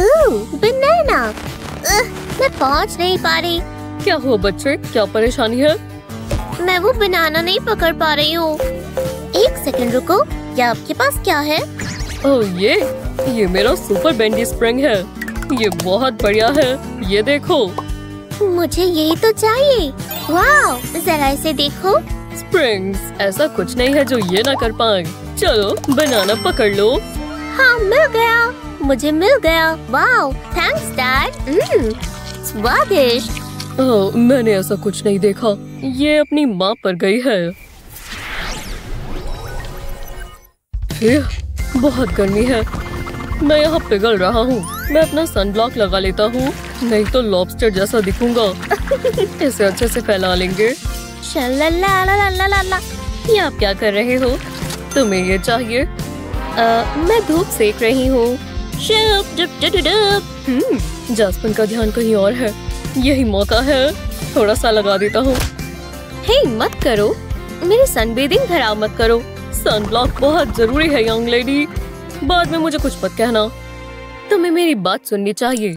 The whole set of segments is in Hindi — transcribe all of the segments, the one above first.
ओह, बनाना। मैं पहुंच नहीं पा रही। क्या हो बच्चे, क्या परेशानी है? मैं वो बनाना नहीं पकड़ पा रही हूँ। एक सेकंड रुको, ये आपके पास क्या है? ओह ये मेरा सुपर बेंडी स्प्रिंग है। ये बहुत बढ़िया है, ये देखो। मुझे यही तो चाहिए। वाह, जरा इसे देखो। स्प्रिंग्स, ऐसा कुछ नहीं है जो ये ना कर पाए। चलो बनाना पकड़ लो। हाँ, मिल गया, मुझे मिल गया। वाह, थैंक्स डैड। स्वादिष्ट। ओह, मैंने ऐसा कुछ नहीं देखा। ये अपनी माँ पर गई है। बहुत गर्मी है, मैं यहाँ पिघल रहा हूँ। मैं अपना सनब्लॉक लगा लेता हूँ, नहीं तो लॉबस्टर जैसा दिखूंगा। इसे अच्छे से फैला लेंगे। ये आप क्या कर रहे हो? तुम्हें ये चाहिए? मैं धूप सेक रही हूँ। जैस्मिन का ध्यान कहीं और है। यही मौका है, थोड़ा सा लगा देता हूँ। हे, मत करो, मेरी सनबेदिंग खराब मत करो। सनब्लॉक बहुत जरूरी है यंग लेडी। बाद में मुझे कुछ मत कहना, तुम्हें मेरी बात सुननी चाहिए।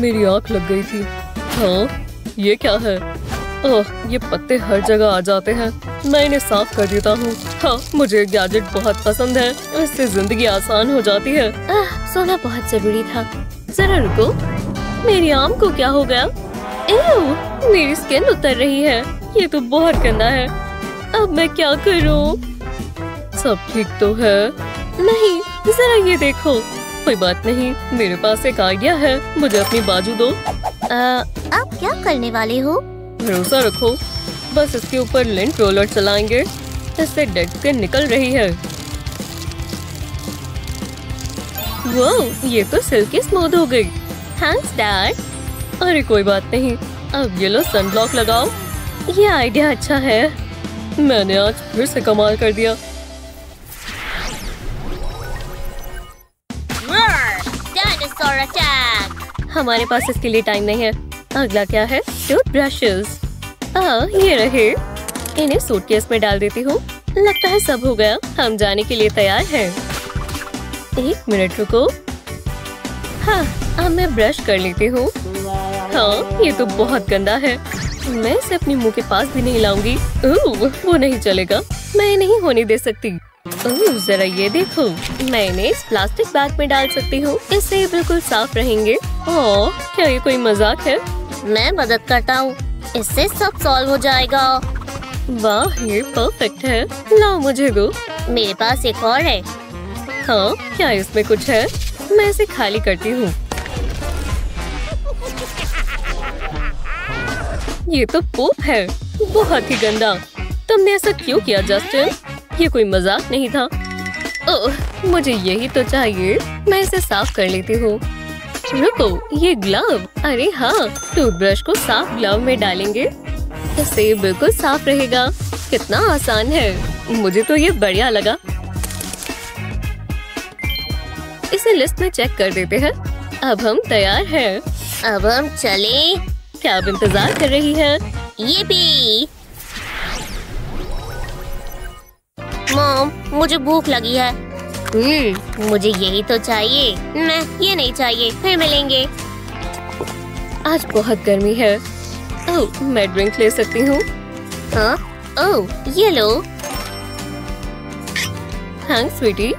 मेरी आँख लग गई थी। हाँ, ये क्या है? ये पत्ते हर जगह आ जाते हैं, मैं इन्हें साफ कर देता हूँ। हाँ, मुझे गैजेट बहुत पसंद है, इससे जिंदगी आसान हो जाती है। सोना बहुत जरूरी था। जरा रुको, मेरी आम को क्या हो गया? एव, मेरी स्किन उतर रही है। ये तो बहुत गंदा है। अब मैं क्या करूँ? सब ठीक तो है? नहीं, जरा ये देखो। कोई बात नहीं, मेरे पास एक आइडिया है। मुझे अपनी बाजू दो। आप क्या करने वाले हो? भरोसा रखो, बस इसके ऊपर लिंट रोलर चलाएंगे, इससे डेड स्किन निकल रही है। वो, ये तो सिल्की स्मूथ हो गई। Thanks dad. अरे कोई बात नहीं, अब ये लो सनब्लॉक लगाओ। ये आइडिया अच्छा है। मैंने आज फिर से कमाल कर दिया। Dinosaur attack. हमारे पास इसके लिए टाइम नहीं है। अगला क्या है? टूथब्रशेस। ये रहे, इन्हें सूटकेस में डाल देती हूँ। लगता है सब हो गया, हम जाने के लिए तैयार हैं। एक मिनट रुको। हाँ, अब मैं ब्रश कर लेती हूँ। हाँ, ये तो बहुत गंदा है। मैं इसे अपने मुंह के पास भी नहीं लाऊंगी। वो नहीं चलेगा, मैं नहीं होने दे सकती। जरा ये देखो, मैंने इस प्लास्टिक बैग में डाल सकती हूँ, इससे ये बिल्कुल साफ रहेंगे। क्या ये कोई मजाक है? मैं मदद करता हूँ, इससे सब सॉल्व हो जाएगा। वाह, ये परफेक्ट है। लाओ, मुझे दो। मेरे पास एक और है। हाँ, क्या इसमें कुछ है? मैं इसे खाली करती हूँ। ये तो पोप है, बहुत ही गंदा। तुमने ऐसा क्यों किया जस्टिन? ये कोई मजाक नहीं था। ओह, मुझे यही तो चाहिए। मैं इसे साफ कर लेती हूँ। रुको, ये ग्लव। अरे हाँ, टूथब्रश को साफ ग्लव में डालेंगे, इससे बिल्कुल साफ रहेगा। कितना आसान है, मुझे तो ये बढ़िया लगा। इसे लिस्ट में चेक कर देते हैं। अब हम तैयार हैं। अब हम चलें। क्या आप इंतजार कर रही है? ये भी। मॉम, मुझे भूख लगी है। मुझे यही तो चाहिए। मैं ये नहीं चाहिए। फिर मिलेंगे। आज बहुत गर्मी है। ओह, मैं ड्रिंक ले सकती हूँ? हाँ। ओह, ये लो। थैंक्स स्वीटी।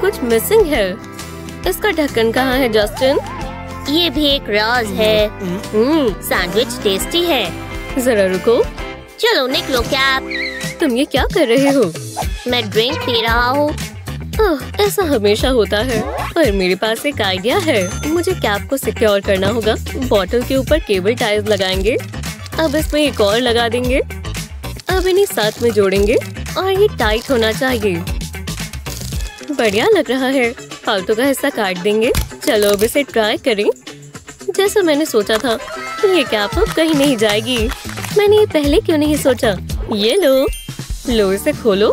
कुछ मिसिंग है। इसका ढक्कन कहाँ है जस्टिन? ये भी एक राज है। सैंडविच टेस्टी है। जरा रुको। चलो निकलो कैप। तुम ये क्या कर रहे हो? मैं ड्रिंक पी रहा हूँ। ऐसा हमेशा होता है। पर मेरे पास एक आइडिया है। मुझे कैप को सिक्योर करना होगा। बॉटल के ऊपर केबल टाइज लगाएंगे। अब इसमें एक और लगा देंगे। अब इन्हें साथ में जोड़ेंगे और ये टाइट होना चाहिए। बढ़िया लग रहा है। फालतू का हिस्सा काट देंगे। चलो अब इसे ट्राई करें। जैसा मैंने सोचा था, ये कैप अब कहीं नहीं जाएगी। मैंने ये पहले क्यों नहीं सोचा? ये लो। लो, इसे खोलो।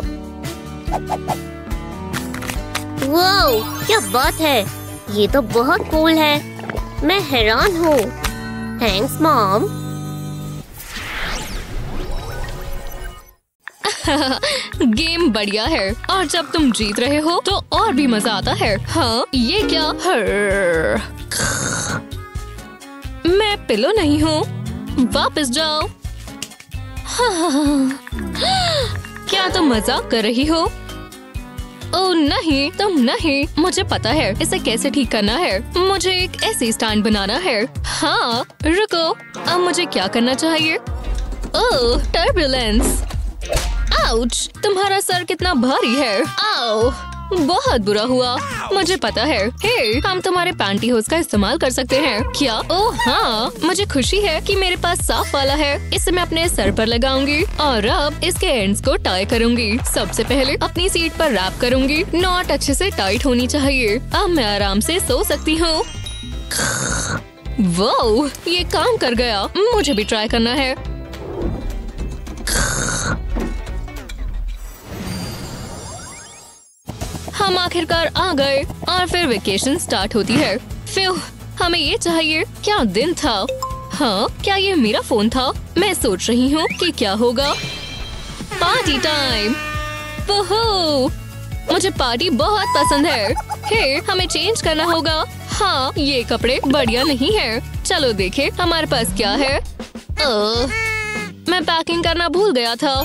वाओ, क्या बात है। ये तो बहुत कूल है। मैं हैरान हूँ। Thanks mom. गेम बढ़िया है और जब तुम जीत रहे हो तो और भी मजा आता है। हाँ ये क्या, मैं पिलो नहीं हूँ, वापस जाओ। हाँ। क्या तुम मजाक कर रही हो? ओह नहीं, तुम नहीं, मुझे पता है इसे कैसे ठीक करना है। मुझे एक ऐसी स्टैंड बनाना है। हाँ रुको, अब मुझे क्या करना चाहिए? ओह टर्बुलेंस, आउच, तुम्हारा सर कितना भारी है। आओ, बहुत बुरा हुआ, मुझे पता है। हे, हम तुम्हारे पैंटीहोज़ का इस्तेमाल कर सकते हैं क्या? ओह हाँ, मुझे खुशी है कि मेरे पास साफ वाला है। इसे मैं अपने सर पर लगाऊंगी और अब इसके एंड्स को टाई करूंगी। सबसे पहले अपनी सीट पर रैप करूंगी। नॉट अच्छे से टाइट होनी चाहिए। अब मैं आराम से सो सकती हूँ। वाओ, ये काम कर गया। मुझे भी ट्राई करना है। हम आखिरकार आ गए और फिर वेकेशन स्टार्ट होती है। फिर हमें ये चाहिए। क्या दिन था। हाँ, क्या ये मेरा फोन था? मैं सोच रही हूँ कि क्या होगा। पार्टी टाइम, मुझे पार्टी बहुत पसंद है। हे, हमें चेंज करना होगा। हाँ, ये कपड़े बढ़िया नहीं है। चलो देखें हमारे पास क्या है। मैं पैकिंग करना भूल गया था।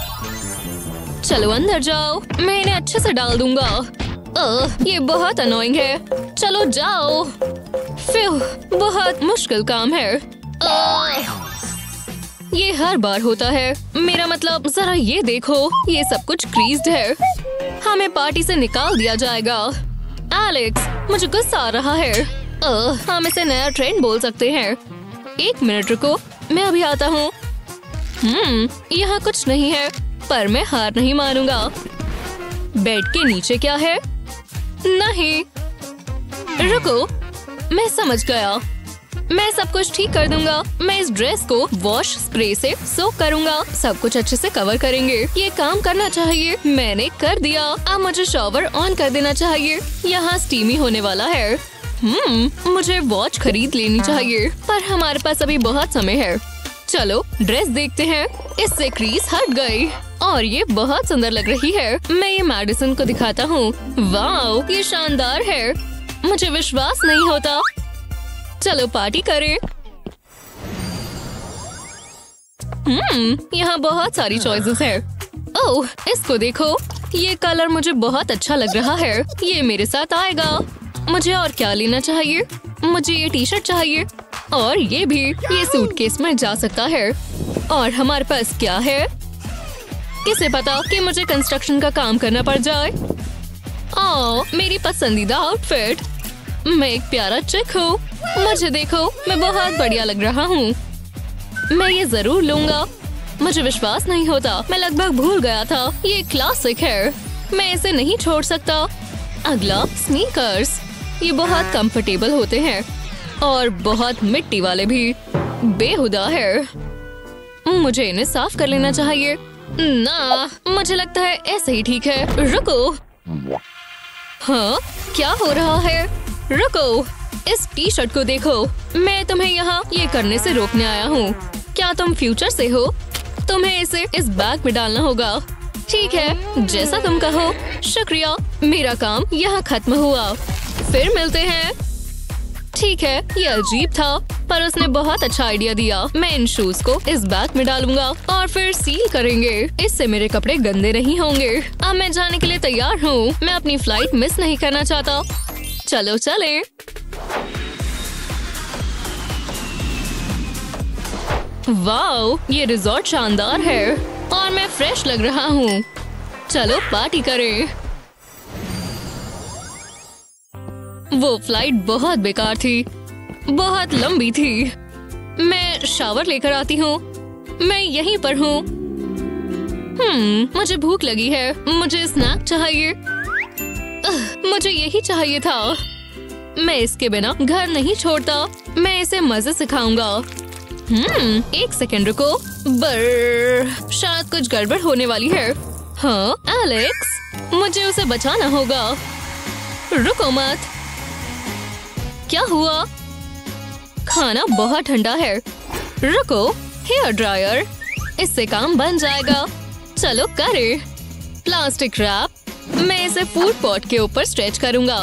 चलो अंदर जाओ, मैं इन्हें अच्छे से डाल दूंगा। ये बहुत अनोइंग है। चलो जाओ। फिर बहुत मुश्किल काम है। ये हर बार होता है। मेरा मतलब, जरा ये देखो, ये सब कुछ क्रीज्ड है। हमें पार्टी से निकाल दिया जाएगा। एलेक्स, मुझे गुस्सा आ रहा है। हम इसे नया ट्रेंड बोल सकते हैं। एक मिनट रुको, मैं अभी आता हूँ। यहाँ कुछ नहीं है, पर मैं हार नहीं मानूंगा। बेड के नीचे क्या है? नहीं रुको, मैं समझ गया। मैं सब कुछ ठीक कर दूंगा। मैं इस ड्रेस को वॉश स्प्रे से सोक करूंगा। सब कुछ अच्छे से कवर करेंगे। ये काम करना चाहिए। मैंने कर दिया। अब मुझे शॉवर ऑन कर देना चाहिए। यहाँ स्टीमी होने वाला है। मुझे वॉच खरीद लेनी चाहिए, पर हमारे पास अभी बहुत समय है। चलो ड्रेस देखते हैं। इससे क्रीज हट गई और ये बहुत सुंदर लग रही है। मैं ये मैडिसन को दिखाता हूँ। वाओ, ये शानदार है। मुझे विश्वास नहीं होता। चलो पार्टी करें। यहाँ बहुत सारी चॉइसेस है। ओह, इसको देखो। ये कलर मुझे बहुत अच्छा लग रहा है। ये मेरे साथ आएगा। मुझे और क्या लेना चाहिए? मुझे ये टी शर्ट चाहिए और ये भी। ये सूटकेस में जा सकता है। और हमारे पास क्या है? किसे पता कि मुझे कंस्ट्रक्शन का काम करना पड़ जाए। ओह, मेरी पसंदीदा आउटफिट। मैं एक प्यारा चिक हूँ। मुझे देखो, मैं बहुत बढ़िया लग रहा हूँ। मैं ये जरूर लूँगा। मुझे विश्वास नहीं होता, मैं लगभग भूल गया था। ये क्लासिक है, मैं इसे नहीं छोड़ सकता। अगला स्नीकर्स। ये बहुत कंफर्टेबल होते हैं और बहुत मिट्टी वाले भी। बेहुदा है। मुझे इन्हें साफ कर लेना चाहिए। ना, मुझे लगता है ऐसे ही ठीक है। रुको, हाँ क्या हो रहा है? रुको, इस टी शर्ट को देखो। मैं तुम्हें यहाँ ये करने से रोकने आया हूँ। क्या तुम फ्यूचर से हो? तुम्हें इसे इस बैग में डालना होगा। ठीक है, जैसा तुम कहो। शुक्रिया, मेरा काम यहाँ खत्म हुआ। फिर मिलते हैं। ठीक है, ये अजीब था, पर उसने बहुत अच्छा आइडिया दिया। मैं इन शूज को इस बैग में डालूंगा और फिर सील करेंगे। इससे मेरे कपड़े गंदे नहीं होंगे। अब मैं जाने के लिए तैयार हूँ। मैं अपनी फ्लाइट मिस नहीं करना चाहता। चलो चलें। वाओ, ये रिजॉर्ट शानदार है और मैं फ्रेश लग रहा हूँ। चलो पार्टी करें। वो फ्लाइट बहुत बेकार थी, बहुत लंबी थी। मैं शावर लेकर आती हूँ। मैं यहीं पर हूँ। मुझे भूख लगी है। मुझे स्नैक चाहिए। मुझे यही चाहिए था। मैं इसके बिना घर नहीं छोड़ता। मैं इसे मजे से खाऊंगा। एक सेकेंड रुको। बर्र, शायद कुछ गड़बड़ होने वाली है। हाँ एलेक्स, मुझे उसे बचाना होगा। रुको मत, क्या हुआ? खाना बहुत ठंडा है। रुको, हेयर ड्रायर, इससे काम बन जाएगा। चलो करें। प्लास्टिक रैप, मैं इसे फूड पॉट के ऊपर स्ट्रेच करूँगा।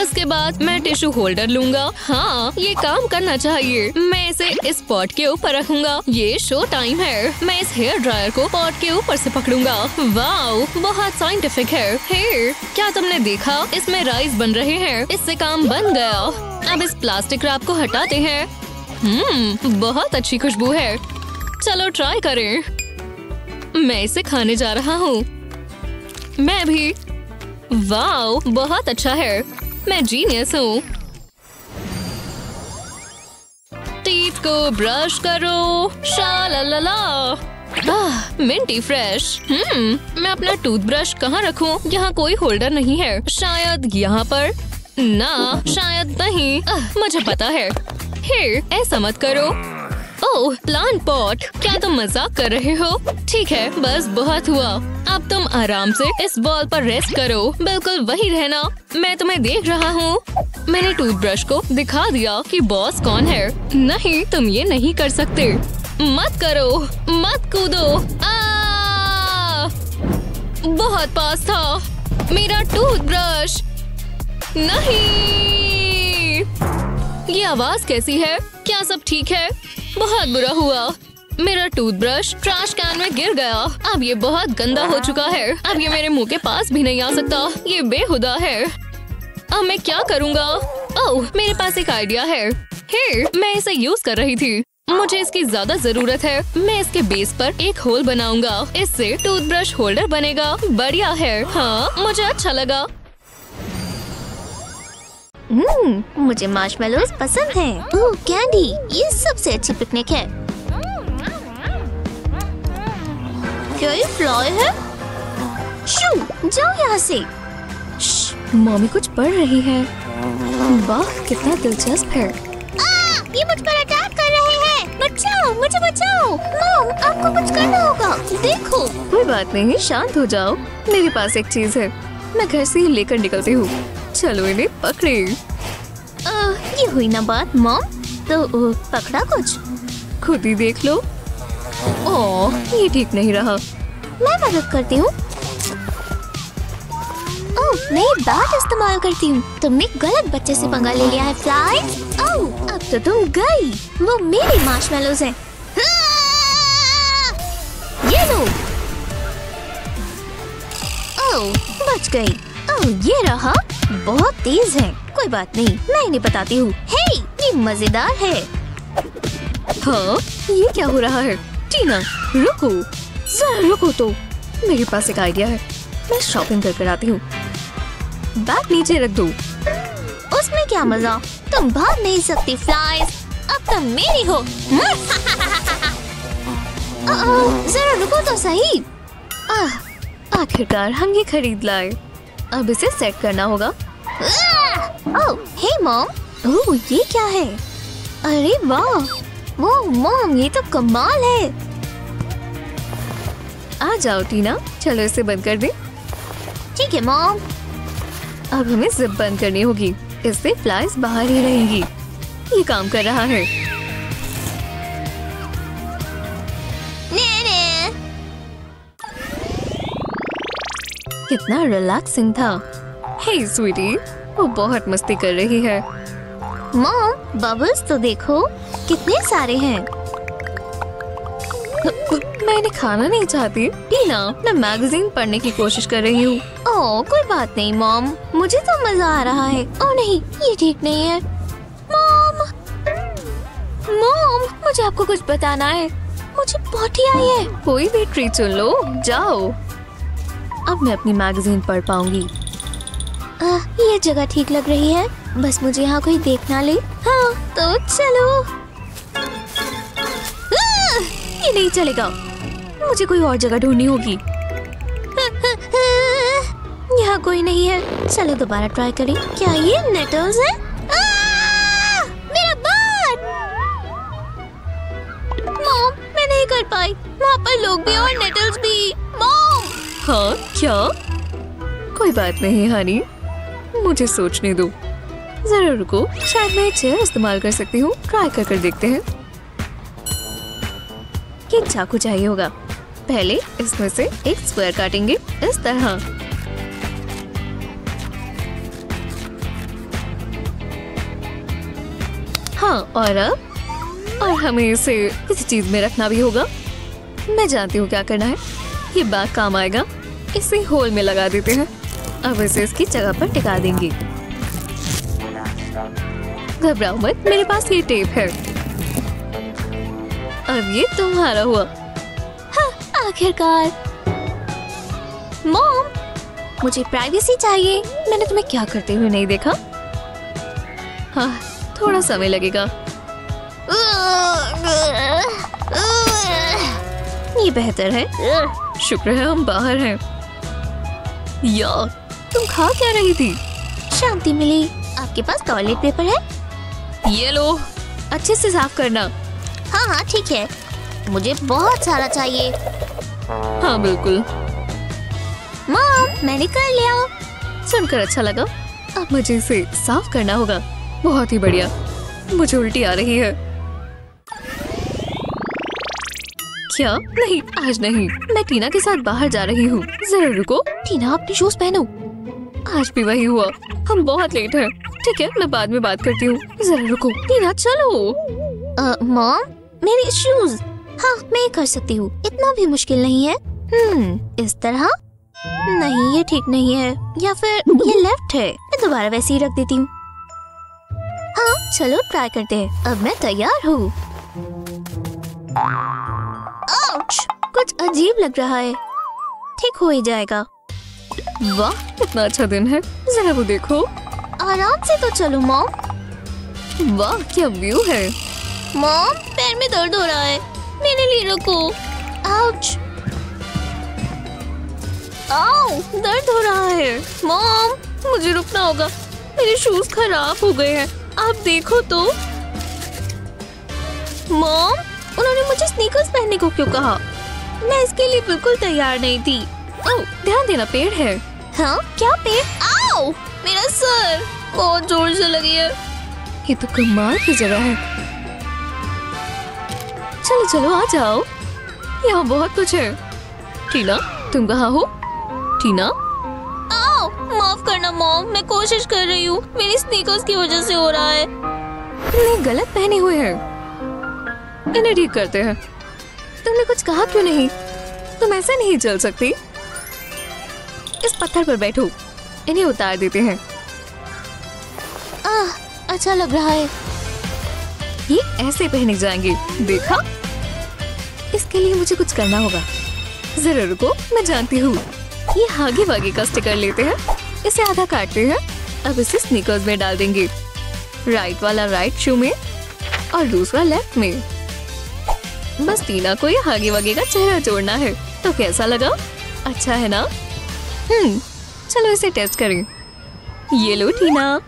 उसके बाद मैं टिश्यू होल्डर लूँगा। हाँ, ये काम करना चाहिए। मैं इसे इस पॉट के ऊपर रखूँगा। ये शो टाइम है। मैं इस हेयर ड्रायर को पॉट के ऊपर से पकड़ूंगा। वाह, बहुत साइंटिफिक है। हेयर, क्या तुमने देखा? इसमें राइस बन रहे हैं। इससे काम बन गया। अब इस प्लास्टिक रैप को हटाते हैं। बहुत अच्छी खुशबू है। चलो ट्राई करें। मैं इसे खाने जा रहा हूँ। मैं भी। वाह, बहुत अच्छा है। मैं जीनियस हूँ। टीथ को ब्रश करो। शालालाला। Minty fresh. मैं अपना टूथब्रश कहाँ रखूँ? यहाँ कोई होल्डर नहीं है। शायद यहाँ पर? ना, शायद नहीं। मुझे पता है। हेर, ऐसा मत करो। ओह, प्लांट पॉट, क्या तुम मजाक कर रहे हो? ठीक है, बस बहुत हुआ। अब तुम आराम से इस बॉल पर रेस्ट करो। बिल्कुल वही रहना। मैं तुम्हें देख रहा हूँ। मैंने टूथब्रश को दिखा दिया कि बॉस कौन है। नहीं, तुम ये नहीं कर सकते। मत करो, मत कूदो। बहुत पास था। मेरा टूथब्रश। नहीं, ये आवाज कैसी है? क्या सब ठीक है? बहुत बुरा हुआ। मेरा टूथब्रश ट्रैश कैन में गिर गया। अब ये बहुत गंदा हो चुका है। अब ये मेरे मुंह के पास भी नहीं आ सकता। ये बेहुदा है। अब मैं क्या करूँगा? ओह, मेरे पास एक आइडिया है। हेर, मैं इसे यूज कर रही थी। मुझे इसकी ज्यादा जरूरत है। मैं इसके बेस पर एक होल बनाऊंगा। इससे टूथब्रश होल्डर बनेगा। बढ़िया है। हाँ, मुझे अच्छा लगा। मुझे मार्शमेलोज पसंद हैं। ओह, कैंडी, ये सबसे अच्छी पिकनिक है। क्या ये फ्लाई है? शू, जाओ यहाँ से। मम्मी कुछ पढ़ रही है। वाह, कितना दिलचस्प है। ये मुझ पर अटैक कर रहे हैं। बचाओ, मुझे बचाओ। मॉम, आपको कुछ करना होगा। देखो। कोई बात नहीं, शांत हो जाओ। मेरे पास एक चीज है। मैं घर से ही लेकर निकलती हूँ। चलो इन्हें पकड़े। ये हुई ना बात मॉम, तो पकड़ा कुछ? खुद ही देख लो। ओह, ये ठीक नहीं रहा। मैं मदद करती हूँ। ओह, मैं बैट इस्तेमाल करती हूँ। तुमने गलत बच्चे से पंगा ले लिया है फ्लाई। ओह, अब तो तुम गई। वो मेरे मार्शमेलोज हैं। ये लो। ओह, बच गई। ओह, ये रहा। बहुत तेज है। कोई बात नहीं, मैं इन्हें बताती हूँ। हे, ये मजेदार है। हाँ, ये क्या हो रहा है? टीना, रुको, जरा रुको तो। मेरे पास एक आइडिया है। मैं शॉपिंग करके आती हूँ। बैग नीचे रख दो। उसमें क्या मजा? तुम भाग नहीं सकती फ्लाइज। अब तुम मेरी हो। जरा रुको तो सही। आखिरकार हम ये खरीद लाए। अब इसे सेट करना होगा। ओह, हे मॉम। ओह, ये क्या है? अरे वाह। वो मॉम, ये तो कमाल है। आ जाओ टीना, चलो इसे बंद कर दे। ठीक है मॉम। अब हमें जिप बंद करनी होगी। इससे फ्लाइज बाहर ही रहेंगी। ये काम कर रहा है। कितना रिलैक्सिंग था। हे स्वीटी, वो बहुत मस्ती कर रही है। मॉम, बबल्स तो देखो, कितने सारे हैं। मैंने खाना नहीं चाहती। टीना, मैं मैगजीन पढ़ने की कोशिश कर रही हूँ। ओह, कोई बात नहीं मॉम, मुझे तो मजा आ रहा है। ओह नहीं, ये ठीक नहीं है। मॉम, मॉम, मुझे आपको कुछ बताना है। मुझे पॉटी आई है। कोई भी ट्रीट चुन लो। जाओ। अब मैं अपनी मैगजीन पढ़ पाऊंगी। ये जगह ठीक लग रही है। बस मुझे यहाँ कोई देख ना ले। हाँ, तो चलो। ये नहीं चलेगा। मुझे कोई और जगह ढूंढनी होगी। यहाँ कोई नहीं है। चलो दोबारा ट्राई करें। क्या ये नेटल्स हैं? मेरा बाल! मॉम, मैं नहीं कर पाई। वहाँ पर लोग भी और नेटल्स भी। मॉम। हाँ, क्या? कोई बात नहीं हानी, मुझे सोचने दो। जरा रुको, शायद मैं चेयर इस्तेमाल कर सकती हूँ। ट्राई कर देखते हैं। कि चाकू चाहिए होगा। पहले इसमें से एक स्क्वायर काटेंगे इस तरह। हाँ, और अब हमें इसे किसी चीज में रखना भी होगा। मैं जानती हूँ क्या करना है, ये बैग काम आएगा। इसे होल में लगा देते हैं। अब इसे इसकी जगह पर टिका देंगे। घबराओ मत, मेरे पास ये टेप है। अब ये तुम्हारा हुआ। हाँ, आखिरकार। मॉम, मुझे प्राइवेसी चाहिए। मैंने तुम्हें क्या करते हुए नहीं देखा। हाँ, थोड़ा समय लगेगा। ये बेहतर है। शुक्र है हम बाहर हैं। यार, तुम खा क्या रही थी? शांति मिली। आपके पास टॉयलेट पेपर है? ये लो, अच्छे से साफ करना। हाँ हाँ, ठीक है। मुझे बहुत सारा चाहिए। हाँ बिल्कुल। मॉम, मैंने कर लिया। सुनकर अच्छा लगा। अब मुझे इसे साफ करना होगा। बहुत ही बढ़िया। मुझे उल्टी आ रही है। क्या? नहीं, आज नहीं। मैं टीना के साथ बाहर जा रही हूँ। जरा रुको। टीना, अपने शूज पहनो। आज भी वही हुआ। हम बहुत लेट हैं। ठीक है, मैं बाद में बात करती हूँ। जरा रुको। टीना, चलो। मॉम, मेरे शूज। हाँ, मैं कर सकती हूँ। इतना भी मुश्किल नहीं है। इस तरह? नहीं, ये ठीक नहीं है। या फिर ये लेफ्ट है। मैं दोबारा वैसे ही रख देती हूँ। हाँ, चलो ट्राई करते हैं। अब मैं तैयार हूँ। कुछ अजीब लग रहा है। ठीक हो ही जाएगा। वाह, कितना अच्छा दिन है। जरा वो देखो। आराम से तो चलो मॉम। वाह, क्या व्यू है। मॉम, पैर में दर्द हो रहा है। मेरे लिए रुको। आउच। आओ, दर्द हो रहा है। मॉम, मुझे रुकना होगा। मेरे शूज खराब हो गए हैं। आप देखो तो। मॉम, उन्होंने मुझे स्नीकर्स पहनने को क्यों कहा? मैं इसके लिए बिल्कुल तैयार नहीं थी। ओह, ध्यान देना, पेड़ है। हाँ, क्या पेड़? आओ, मेरा सर बहुत जोर से लगी है। ये तो कमाल की जगह है। चलो चलो, आ जाओ। यहाँ बहुत कुछ है। टीना, तुम कहाँ हो? टीना, माफ करना मॉम, मैं कोशिश कर रही हूँ। मेरी स्नीकर्स की वजह से हो रहा है। तुमने गलत पहने हुए हैं। इन्हें ठीक करते हैं। तुमने कुछ कहा क्यों नहीं? तुम ऐसे नहीं चल सकती। इस पत्थर पर बैठो। इन्हें उतार देते हैं। आह, अच्छा लग रहा है। ये ऐसे पहने जाएंगे। देखा? इसके लिए मुझे कुछ करना होगा। जरा रुको, मैं जानती हूँ। ये आगे वागे का स्टिकर लेते हैं। इसे आधा काटते हैं। अब इसे स्नीकर्स में डाल देंगे। राइट वाला राइट शू में और दूसरा लेफ्ट में। बस टीना को ये आगे वागे का चेहरा जोड़ना है। तो कैसा लगा? अच्छा है ना? चलो इसे टेस्ट करें। ये लो टीना।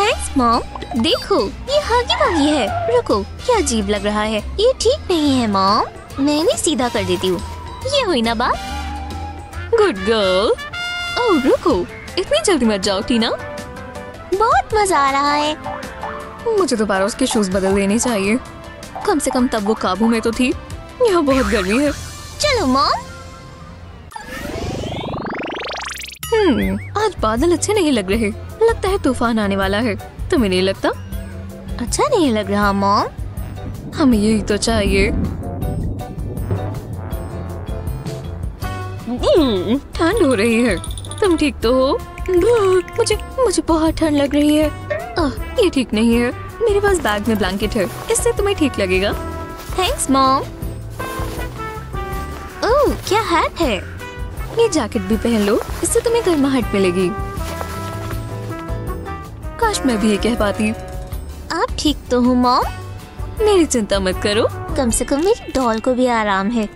Thanks mom. देखो, ये आगे वागे है। रुको, क्या अजीब लग रहा है। ये ठीक नहीं है मॉम। मैं इन्हें सीधा कर देती हूँ। ये हुई ना बात। Good girl. ओह रुको, इतनी जल्दी मत जाओ टीना। बहुत मजा आ रहा है। मुझे दोबारा उसके शूज बदल देने चाहिए। कम से कम तब वो काबू में तो थी। यहाँ बहुत गर्मी है। चलो मॉम। आज बादल अच्छे नहीं लग रहे। लगता है तूफान आने वाला है। तुम्हें नहीं लगता? अच्छा नहीं लग रहा मॉम। हमें यही तो चाहिए। ठंड हो रही है। तुम ठीक तो हो? मुझे बहुत ठंड लग रही है। ये ठीक नहीं है। मेरे पास बैग में ब्लैंकेट है। इससे तुम्हें ठीक लगेगा। Thanks mom. ओह, क्या हैट है। ये जैकेट भी पहन लो। इससे तुम्हें गर्माहट मिलेगी। काश मैं भी ये कह पाती। आप ठीक तो हो मॉम? मेरी चिंता मत करो। कम से कम मेरी डॉल को भी आराम है।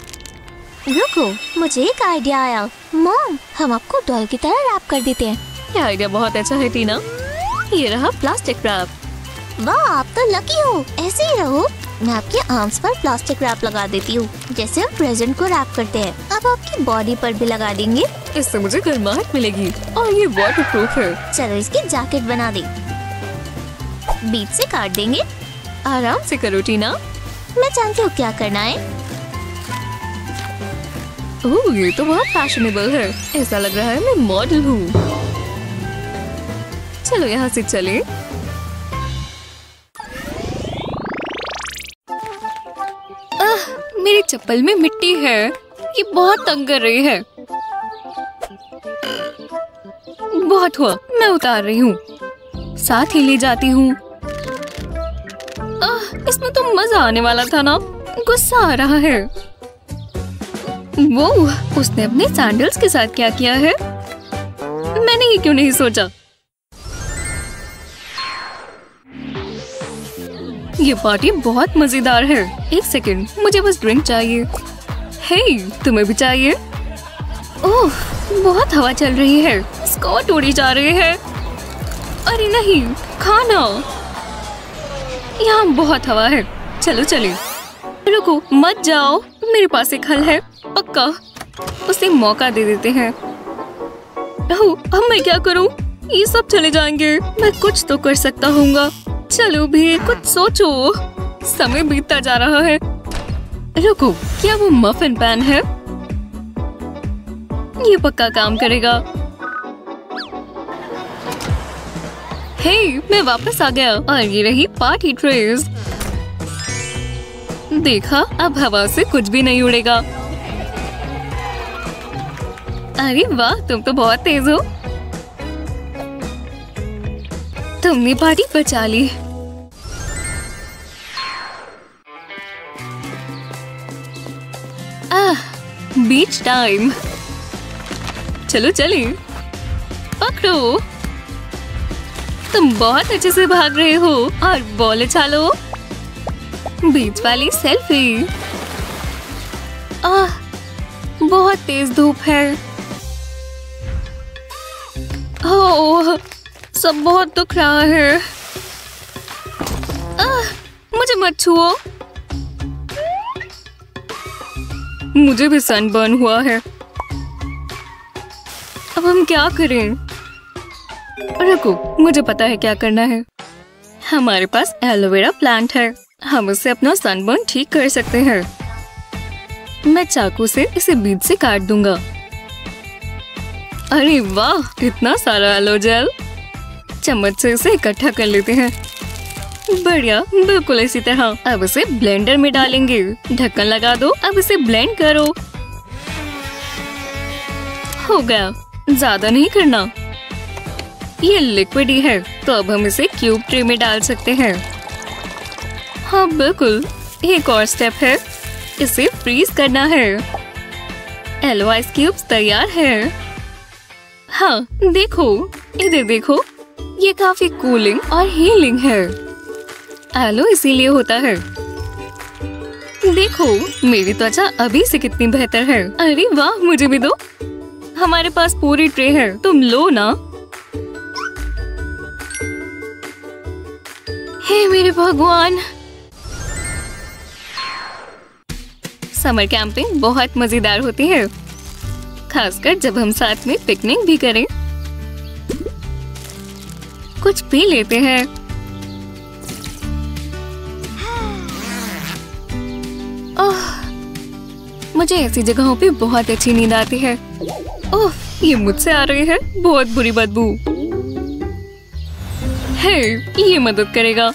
रुको, मुझे एक आइडिया आया। मॉम, हम आपको डॉल की तरह रैप कर देते हैं। ये आइडिया बहुत अच्छा है टीना। ये रहा प्लास्टिक रैप। वाह, आप तो लकी हो। ऐसे ही रहो। मैं आपके आर्म्स पर प्लास्टिक रैप लगा देती हूँ, जैसे हम प्रेजेंट को रैप करते हैं। अब आपकी बॉडी पर भी लगा देंगे। इससे मुझे गर्माहट मिलेगी और ये वाटरप्रूफ है। चलो इसकी जैकेट बना दे। बीच से काट देंगे। आराम से करो टीना। मैं जानती हूँ क्या करना है। ओह, ये तो बहुत फैशनेबल है। ऐसा लग रहा है मैं मॉडल हूँ। चलो यहाँ से चलें। मेरी चप्पल में मिट्टी है। ये बहुत तंग कर रही है। बहुत हुआ, मैं उतार रही हूँ। साथ ही ले जाती हूँ। इसमें तो मजा आने वाला था ना। गुस्सा आ रहा है। वो उसने अपने सैंडल्स के साथ क्या किया है? मैंने ये क्यों नहीं सोचा। ये पार्टी बहुत मजेदार है। एक सेकेंड, मुझे बस ड्रिंक चाहिए। हे, तुम्हें भी चाहिए? ओह, बहुत हवा चल रही है। स्कॉट उड़ी जा रहे हैं। अरे नहीं, खाना। यहाँ बहुत हवा है। चलो चले। रुको, मत जाओ। मेरे पास एक हल है, पक्का। उसे मौका दे देते हैं। अब मैं क्या करूँ? ये सब चले जाएंगे। मैं कुछ तो कर सकता हूँ। चलो भी, कुछ सोचो। समय बीतता जा रहा है। रुको, क्या वो मफिन पैन है? ये पक्का काम करेगा। हे, मैं वापस आ गया। और ये रही पार्टी ट्रेस। देखा, अब हवा से कुछ भी नहीं उड़ेगा। अरे वाह, तुम तो बहुत तेज हो। तुमने पार्टी बचा ली। बीच टाइम। चलो चले। पकड़ो। तुम बहुत अच्छे से भाग रहे हो। और बॉल उछालो। बीच वाली सेल्फी। बहुत तेज धूप है। ओह, सब बहुत दुख रहा है। मुझे मत छुओ। मुझे भी सनबर्न हुआ है। अब हम क्या करें? रुको, मुझे पता है क्या करना है। हमारे पास एलोवेरा प्लांट है। हम उससे अपना सनबर्न ठीक कर सकते हैं। मैं चाकू से इसे बीज से काट दूंगा। अरे वाह, इतना सारा एलोजेल। चम्मच से इसे इकट्ठा कर लेते हैं। बढ़िया, बिल्कुल इसी तरह। अब इसे ब्लेंडर में डालेंगे। ढक्कन लगा दो। अब इसे ब्लेंड करो। हो गया। ज्यादा नहीं करना। ये लिक्विड ही है, तो अब हम इसे क्यूब ट्रे में डाल सकते हैं। हाँ बिल्कुल। एक और स्टेप है, इसे फ्रीज करना है। एलो आइस क्यूब्स तैयार है। हाँ देखो, इधर देखो। ये काफी कूलिंग और हीलिंग है। एलो इसीलिए होता है। देखो, मेरी त्वचा अभी से कितनी बेहतर है। अरे वाह, मुझे भी दो। हमारे पास पूरी ट्रे है, तुम लो ना। हे मेरे भगवान। समर कैंपिंग बहुत मजेदार होती है, खासकर जब हम साथ में पिकनिक भी करें। कुछ पी लेते हैं। ओह, मुझे ऐसी जगहों पे बहुत अच्छी नींद आती है। ओह, ये मुझसे आ रही है बहुत बुरी बदबू। हे, ये मदद करेगा।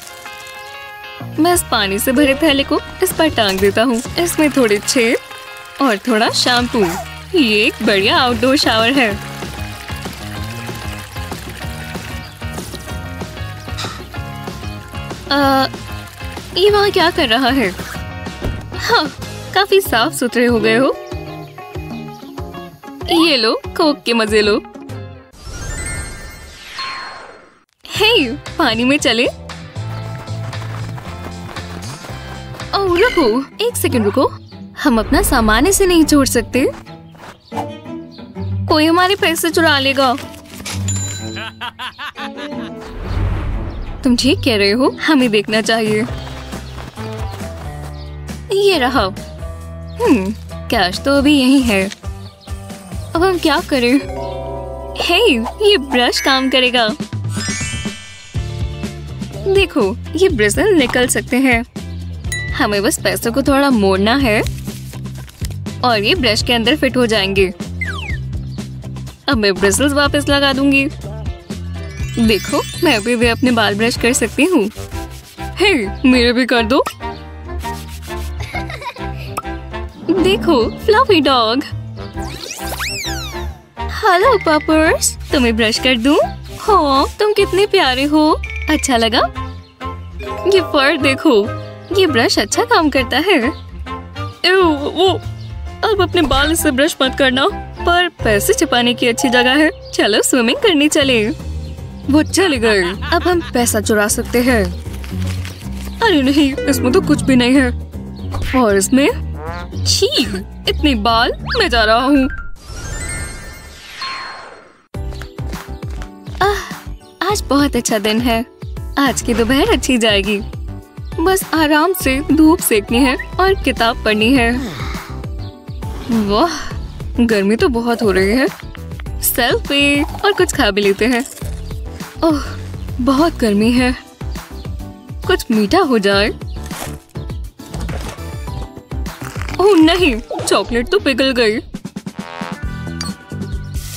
मैं इस पानी से भरे थैले को इस पर टांग देता हूँ। इसमें थोड़े छेद और थोड़ा शैम्पू। ये एक बढ़िया आउटडोर शावर है। ये वहाँ क्या कर रहा है? हाँ, काफी साफ सुथरे हो गए हो। ये लो, कोक के मजे लो। हे, पानी में चले। ओह रुको, एक सेकंड रुको। हम अपना सामान ऐसे नहीं छोड़ सकते। कोई हमारे पैसे चुरा लेगा। तुम ठीक कह रहे हो, हमें देखना चाहिए। ये रहा। कैश तो अभी यही है। अब हम क्या करें? हे, ये ब्रश काम करेगा। देखो, ये ब्रिजल निकल सकते हैं। हमें बस पैसों को थोड़ा मोड़ना है। और ये ब्रश के अंदर फिट हो जाएंगे। अब मैं ब्रिसल्स वापस लगा दूंगी। देखो, मैं अभी भी अपने बाल ब्रश कर सकती हूँ। हे, मेरे भी कर दो। देखो, फ्लफी डॉग। हेलो पपर्स, तुम्हें ब्रश कर दूं? हो, तुम कितने प्यारे हो। अच्छा लगा? ये फर देखो, ये ब्रश अच्छा काम करता है। वो, अब अपने बाल से ब्रश मत करना, पर पैसे छिपाने की अच्छी जगह है। चलो स्विमिंग करने चले। वो चले गए। अब हम पैसा चुरा सकते हैं। अरे नहीं, इसमें तो कुछ भी नहीं है। और इसमें छी, इतने बाल। मैं जा रहा हूँ। आज बहुत अच्छा दिन है। आज की दोपहर अच्छी जाएगी। बस आराम से धूप सेकनी है और किताब पढ़नी है। वाह, गर्मी तो बहुत हो रही है। सेल्फी और कुछ खा भी लेते हैं। ओह, बहुत गर्मी है। कुछ मीठा हो जाए। ओह नहीं, चॉकलेट तो पिघल गई।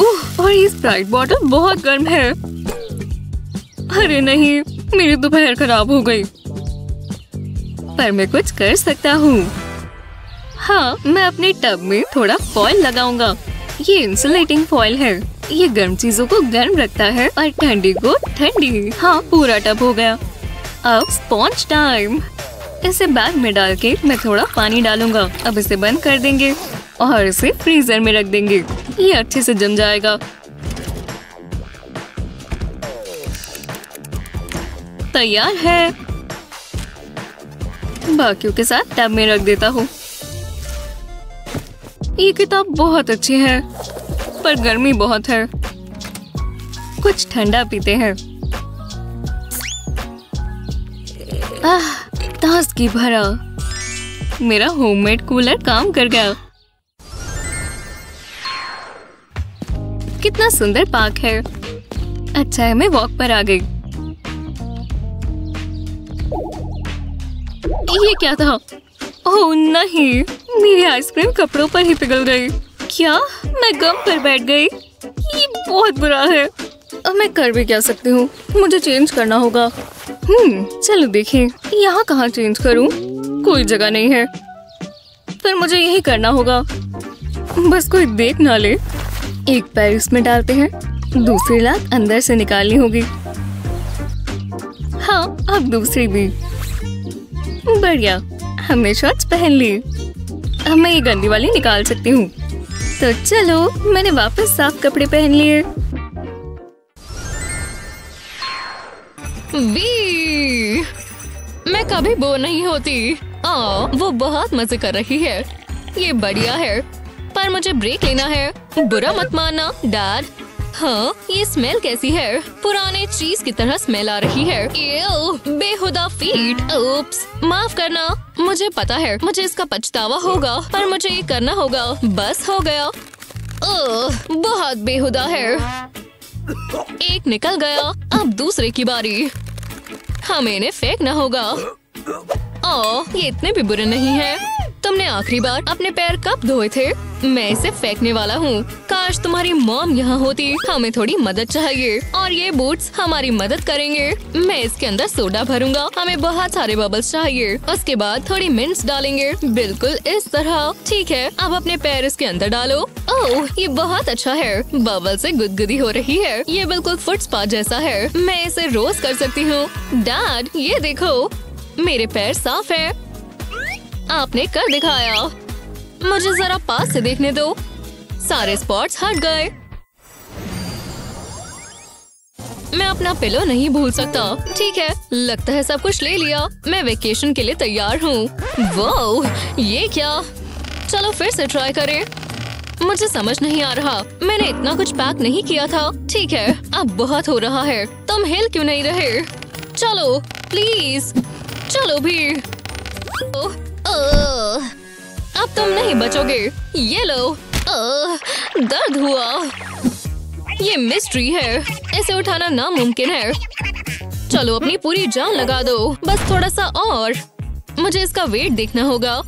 ओह, और ये स्प्राइट बॉटल बहुत गर्म है। अरे नहीं, मेरी दोपहर खराब हो गई। पर मैं कुछ कर सकता हूँ। हाँ, मैं अपने टब में थोड़ा फॉइल लगाऊंगा। ये इंसुलेटिंग फॉइल है। ये गर्म चीजों को गर्म रखता है और ठंडी को ठंडी। हाँ, पूरा टब हो गया। अब स्पॉन्ज टाइम। इसे बैग में डाल के मैं थोड़ा पानी डालूंगा। अब इसे बंद कर देंगे और इसे फ्रीजर में रख देंगे। ये अच्छे से जम जाएगा। तैयार है। बाकियों के साथ टब में रख देता हूँ। ये किताब बहुत अच्छी है, पर गर्मी बहुत है। कुछ ठंडा पीते हैं। आह, ताजगी भरा। मेरा होममेड कूलर काम कर गया। कितना सुंदर पार्क है। अच्छा है मैं वॉक पर आ गई। ये क्या था? ओह नहीं, मेरी आइसक्रीम कपड़ों पर ही पिघल गई। क्या मैं गम पर बैठ गई? ये बहुत बुरा है। अब मैं कर भी क्या सकती हूँ? मुझे चेंज करना होगा। चलो देखें, यहाँ कहाँ चेंज करूँ? कोई जगह नहीं है, पर मुझे यही करना होगा। बस कोई देख ना ले। एक पैर इसमें डालते हैं, दूसरी लात अंदर से निकालनी होगी। हाँ, अब दूसरी भी। बढ़िया, हमने शॉर्ट्स पहन ली। अब मैं ये गंदी वाली निकाल सकती हूँ। तो चलो, मैंने वापस साफ कपड़े पहन लिए। वी, मैं कभी बोर नहीं होती। वो बहुत मजे कर रही है। ये बढ़िया है, पर मुझे ब्रेक लेना है। बुरा मत मानना डैड। हाँ, ये स्मेल कैसी है? पुराने चीज की तरह स्मेल आ रही है। बेहुदा फीट। ओप्स, माफ करना। मुझे पता है मुझे इसका पछतावा होगा, पर मुझे ये करना होगा। बस हो गया। बहुत बेहुदा है। एक निकल गया, अब दूसरे की बारी। हमें इन्हें फेंकना होगा। ये इतने भी बुरे नहीं है। तुमने आखिरी बार अपने पैर कब धोए थे? मैं इसे फेंकने वाला हूँ। काश तुम्हारी मॉम यहाँ होती। हमें थोड़ी मदद चाहिए और ये बूट्स हमारी मदद करेंगे। मैं इसके अंदर सोडा भरूंगा। हमें बहुत सारे बबल्स चाहिए। उसके बाद थोड़ी मिंट्स डालेंगे, बिल्कुल इस तरह। ठीक है, अब अपने पैर इसके अंदर डालो। ओह, ये बहुत अच्छा है। बबल से गुदगुदी हो रही है। ये बिल्कुल फुट स्पा जैसा है। मैं इसे रोज कर सकती हूँ। डैड, ये देखो, मेरे पैर साफ है। आपने कर दिखाया। मुझे जरा पास से देखने दो। सारे स्पॉट्स हट गए। मैं अपना पिलो नहीं भूल सकता। ठीक है, लगता है सब कुछ ले लिया। मैं वेकेशन के लिए तैयार हूँ। वाह, ये क्या? चलो फिर से ट्राई करें। मुझे समझ नहीं आ रहा, मैंने इतना कुछ पैक नहीं किया था। ठीक है, अब बहुत हो रहा है। तुम हिल क्यों नहीं रहे? चलो प्लीज, चलो भी। अब तुम नहीं बचोगे। ये लो। दर्द हुआ। ये मिस्ट्री है, इसे उठाना नामुमकिन है। चलो अपनी पूरी जान लगा दो। बस थोड़ा सा और। मुझे इसका वेट देखना होगा।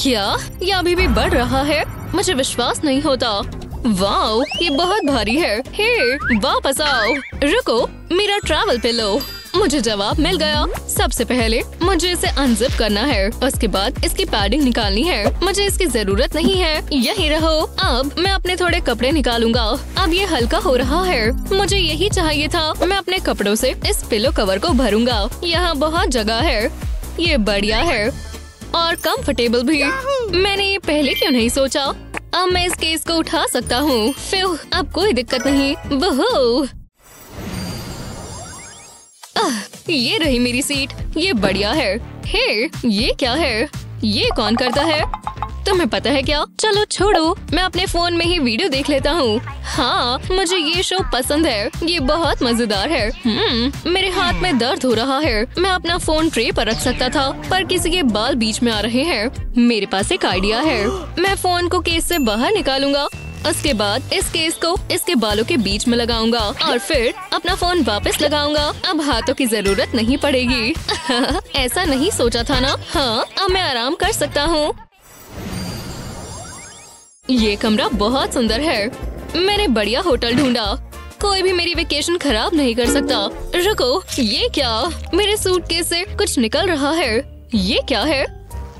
क्या ये अभी भी बढ़ रहा है? मुझे विश्वास नहीं होता। वाओ, ये बहुत भारी है। हे, वापस आओ। रुको, मेरा ट्रैवल पिलो। मुझे जवाब मिल गया। सबसे पहले मुझे इसे अनजिप करना है, उसके बाद इसकी पैडिंग निकालनी है। मुझे इसकी जरूरत नहीं है, यही रहो। अब मैं अपने थोड़े कपड़े निकालूंगा। अब ये हल्का हो रहा है, मुझे यही चाहिए था। मैं अपने कपड़ों से इस पिलो कवर को भरूंगा। यहाँ बहुत जगह है, ये बढ़िया है और कम्फर्टेबल भी। मैंने ये पहले क्यों नहीं सोचा। अब मैं इस केस को उठा सकता हूँ। फिर अब कोई दिक्कत नहीं। बहू, ये रही मेरी सीट। ये बढ़िया है। हे, ये क्या है? ये कौन करता है? तुम्हें पता है क्या? चलो छोड़ो, मैं अपने फोन में ही वीडियो देख लेता हूँ। हाँ, मुझे ये शो पसंद है, ये बहुत मजेदार है। मेरे हाथ में दर्द हो रहा है। मैं अपना फोन ट्रे पर रख सकता था, पर किसी के बाल बीच में आ रहे हैं। मेरे पास एक आइडिया है। मैं फोन को केस से बाहर निकालूंगा, उसके बाद इस केस को इसके बालों के बीच में लगाऊंगा और फिर अपना फोन वापस लगाऊंगा। अब हाथों की जरूरत नहीं पड़ेगी। ऐसा नहीं सोचा था ना। हाँ, अब मैं आराम कर सकता हूँ। ये कमरा बहुत सुंदर है। मैंने बढ़िया होटल ढूंढा। कोई भी मेरी वेकेशन खराब नहीं कर सकता। रुको, ये क्या? मेरे सूटकेस से कुछ निकल रहा है। ये क्या है?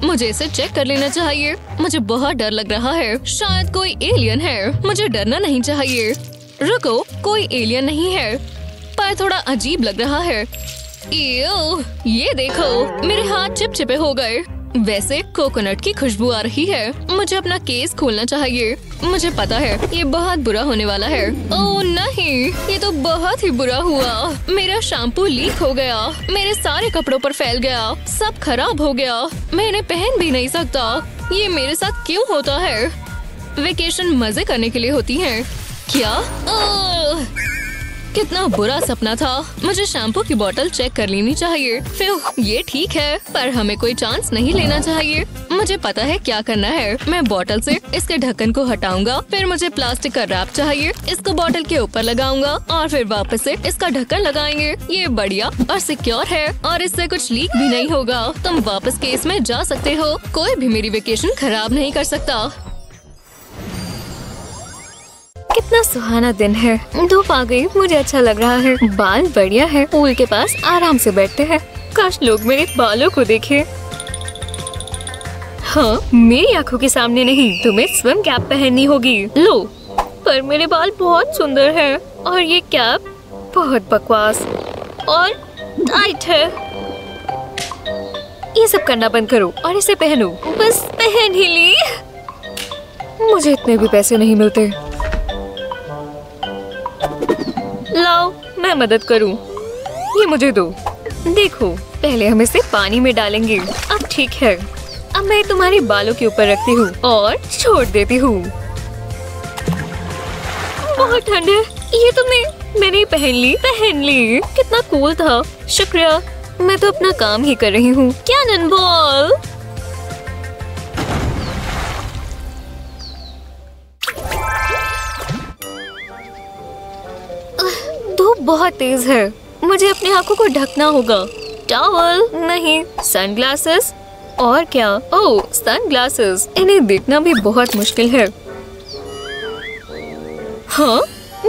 मुझे इसे चेक कर लेना चाहिए। मुझे बहुत डर लग रहा है। शायद कोई एलियन है। मुझे डरना नहीं चाहिए। रुको, कोई एलियन नहीं है, पर थोड़ा अजीब लग रहा है। ये देखो, मेरे हाथ चिपचिपे हो गए। वैसे कोकोनट की खुशबू आ रही है। मुझे अपना केस खोलना चाहिए। मुझे पता है ये बहुत बुरा होने वाला है। ओह नहीं, ये तो बहुत ही बुरा हुआ। मेरा शैम्पू लीक हो गया, मेरे सारे कपड़ों पर फैल गया, सब खराब हो गया। मैं इन्हें पहन भी नहीं सकता। ये मेरे साथ क्यों होता है? वेकेशन मजे करने के लिए होती है क्या? कितना बुरा सपना था। मुझे शैम्पू की बोतल चेक कर लेनी चाहिए। फिर ये ठीक है, पर हमें कोई चांस नहीं लेना चाहिए। मुझे पता है क्या करना है। मैं बोतल से इसके ढक्कन को हटाऊंगा, फिर मुझे प्लास्टिक का रैप चाहिए। इसको बोतल के ऊपर लगाऊंगा और फिर वापस से इसका ढक्कन लगाएंगे। ये बढ़िया और सिक्योर है और इससे कुछ लीक भी नहीं होगा। तुम वापस केस में जा सकते हो। कोई भी मेरी वेकेशन खराब नहीं कर सकता। कितना सुहाना दिन है। धूप आ गई, मुझे अच्छा लग रहा है। बाल बढ़िया है। पूल के पास आराम से बैठते हैं। काश लोग मेरे बालों को देखें। हाँ, मेरी आंखों के सामने नहीं। तुम्हें स्विम कैप पहननी होगी। लो, पर मेरे बाल बहुत सुंदर हैं और ये कैप बहुत बकवास और टाइट है। ये सब करना बंद करो और इसे पहनो। बस पहन ही ली। मुझे इतने भी पैसे नहीं मिलते। लाओ, मैं मदद करूं। ये मुझे दो। देखो, पहले हम इसे पानी में डालेंगे। अब ठीक है। अब मैं तुम्हारे बालों के ऊपर रखती हूँ और छोड़ देती हूँ। बहुत ठंड है। ये मैंने पहन ली। कितना कूल था। शुक्रिया, मैं तो अपना काम ही कर रही हूँ। Cannon ball. बहुत तेज है। मुझे अपने आंखों को ढकना होगा। टॉवल नहीं, सनग्लासेस। और क्या? Oh, sunglasses. इन्हें देखना भी बहुत मुश्किल है। हाँ,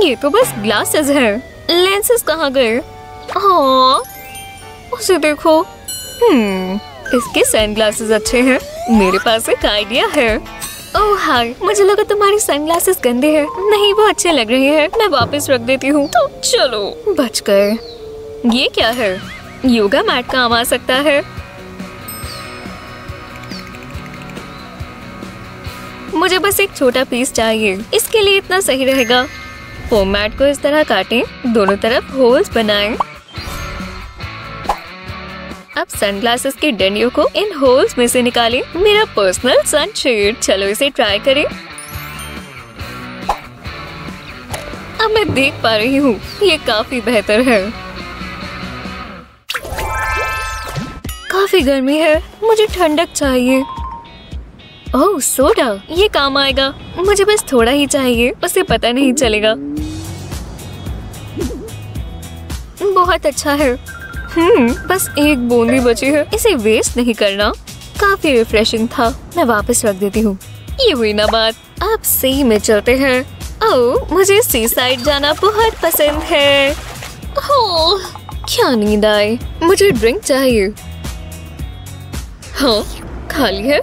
ये तो बस ग्लासेस है। लेंसेस कहाँ गए? हाँ, उसे देखो। इसके सनग्लासेस अच्छे हैं। मेरे पास एक आइडिया है। ओह हाय, मुझे लगा तुम्हारे सनग्लासेस गंदे हैं। नहीं, वो अच्छे लग रहे हैं। मैं वापस रख देती हूँ। तो चलो, बच गए। ये क्या है? योगा मैट काम आ सकता है। मुझे बस एक छोटा पीस चाहिए। इसके लिए इतना सही रहेगा। फोम मैट को इस तरह काटें, दोनों तरफ होल्स बनाएं। अब सनग्लासेस के डंडियों को इन होल्स में से निकालें। मेरा पर्सनल सनशेड। चलो इसे ट्राई करें। अब मैं देख पा रही हूँ। ये काफी बेहतर है। काफी गर्मी है, मुझे ठंडक चाहिए। Oh, soda. ये काम आएगा। मुझे बस थोड़ा ही चाहिए, उसे पता नहीं चलेगा। बहुत अच्छा है। बस एक बूंदी बची है, इसे वेस्ट नहीं करना। काफी रिफ्रेशिंग था, मैं वापस रख देती हूँ। ये हुई ना बात, आप सी में चलते हैं। ओह, मुझे सी साइड जाना बहुत पसंद है। ओह, क्या नींद आई, मुझे ड्रिंक चाहिए। हाँ, खाली है?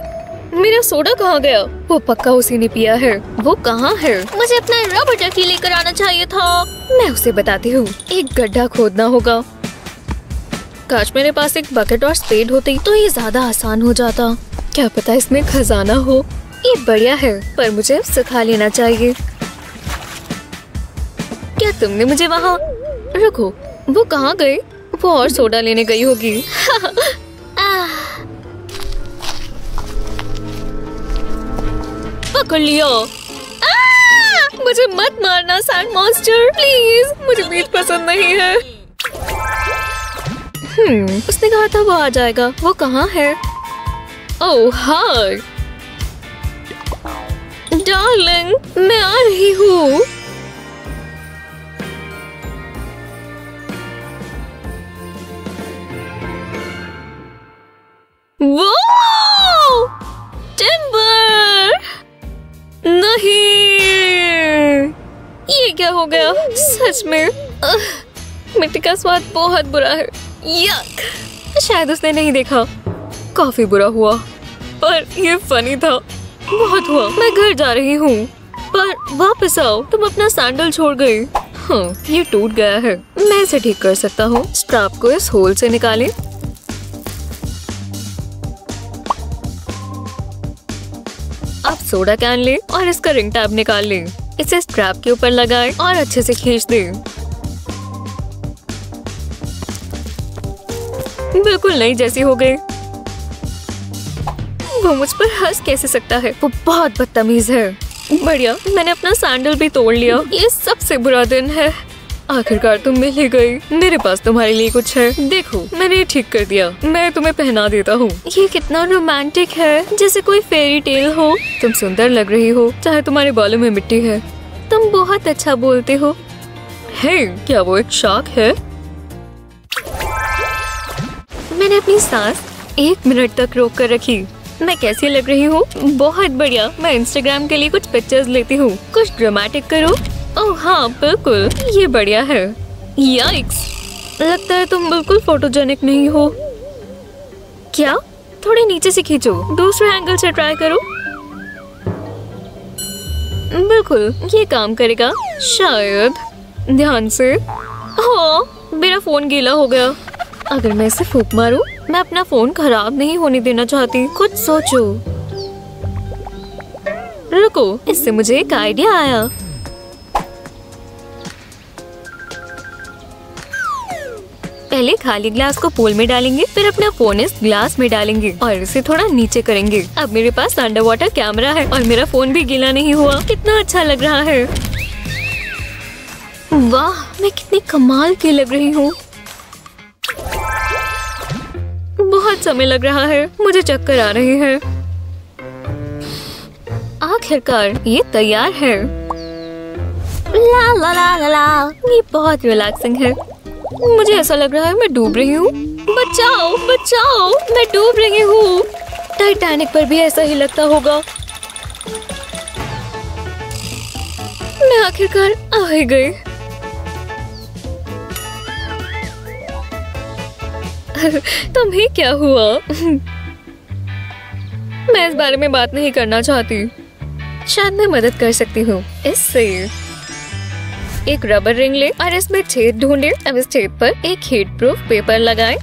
मेरा सोडा कहाँ गया? वो पक्का उसी ने पिया है। वो कहाँ है? मुझे अपना रबर टर्की लेकर आना चाहिए था। मैं उसे बताती हूँ, एक गड्ढा खोदना होगा। काश मेरे पास एक बकेट और स्पेड होती तो ये ज्यादा आसान हो जाता। क्या पता इसमें खजाना हो। ये बढ़िया है, पर मुझे सुखा लेना चाहिए। क्या तुमने मुझे वहाँ? रुको, वो कहाँ गए? वो और सोडा लेने गई होगी। पकड़ लिया। मुझे मत मारना सैंड मॉन्स्टर, प्लीज। मुझे मीट पसंद नहीं है। उसने कहा था वो आ जाएगा। वो कहाँ है? ओह हाय डार्लिंग, मैं आ रही हूँ। वो टिम्बर नहीं, ये क्या हो गया? सच में मिट्टी का स्वाद बहुत बुरा है। यक, शायद उसने नहीं देखा। काफी बुरा हुआ, पर ये फनी था। बहुत हुआ, मैं घर जा रही हूँ। पर वापस आओ, तुम अपना सैंडल छोड़ गई। हाँ, ये टूट गया है, मैं इसे ठीक कर सकता हूँ। स्ट्रैप को इस होल से निकालें। आप सोडा कैन ले और इसका रिंग टैब निकाल ले। इसे स्ट्रैप के ऊपर लगाएं और अच्छे से खींच दें। बिल्कुल नई जैसी हो गई। वो मुझ पर हंस कैसे सकता है? वो बहुत बदतमीज है। बढ़िया, मैंने अपना सैंडल भी तोड़ लिया। ये सबसे बुरा दिन है। आखिरकार तुम मिल ही गई। मेरे पास तुम्हारे लिए कुछ है। देखो, मैंने ठीक कर दिया। मैं तुम्हें पहना देता हूँ। ये कितना रोमांटिक है, जैसे कोई फेरी टेल हो। तुम सुंदर लग रही हो, चाहे तुम्हारे बालों में मिट्टी है। तुम बहुत अच्छा बोलते हो। हे, क्या वो एक शार्क है? मैंने अपनी सांस 1 मिनट तक रोक कर रखी। मैं कैसी लग रही हूँ? बहुत बढ़िया। मैं इंस्टाग्राम के लिए कुछ पिक्चर्स लेती हूँ। कुछ ड्रामेटिक करो। ओह हाँ, बिल्कुल, ये बढ़िया है। याइक्स, लगता है तुम बिल्कुल फोटोजेनिक नहीं हो। क्या? थोड़े नीचे से खींचो, दूसरे एंगल से ट्राई करो। बिल्कुल, ये काम करेगा शायद। ध्यान से। हाँ, मेरा फोन गीला हो गया। अगर मैं इसे फूंक मारूं? मैं अपना फोन खराब नहीं होने देना चाहती। कुछ सोचो। रुको, इससे मुझे एक आइडिया आया। पहले खाली ग्लास को पूल में डालेंगे, फिर अपना फोन इस ग्लास में डालेंगे और इसे थोड़ा नीचे करेंगे। अब मेरे पास अंडर वाटर कैमरा है और मेरा फोन भी गीला नहीं हुआ। कितना अच्छा लग रहा है। वाह, मैं कितनी कमाल की लग रही हूँ। बहुत समय लग रहा है, मुझे चक्कर आ रही है। आखिरकार ये तैयार है। ला ला ला ला ला, ये बहुत रिलैक्सिंग है। मुझे ऐसा लग रहा है मैं डूब रही हूँ। बचाओ बचाओ, मैं डूब रही हूँ। टाइटैनिक पर भी ऐसा ही लगता होगा। मैं आखिरकार आ ही गई। तुम्हें क्या हुआ? मैं इस बारे में बात नहीं करना चाहती। शायद मैं मदद कर सकती हूँ। इससे एक रबर रिंग ले और इसमें छेद ढूंढे। अब इस छेद पर एक हीट प्रूफ पेपर लगाएं।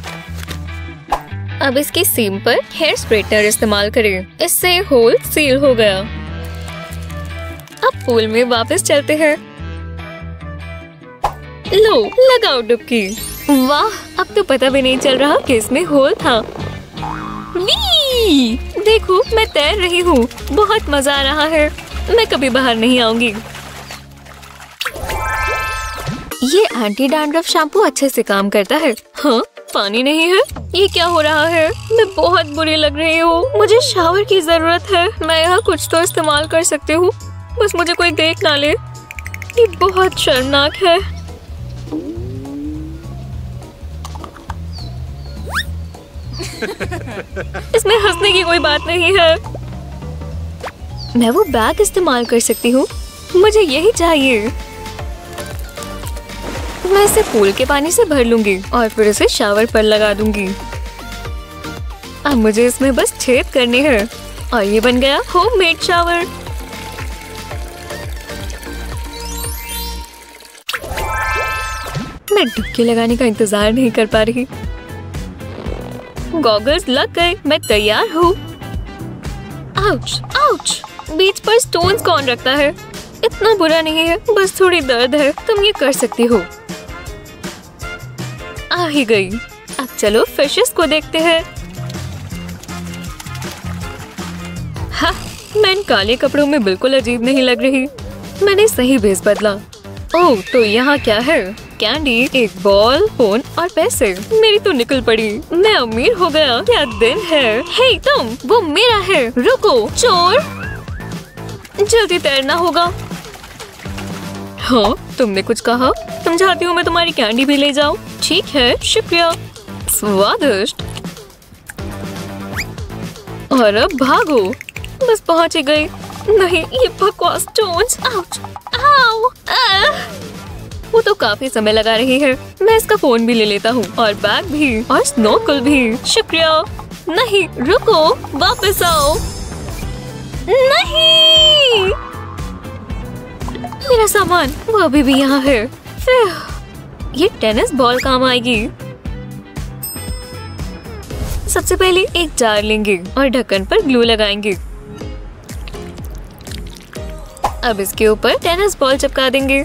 अब इसकी सीम पर हेयर स्ट्रेटनर इस्तेमाल करें। इससे होल सील हो गया। अब पूल में वापस चलते हैं। लो, लगाओ डुबकी। वाह, अब तो पता भी नहीं चल रहा कि इसमें होल था। वी! देखो, मैं तैर रही हूँ। बहुत मजा आ रहा है। मैं कभी बाहर नहीं आऊंगी। ये एंटी डैंड्रफ शैम्पू अच्छे से काम करता है। हाँ, पानी नहीं है। ये क्या हो रहा है? मैं बहुत बुरी लग रही हूँ। मुझे शावर की जरूरत है। मैं यहाँ कुछ तो इस्तेमाल कर सकती हूँ, बस मुझे कोई देख ना ले। ये बहुत शर्मनाक है। इसमें हंसने की कोई बात नहीं है। मैं वो बैग इस्तेमाल कर सकती हूँ, मुझे यही चाहिए। मैं इसे पूल के पानी से भर लूंगी और फिर इसे शावर पर लगा दूंगी। अब मुझे इसमें बस छेद करने हैं और ये बन गया होममेड शावर। मैं डुबकी लगाने का इंतजार नहीं कर पा रही। गॉगल्स लग गए, मैं तैयार हूँ। Ouch, ouch. बीच पर स्टोन्स कौन रखता है? इतना बुरा नहीं है, बस थोड़ी दर्द है। तुम ये कर सकती हो। आ ही गई। अब चलो फिशेस को देखते हैं। हाँ, मैं इन काले कपड़ों में बिल्कुल अजीब नहीं लग रही। मैंने सही भेस बदला। ओह, तो यहाँ क्या है? कैंडी, एक बॉल, फोन और पैसे। मेरी तो निकल पड़ी, मैं अमीर हो गया। क्या दिन है। हे तुम, वो मेरा है। रुको चोर, जल्दी तैरना होगा। हाँ, तुमने कुछ कहा। तुम चाहती हो मैं तुम्हारी कैंडी भी ले जाऊँ? ठीक है, शुक्रिया। स्वादिष्ट। और अब भागो। बस पहुँच गए। नहीं, ये बकवास स्टोन्स। आउच, आओ। वो तो काफी समय लगा रही है। मैं इसका फोन भी ले लेता हूँ और बैग भी और स्नोकल भी। शुक्रिया। नहीं, रुको, वापस आओ। नहीं, मेरा सामान वो अभी भी यहाँ है। ये टेनिस बॉल काम आएगी। सबसे पहले एक जार लेंगे और ढक्कन पर ग्लू लगाएंगे। अब इसके ऊपर टेनिस बॉल चिपका देंगे।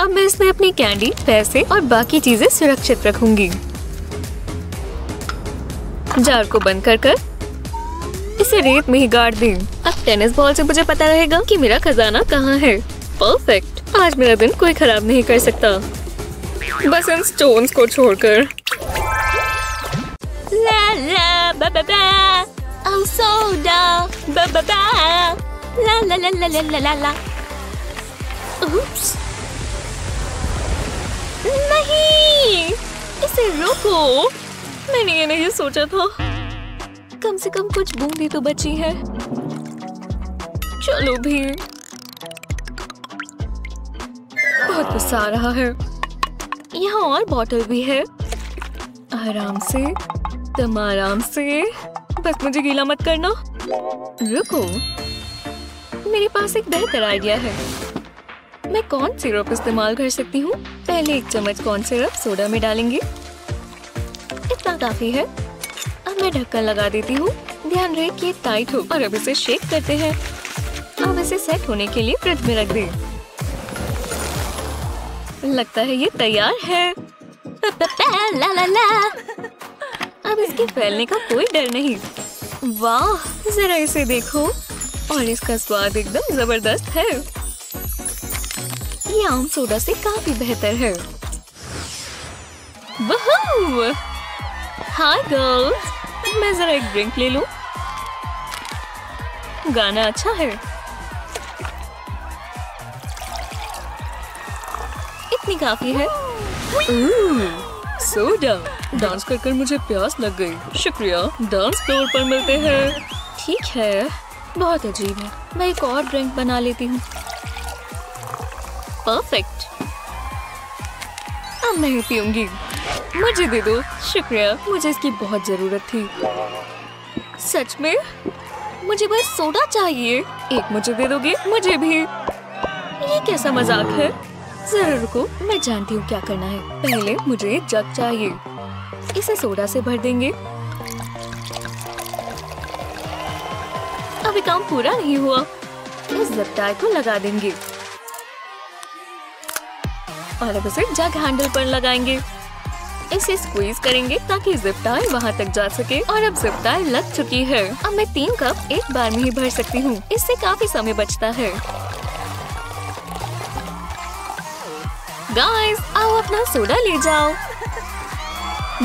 अब मैं इसमें अपनी कैंडी, पैसे और बाकी चीजें सुरक्षित रखूंगी। जार को बंद कर इसे रेत में ही गाड़ दें। अब टेनिस बॉल से मुझे पता रहेगा कि मेरा खजाना कहाँ है। परफेक्ट। आज मेरा दिन कोई खराब नहीं कर सकता, बस इन स्टोन्स को छोड़कर। ला ला बा बा बा, I'm soda बा बा बा, ला ला ला ला ला ला ला। Oops, नहीं, इसे रोको। मैंने ये नहीं सोचा था। कम से कम कुछ बूंदी तो बची है। चलो भी, बहुत गुस्सा आ रहा है। यहाँ और बॉटल भी है। आराम से, तुम आराम से। बस मुझे गीला मत करना। रुको, मेरे पास एक बेहतर आइडिया है। मैं कॉर्न सिरप इस्तेमाल कर सकती हूँ। पहले एक चम्मच कॉर्न सिरप सोडा में डालेंगे, इतना काफी है। अब मैं ढक्कन लगा देती हूँ। ध्यान रहे कि ये टाइट हो। और अब इसे शेक करते हैं। अब इसे सेट होने के लिए फ्रिज में रख दें। लगता है ये तैयार है। ला ला ला। अब इसके फैलने का कोई डर नहीं। वाह, जरा इसे देखो। और इसका स्वाद एकदम जबरदस्त है। ये आम सोडा से काफी बेहतर है। वहू! हाय गर्ल्स, मैं जरा एक ड्रिंक ले लूं। गाना अच्छा है। काफी है। सोडा। डांस करके मुझे प्यास लग गई। शुक्रिया। डांस फ्लोर पर मिलते हैं। ठीक है, बहुत अजीब है। मैं एक और ड्रिंक बना लेती हूँ। परफेक्ट। अब मैं पीऊंगी। मुझे दे दो। शुक्रिया, मुझे इसकी बहुत जरूरत थी। सच में? मुझे बस सोडा चाहिए। एक मुझे दे दोगे? मुझे भी। ये कैसा मजाक है? जरा रुको, मैं जानती हूँ क्या करना है। पहले मुझे एक जग चाहिए। इसे सोडा से भर देंगे। अभी काम पूरा नहीं हुआ। इस जगटाई को लगा देंगे और अब इसे जग हैंडल पर लगाएंगे। इसे स्क्वीज करेंगे ताकि जिपटाई वहाँ तक जा सके। और अब जिपटाई लग चुकी है। अब मैं 3 कप एक बार में ही भर सकती हूँ। इससे काफी समय बचता है। गाइस, आओ अपना सोडा ले जाओ।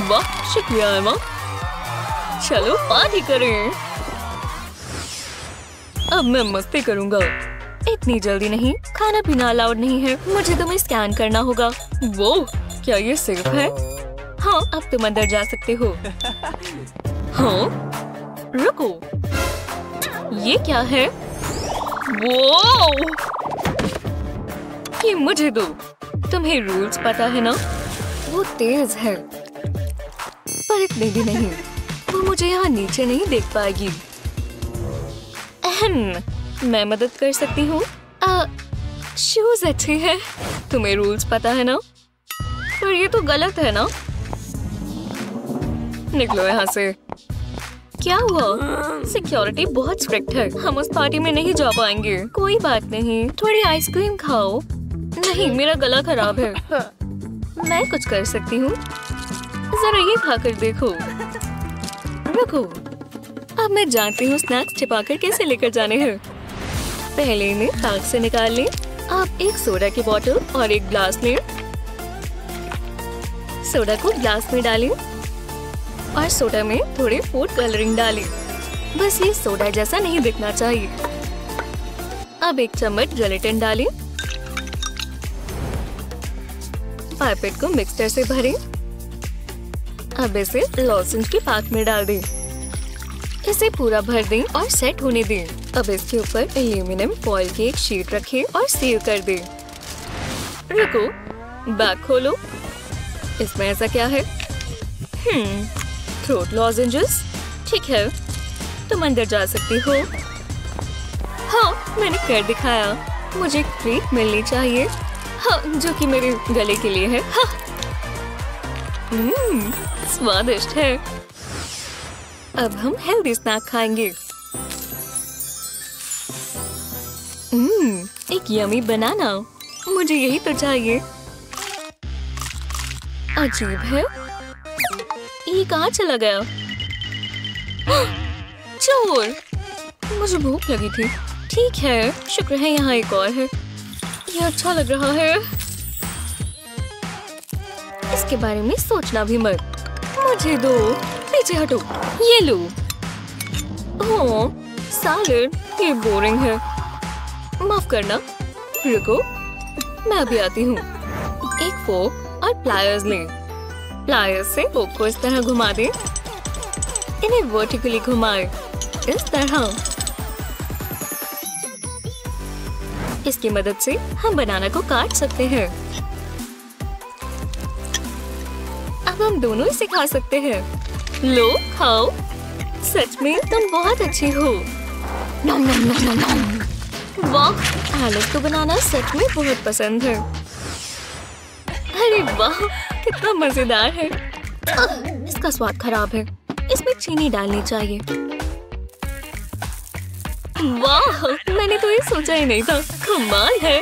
वाह, शुक्रिया एमा। चलो पार्टी करें। अब मैं मस्ती करूंगा। इतनी जल्दी नहीं, खाना पीना अलाउड नहीं है। मुझे तुम्हें स्कैन करना होगा। वो क्या ये सिर्फ है? हाँ, अब तुम अंदर जा सकते हो। हाँ, रुको, ये क्या है? वो मुझे दो। तुम्हें रूल्स पता है ना? वो तेज है पर इतने भी नहीं। वो मुझे यहाँ नीचे नहीं देख पाएगी। मैं मदद कर सकती हूँ। शूज अच्छे हैं। तुम्हें रूल्स पता है ना? पर ये तो गलत है ना? निकलो यहाँ से। क्या हुआ? सिक्योरिटी बहुत स्ट्रिक्ट है। हम उस पार्टी में नहीं जा पाएंगे। कोई बात नहीं, थोड़ी आइसक्रीम खाओ। नहीं, मेरा गला खराब है। मैं कुछ कर सकती हूँ। जरा ये खाकर देखो। रुको, अब मैं जानती हूँ स्नैक्स छिपाकर कैसे लेकर जाने हैं। पहले इन्हें ताक से निकाल लें। आप एक सोडा की बोतल और एक ग्लास लें। सोडा को ग्लास में डालें और सोडा में थोड़े फूड कलरिंग डालें। बस ये सोडा जैसा नहीं दिखना चाहिए। अब एक चम्मच जेलेटिन डालें। पाइपेट को मिक्सचर से भरें। अब इसे लॉसेंज के पाक में डाल दें। इसे पूरा भर दें और सेट होने दें। अब इसके ऊपर एल्यूमिनियम फॉइल की एक शीट रखें और सील कर दें। रुको, बैग खोलो। इसमें ऐसा क्या है? Throat lozenges. ठीक है, तुम अंदर जा सकती हो। हाँ, मैंने कर दिखाया। मुझे ट्रीट मिलनी चाहिए। हाँ, जो कि मेरे गले के लिए है। हाँ, स्वादिष्ट है। अब हम हेल्दी स्नैक खाएंगे। एक यमी बनाना। मुझे यही तो चाहिए। अजीब है, ये कहाँ चला गया? चोर! मुझे भूख लगी थी। ठीक है, शुक्र है यहाँ एक और है। ये अच्छा लग रहा है। इसके बारे में सोचना भी मत। मुझे दो। पीछे हटो। ये लो। ओह, सैलेड। ये बोरिंग है, माफ करना। रुको, मैं अभी आती हूँ। एक फोक और प्लायर्स लें। प्लायर्स से फोक को इस तरह घुमा दें। इन्हें वर्टिकली घुमाएं, इस तरह। इसकी मदद से हम बनाना को काट सकते हैं। हम दोनों इसे खा सकते हैं। लो, खाओ। सच में तुम बहुत अच्छी हो। नम नम नम नम। वाह, एलेक्स को बनाना सच में बहुत पसंद है। अरे वाह, कितना मजेदार है। इसका स्वाद खराब है। इसमें चीनी डालनी चाहिए। वाह, मैंने तो ये सोचा ही नहीं था। कमाल है।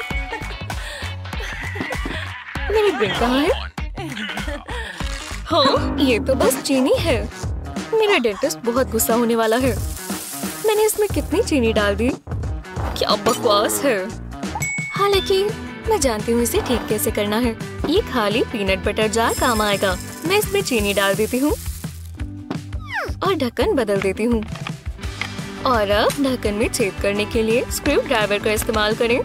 मेरी ड्रिंक कहाँ है? हाँ, ये तो बस चीनी है। मेरा डेंटिस्ट बहुत गुस्सा होने वाला है। मैंने इसमें कितनी चीनी डाल दी? क्या बकवास है। हालांकि मैं जानती हूँ इसे ठीक कैसे करना है। ये खाली पीनट बटर जार काम आएगा। मैं इसमें चीनी डाल देती हूँ और ढक्कन बदल देती हूँ। और अब ढक्कन में छेद करने के लिए स्क्रू ड्राइवर का इस्तेमाल करें।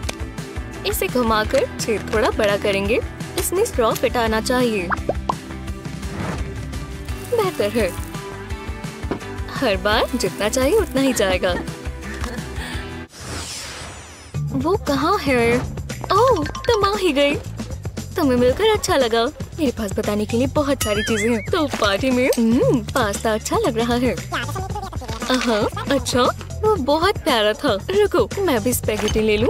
इसे घुमाकर छेद थोड़ा बड़ा करेंगे। इसमें स्ट्रॉ फिटाना चाहिए। बेहतर है। हर बार जितना चाहिए उतना ही जाएगा। वो कहाँ है? ओह, तुम आ ही गई। तुम्हें मिलकर अच्छा लगा। मेरे पास बताने के लिए बहुत सारी चीजें हैं। तो पार्टी में पास्ता अच्छा लग रहा है। हाँ, अच्छा, वो बहुत प्यारा था। रुको, मैं भी स्पैगेटी ले लूँ।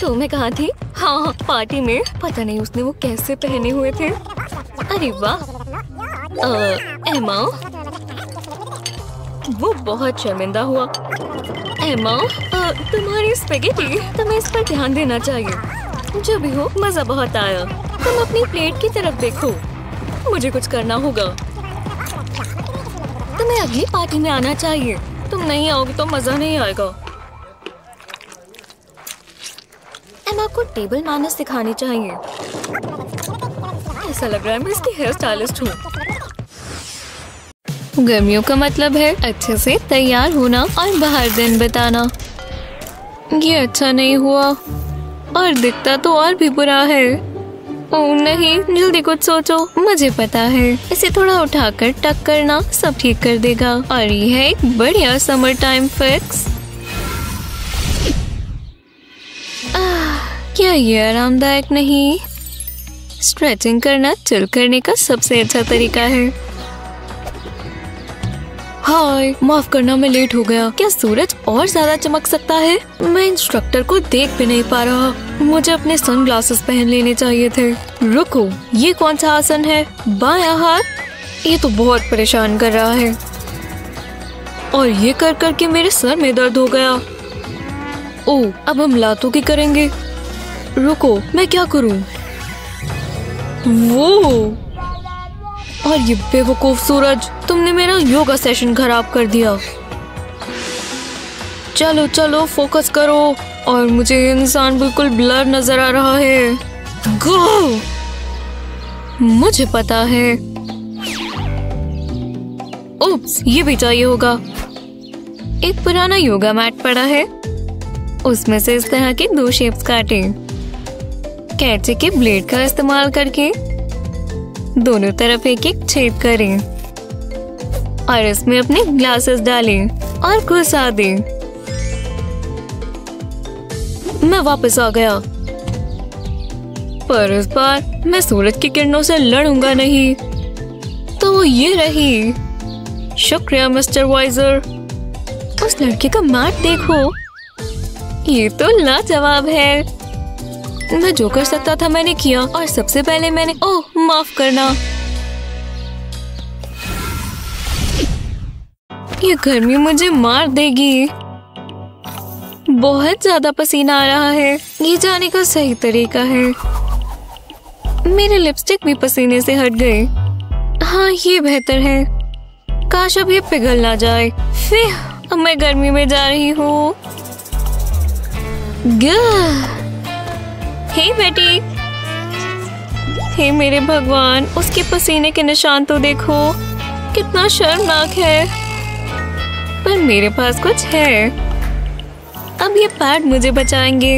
तो मैं कहाँ थी? हाँ, पार्टी में। पता नहीं उसने वो कैसे पहने हुए थे। अरे वाह। एमा, वो बहुत शर्मिंदा हुआ। एमा, तुम्हारी स्पेगेटी, तुम्हें इस पर ध्यान देना चाहिए। जो भी हो, मजा बहुत आया। तुम अपनी प्लेट की तरफ देखो। मुझे कुछ करना होगा। तुम्हें अगली पार्टी में आना चाहिए। तुम नहीं आओगे तो मजा नहीं आएगा। एमा को टेबल मैनर्स सिखानी चाहिए। ऐसा लग रहा है मैं इसकी हेयर स्टाइलिस्ट हूँ। गर्मियों का मतलब है अच्छे से तैयार होना और बाहर दिन बिताना। ये अच्छा नहीं हुआ और दिखता तो और भी बुरा है। ओह नहीं, जल्दी कुछ सोचो, मुझे पता है इसे थोड़ा उठाकर टक करना सब ठीक कर देगा। और ये है एक बढ़िया समर टाइम फिक्स। क्या ये आरामदायक नहीं? स्ट्रेचिंग करना चिल करने का सबसे अच्छा तरीका है। हाय, माफ करना मैं लेट हो गया। क्या सूरज और ज्यादा चमक सकता है? मैं इंस्ट्रक्टर को देख भी नहीं पा रहा। मुझे अपने सनग्लासेस पहन लेने चाहिए थे। रुको, ये कौन सा आसन है? बायां हाथ? ये तो बहुत परेशान कर रहा है और ये कर कर के मेरे सर में दर्द हो गया। ओह, अब हम लातों की करेंगे। रुको, मैं क्या करूं? वो और ये बेवकूफ सूरज, तुमने मेरा योगा सेशन खराब कर दिया। चलो चलो, फोकस करो। और मुझे इंसान बिल्कुल ब्लर नजर आ रहा है। गो! मुझे पता है। ओप्स, ये भी चाहिए होगा। एक पुराना योगा मैट पड़ा है, उसमें से इस तरह के 2 शेप्स काटें। कैंची के ब्लेड का इस्तेमाल करके दोनों तरफ एक एक छेद करें और इसमें अपने ग्लासेस डालें और घुसा दें। मैं वापस आ गया, पर इस बार मैं सूरज की किरणों से लड़ूंगा नहीं। तो वो ये रही। शुक्रिया मिस्टर वाइजर। उस लड़के का मैट देखो, ये तो लाजवाब है। मैं जो कर सकता था मैंने किया, और सबसे पहले मैंने ओह माफ करना। ये गर्मी मुझे मार देगी। बहुत ज्यादा पसीना आ रहा है। ये जाने का सही तरीका है। मेरे लिपस्टिक भी पसीने से हट गए। हाँ, ये बेहतर है। काश अब ये पिघल ना जाए। फिर अब मैं गर्मी में जा रही हूँ। हे बेटी, हे मेरे भगवान, उसके पसीने के निशान तो देखो। कितना शर्मनाक है। पर मेरे पास कुछ है। अब ये पैड मुझे बचाएंगे।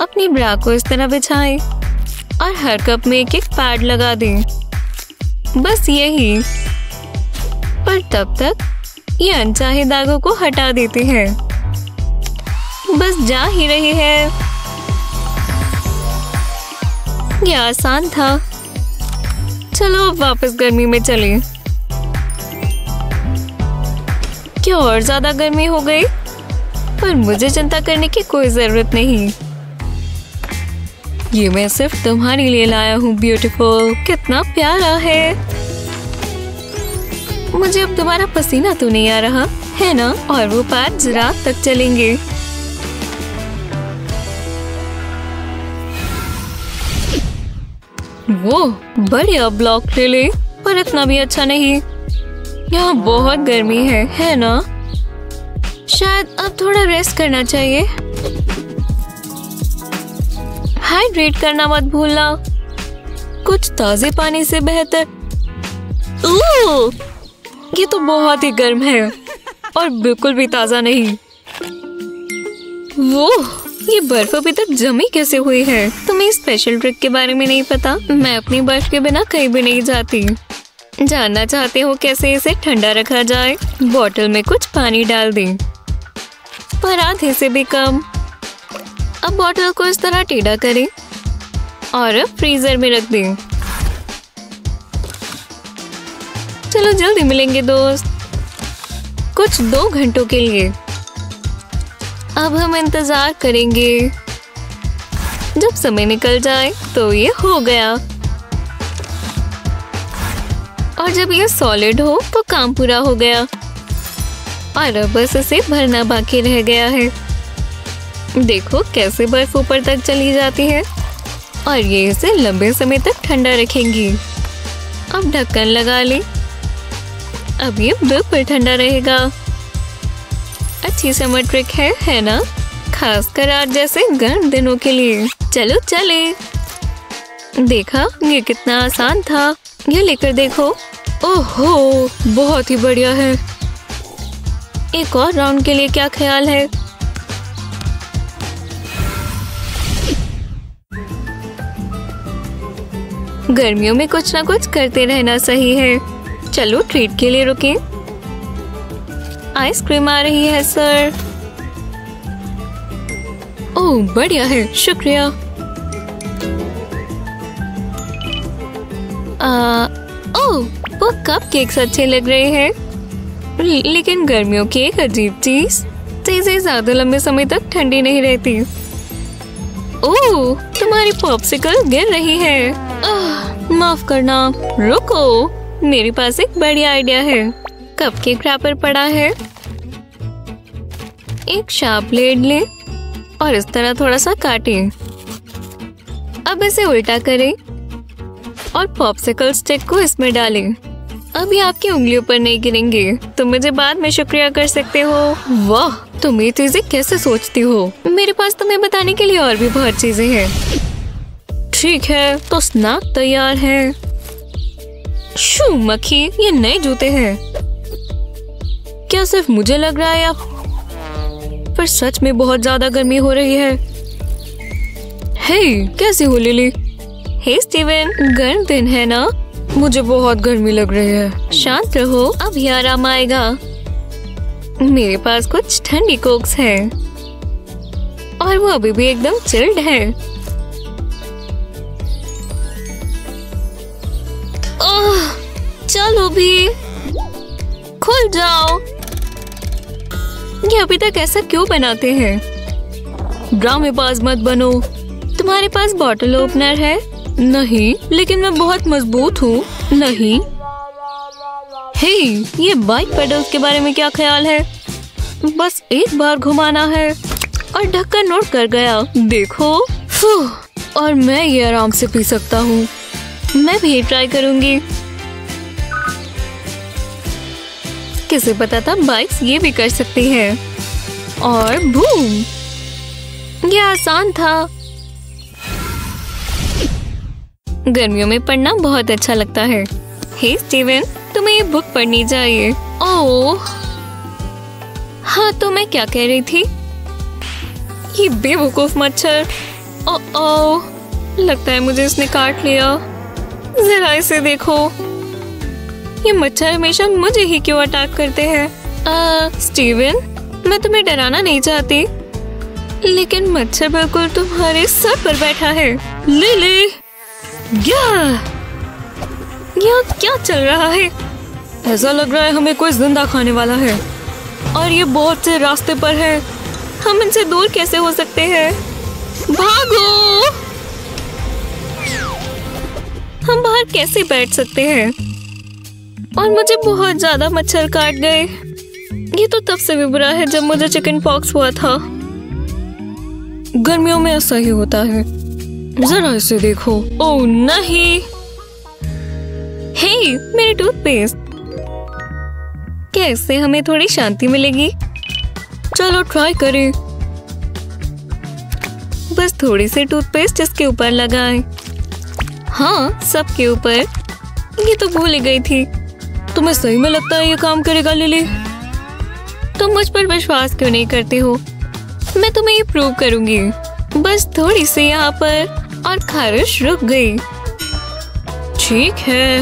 अपनी ब्रा को इस तरह बिछाएं और हर कप में एक एक पैड लगा दें। बस यही। पर तब तक ये अनचाहे दागों को हटा देते हैं। बस जा ही रही है। यह आसान था। चलो अब वापस गर्मी में चलें। क्या और ज्यादा गर्मी हो गई? पर मुझे चिंता करने की कोई जरूरत नहीं। ये मैं सिर्फ तुम्हारे लिए लाया हूँ ब्यूटीफुल। कितना प्यारा है। मुझे अब दोबारा पसीना तो नहीं आ रहा है ना? और वो पैड्स रात तक चलेंगे। वो बढ़िया ब्लॉक ले ले, पर इतना भी अच्छा नहीं। यहाँ बहुत गर्मी है ना? शायद अब थोड़ा रेस्ट करना चाहिए। हाइड्रेट करना मत भूलना। कुछ ताजे पानी से बेहतर। ये तो बहुत ही गर्म है और बिल्कुल भी ताजा नहीं। वो ये बर्फ अभी तक जमी कैसे हुई है? तुम्हें स्पेशल ट्रिक के बारे में नहीं पता? मैं अपनी बर्फ के बिना कहीं भी नहीं जाती। जानना चाहते हो कैसे इसे ठंडा रखा जाए? बोतल में कुछ पानी डाल दें, पर आधे से भी कम। अब बोतल को इस तरह टेढ़ा करें और अब फ्रीजर में रख दें। चलो जल्दी मिलेंगे दोस्त, कुछ 2 घंटों के लिए। अब हम इंतजार करेंगे। जब समय निकल जाए तो ये हो गया। और जब ये सॉलिड हो तो काम पूरा हो गया। और अब बस इसे भरना बाकी रह गया है। देखो कैसे बर्फ ऊपर तक चली जाती है। और ये इसे लंबे समय तक ठंडा रखेंगी। अब ढक्कन लगा ले। अब ये बिल्कुल ठंडा रहेगा। अच्छी समर ट्रिक है ना? खासकर आज जैसे गर्म दिनों के लिए। चलो चले। देखा, ये कितना आसान था। ये लेकर देखो। ओहो, बहुत ही बढ़िया है। एक और राउंड के लिए क्या ख्याल है? गर्मियों में कुछ ना कुछ करते रहना सही है। चलो ट्रीट के लिए रुकें। आइसक्रीम आ रही है सर। ओह बढ़िया है, शुक्रिया। ओह वो कपकेक्स अच्छे लग रहे हैं, लेकिन गर्मियों की एक अजीब चीजें ज्यादा लंबे समय तक ठंडी नहीं रहती। ओह तुम्हारी पॉप्सिकल गिर रही है। माफ करना, रुको मेरे पास एक बढ़िया आइडिया है। कपकेक रैपर पड़ा है, एक शार्प ब्लेड ले और इस तरह थोड़ा सा काटें। अब इसे उल्टा करें और पॉप्सिकल स्टिक को इसमें डालें। अभी आपकी उंगलियों पर नहीं गिरेंगे। तुम मुझे बाद में शुक्रिया कर सकते हो। वाह तुम ये चीजें कैसे सोचती हो? मेरे पास तुम्हें बताने के लिए और भी बहुत चीजें हैं। ठीक है तो स्नैक तैयार है। शू मक्खी, ये नए जूते हैं। क्या सिर्फ मुझे लग रहा है अब? पर सच में बहुत ज्यादा गर्मी हो रही है। हे कैसी हो लिली? हे स्टीवन, गर्म दिन है ना? मुझे बहुत गर्मी लग रही है। शांत रहो, अब ही आराम आएगा। मेरे पास कुछ ठंडी कोक्स हैं और वो अभी भी एकदम चिल्ड है। ओह, चलो भी खुल जाओ। ये अभी तक ऐसा क्यों बनाते हैं? ड्रामेबाज मत बनो। तुम्हारे पास बॉटल ओपनर है? नहीं, लेकिन मैं बहुत मजबूत हूँ। नहीं। हे, ये बाइक पेडल्स के बारे में क्या ख्याल है? बस एक बार घुमाना है और ढक्कन नोट कर गया। देखो, और मैं ये आराम से पी सकता हूँ। मैं भी ट्राई करूँगी। किसे पता था बाइक्स ये भी कर सकती हैं। और बूम, ये आसान था। गर्मियों में पढ़ना बहुत अच्छा लगता है। हे स्टीवन, तुम्हें ये बुक पढ़नी चाहिए। ओह हाँ, तो मैं क्या कह रही थी? ये बेवकूफ मच्छर। ओह लगता है मुझे इसने काट लिया। जरा इसे देखो, ये मच्छर हमेशा मुझे ही क्यों अटैक करते हैं? स्टीवन, मैं तुम्हें डराना नहीं चाहती, लेकिन मच्छर बिल्कुल तुम्हारे सर पर बैठा है। लिली, यहाँ क्या चल रहा है? ऐसा लग रहा है हमें कोई जिंदा खाने वाला है और ये बहुत से रास्ते पर है। हम इनसे दूर कैसे हो सकते हैं? भागो! हम बाहर कैसे बैठ सकते हैं? और मुझे बहुत ज्यादा मच्छर काट गए। ये तो तब से भी बुरा है जब मुझे चिकन पॉक्स हुआ था। गर्मियों में ऐसा ही होता है। जरा इसे देखो। ओह नहीं। हे, मेरे टूथपेस्ट। क्या इससे हमें थोड़ी शांति मिलेगी? चलो ट्राई करें। बस थोड़ी सी टूथपेस्ट इसके ऊपर लगाएं। हाँ, सबके ऊपर। ये तो भूल गई थी। तुम्हें सही में लगता है ये काम करेगा लिली? तुम मुझ पर विश्वास क्यों नहीं करते हो? मैं तुम्हें ये प्रूव करूंगी। बस थोड़ी सी यहाँ पर और खारिश रुक गई। ठीक है,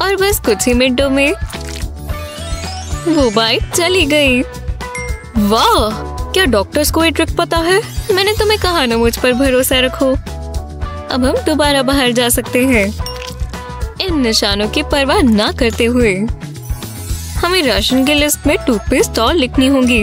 और बस कुछ ही मिनटों में वो बाइक चली गई। वाह, क्या डॉक्टर्स को ये ट्रिक पता है? मैंने तुम्हें कहा ना मुझ पर भरोसा रखो। अब हम दोबारा बाहर जा सकते हैं, इन निशानों की परवाह ना करते हुए। हमें राशन की लिस्ट में टूथपेस्ट और लिखनी होगी।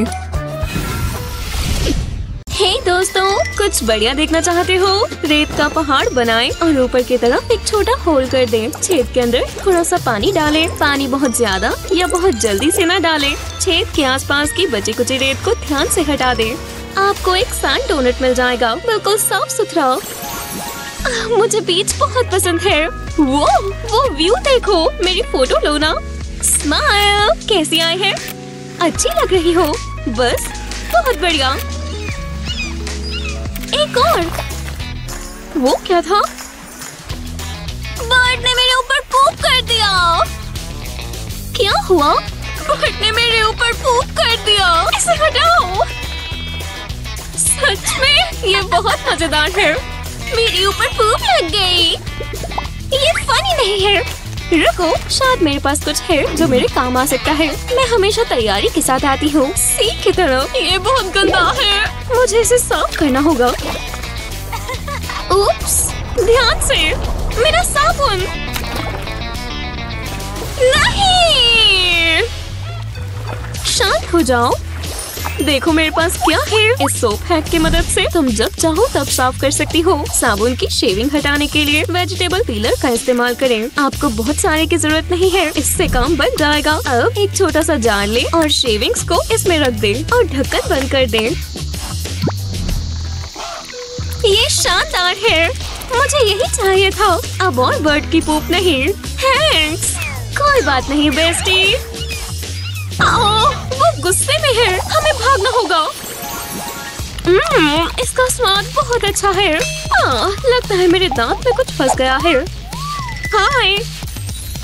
हे दोस्तों, कुछ बढ़िया देखना चाहते हो? रेत का पहाड़ बनाएं और ऊपर की तरफ एक छोटा होल कर दें। छेद के अंदर थोड़ा सा पानी डालें। पानी बहुत ज्यादा या बहुत जल्दी से ना डालें। छेद के आसपास की बची कुची रेत को ध्यान से हटा दें। आपको एक सैंड डोनट मिल जाएगा, बिल्कुल साफ सुथरा। मुझे बीच बहुत पसंद है। वो व्यू देखो, मेरी फोटो लो ना। स्माइल, कैसी आए है? अच्छी लग रही हो। बस बहुत बढ़िया। एक और। वो क्या था? बर्ड ने मेरे ऊपर पूप कर दिया। क्या हुआ? बर्ड ने मेरे ऊपर पूप कर दिया। इसे हटाओ। सच में ये बहुत मजेदार है। मेरे ऊपर फूंक लग गई। ये फनी नहीं है। रुको, शायद मेरे पास कुछ है जो मेरे काम आ सकता है। मैं हमेशा तैयारी के साथ आती हूँ, सीख की तरह। ये बहुत गंदा है, मुझे इसे साफ करना होगा। उप्स, ध्यान से, मेरा साबुन। नहीं, शांत हो जाओ। देखो मेरे पास क्या है। इस सोप हैक की मदद से तुम जब चाहो तब साफ कर सकती हो। साबुन की शेविंग हटाने के लिए वेजिटेबल पीलर का इस्तेमाल करें। आपको बहुत सारे की जरूरत नहीं है, इससे काम बन जाएगा। अब एक छोटा सा जार लें और शेविंग्स को इसमें रख दें और ढक्कन बंद कर दें। ये शानदार है, मुझे यही चाहिए था। अब और बर्ड की पोप नहीं। थैंक्स, कोई बात नहीं बेस्टी। वो गुस्से में है, हमें भागना होगा। इसका स्वाद बहुत अच्छा है। लगता है मेरे दांत में कुछ फंस गया है। हाय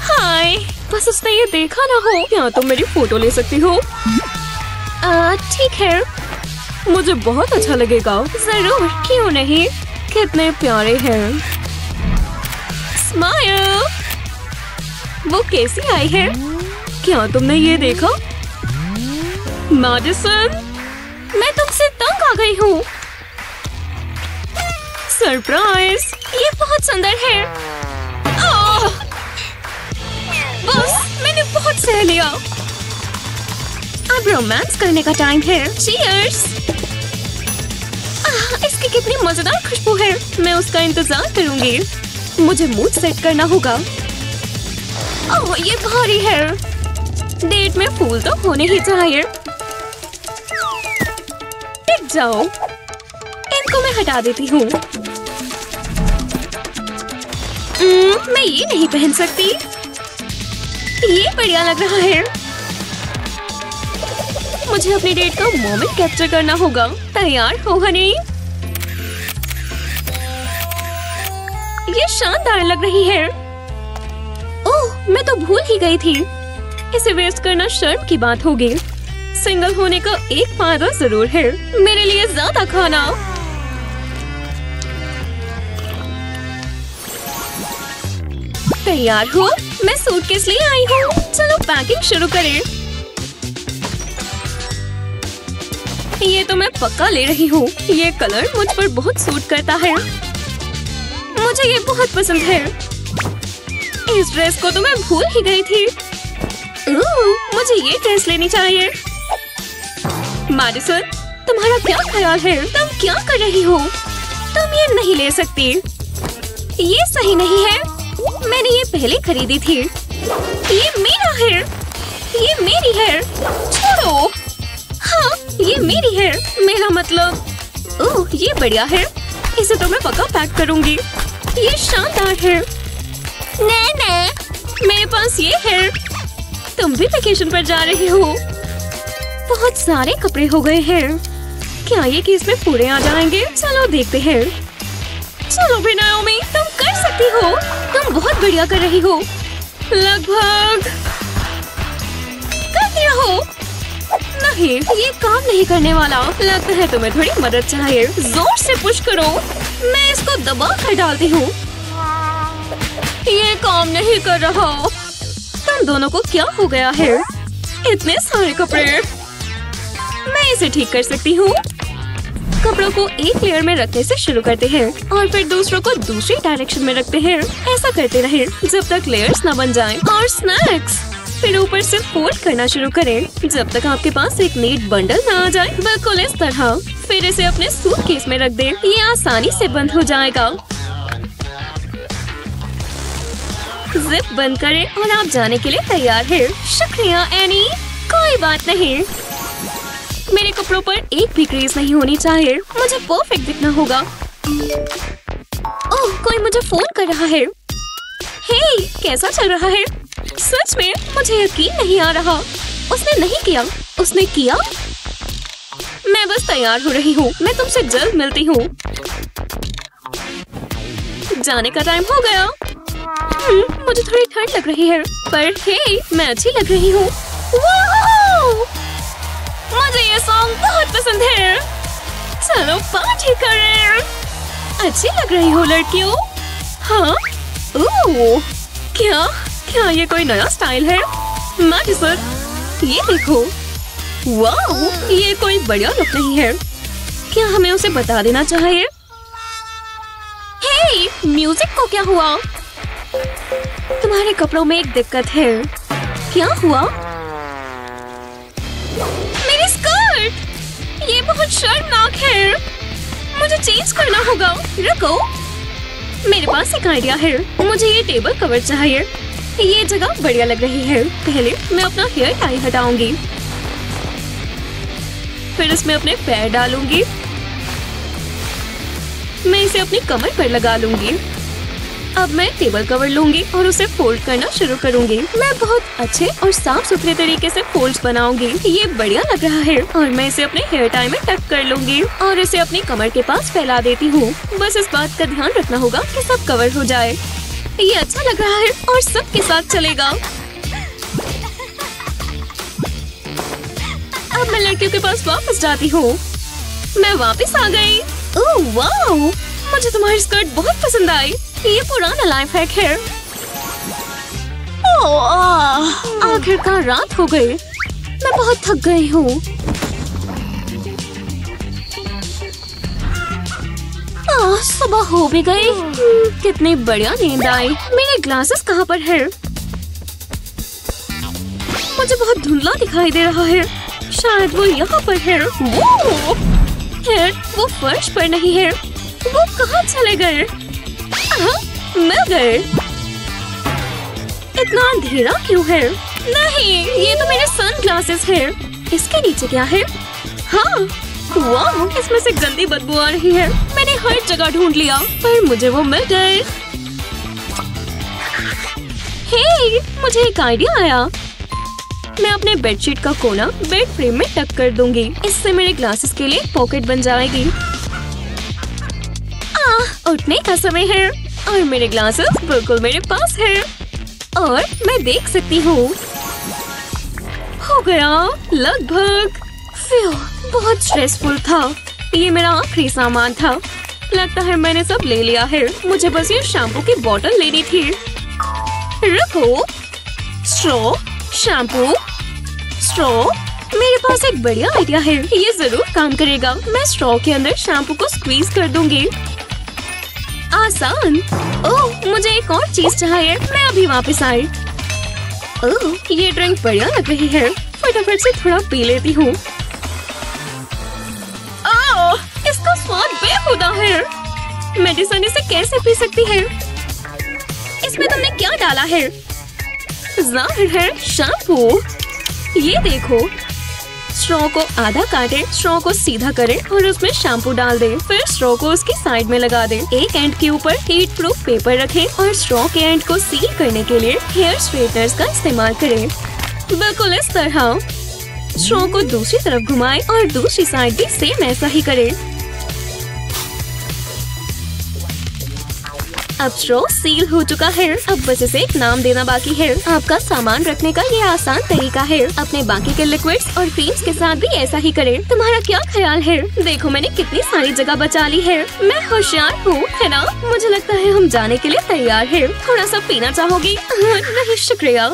हाय, बस उसने ये देखा ना हो। क्या तुम मेरी फोटो ले सकती हो? ठीक है, मुझे बहुत अच्छा लगेगा। जरूर, क्यों नहीं। कितने प्यारे हैं। स्माइल, वो कैसी आई है? क्या तुमने ये देखा? मैडिसन, मैं तुमसे तंग आ गई हूँ। सरप्राइज, ये बहुत सुंदर है। बस, मैंने बहुत सह लिया। अब रोमांस करने का टाइम है। चीयर्स। इसकी कितनी मजेदार खुशबू है। मैं उसका इंतजार करूंगी। मुझे मूड सेट करना होगा। ओह, ये भारी है। डेट में फूल तो होने ही चाहिए। जाओ, इनको मैं हटा देती हूँ। मैं ये नहीं पहन सकती। ये बढ़िया लग रहा है। मुझे अपनी डेट का मोमेंट कैप्चर करना होगा। तैयार हो हनी? ये शानदार लग रही है। ओह, मैं तो भूल ही गई थी। इसे वेस्ट करना शर्म की बात होगी। सिंगल होने का एक फायदा जरूर है, मेरे लिए ज्यादा खाना। तैयार हो? मैं सूटकेस लिए आई हूँ। चलो पैकिंग शुरू करें। ये तो मैं पक्का ले रही हूँ। ये कलर मुझ पर बहुत सूट करता है। मुझे ये बहुत पसंद है। इस ड्रेस को तो मैं भूल ही गई थी। मुझे ये ड्रेस लेनी चाहिए। मैडिसन, तुम्हारा क्या ख्याल है? तुम क्या कर रही हो? तुम ये नहीं ले सकती। ये सही नहीं है। मैंने ये पहले खरीदी थी। ये मेरा है। ये मेरी है। छोड़ो। हाँ, ये मेरी है। मेरा मतलब। ओह, ये बढ़िया है। इसे तो मैं पक्का पैक करूंगी। ये शानदार है। नहीं नहीं, मेरे पास ये है। तुम भी वेकेशन पर जा रही हो। बहुत सारे कपड़े हो गए हैं। क्या ये केस में पूरे आ जाएंगे? चलो देखते हैं। चलो भी नाओमी, तुम कर सकती हो। तुम बहुत बढ़िया कर रही हो। लगभग करती रहो। नहीं, ये काम नहीं करने वाला। लगता है तुम्हें थोड़ी मदद चाहिए। जोर से पुश करो। मैं इसको दबा कर डालती हूँ। ये काम नहीं कर रहा। तुम दोनों को क्या हो गया है? इतने सारे कपड़े। मैं इसे ठीक कर सकती हूँ। कपड़ों को एक लेयर में रखने से शुरू करते हैं और फिर दूसरों को दूसरी डायरेक्शन में रखते हैं। ऐसा करते रहें जब तक लेयर्स न बन जाएं। और स्नैक्स, फिर ऊपर से फोल्ड करना शुरू करें जब तक आपके पास एक नीट बंडल न आ जाए। बिल्कुल इस तरह। फिर इसे अपने सूटकेस में रख दें। ये आसानी से बंद हो जाएगा। जिप बंद करें और आप जाने के लिए तैयार हैं। शुक्रिया एनी। कोई बात नहीं। मेरे कपड़ों पर एक भी क्रीज नहीं होनी चाहिए। मुझे परफेक्ट दिखना होगा। ओह, कोई मुझे फोन कर रहा है। हे, कैसा चल रहा है? सच में मुझे यकीन नहीं आ रहा। उसने नहीं किया। उसने किया। मैं बस तैयार हो रही हूँ। मैं तुमसे जल्द मिलती हूँ। जाने का टाइम हो गया। मुझे थोड़ी ठंड लग रही है, पर हे, मैं अच्छी लग रही हूँ। मुझे ये सॉन्ग बहुत पसंद है। चलो पार्टी करें। अच्छी लग रही हो लड़कियों। हाँ, ओह, क्या ये कोई नया स्टाइल है? मैडिसन, ये देखो। वाह, ये कोई बढ़िया लुक नहीं है। क्या हमें उसे बता देना चाहिए? हे, म्यूजिक को क्या हुआ? तुम्हारे कपड़ों में एक दिक्कत है। क्या हुआ? मेरी स्कर्ट! ये बहुत शर्मनाक है। मुझे चेंज करना होगा। रुको, मेरे पास एक आइडिया है। मुझे ये टेबल कवर चाहिए। ये जगह बढ़िया लग रही है। पहले मैं अपना हेयर टाई हटाऊंगी, फिर इसमें अपने पैर डालूंगी। मैं इसे अपनी कमर पर लगा लूंगी। अब मैं टेबल कवर लूंगी और उसे फोल्ड करना शुरू करूंगी। मैं बहुत अच्छे और साफ सुथरे तरीके से फोल्ड्स बनाऊंगी। ये बढ़िया लग रहा है। और मैं इसे अपने हेयर टाई में टक कर लूंगी और इसे अपनी कमर के पास फैला देती हूँ। बस इस बात का ध्यान रखना होगा कि सब कवर हो जाए। ये अच्छा लग रहा है और सबके साथ चलेगा। अब मैं लड़कियों के पास वापस जाती हूँ। मैं वापस आ गई। ओह वाओ, मुझे तुम्हारी स्कर्ट बहुत पसंद आई। ये पुराना लाइफ हैक है। आखिरकार रात हो गई। मैं बहुत थक गई हूँ। सुबह हो भी गई। कितनी बढ़िया नींद आई। मेरे ग्लासेस कहाँ पर है? मुझे बहुत धुंधला दिखाई दे रहा है। शायद वो यहाँ पर है। वो फर्श पर नहीं है। वो कहाँ चले गए? मिल गए। इतना अंधेरा क्यों है? नहीं, ये तो मेरे सनग्लासेस है। इसके नीचे क्या है? हाँ, वाह, इसमें से गंदी बदबू आ रही है। मैंने हर जगह ढूंढ लिया पर मुझे वो मिल गए। हे, मुझे एक आइडिया आया। मैं अपने बेडशीट का कोना बेड फ्रेम में टक कर दूंगी। इससे मेरे ग्लासेस के लिए पॉकेट बन जाएगी। उठने का समय है और मेरे ग्लासेस बिल्कुल मेरे पास है और मैं देख सकती हूँ। हो गया लगभग। बहुत स्ट्रेसफुल था। ये मेरा आखिरी सामान था। लगता है मैंने सब ले लिया है। मुझे बस ये शैम्पू की बोतल लेनी थी। रखो, स्ट्रॉ, शैम्पू, स्ट्रॉ। मेरे पास एक बढ़िया आइडिया है। ये जरूर काम करेगा। मैं स्ट्रॉ के अंदर शैम्पू को स्क्वीज कर दूंगी। आसान। ओह, मुझे एक और चीज चाहिए। मैं अभी वापस आई। ओह, ये ड्रिंक बढ़िया लग रही है। फटाफट से थोड़ा पी लेती हूँ। ओह, इसका स्वाद बेहुदा है। मेडिसन इसे कैसे पी सकती है? इसमें तुमने क्या डाला है? जाहिर है शैम्पू। ये देखो, स्ट्रॉ को आधा काटे, स्ट्रॉ को सीधा करें और उसमें शैम्पू डाल दें। फिर स्ट्रॉ को उसकी साइड में लगा दें। एक एंड के ऊपर हीट प्रूफ पेपर रखें और स्ट्रॉ के एंड को सील करने के लिए हेयर स्ट्रेटनर्स का इस्तेमाल करें। बिल्कुल इस तरह। स्ट्रॉ को दूसरी तरफ घुमाएं और दूसरी साइड भी सेम ऐसा ही करें। अब स्ट्रॉ सील हो चुका है। अब बस इसे एक नाम देना बाकी है। आपका सामान रखने का ये आसान तरीका है। अपने बाकी के लिक्विड्स और क्रीम्स के साथ भी ऐसा ही करें। तुम्हारा क्या ख्याल है? देखो, मैंने कितनी सारी जगह बचा ली है। मैं होशियार हूँ, है ना? मुझे लगता है हम जाने के लिए तैयार हैं। थोड़ा सा पीना चाहोगी? नहीं शुक्रिया।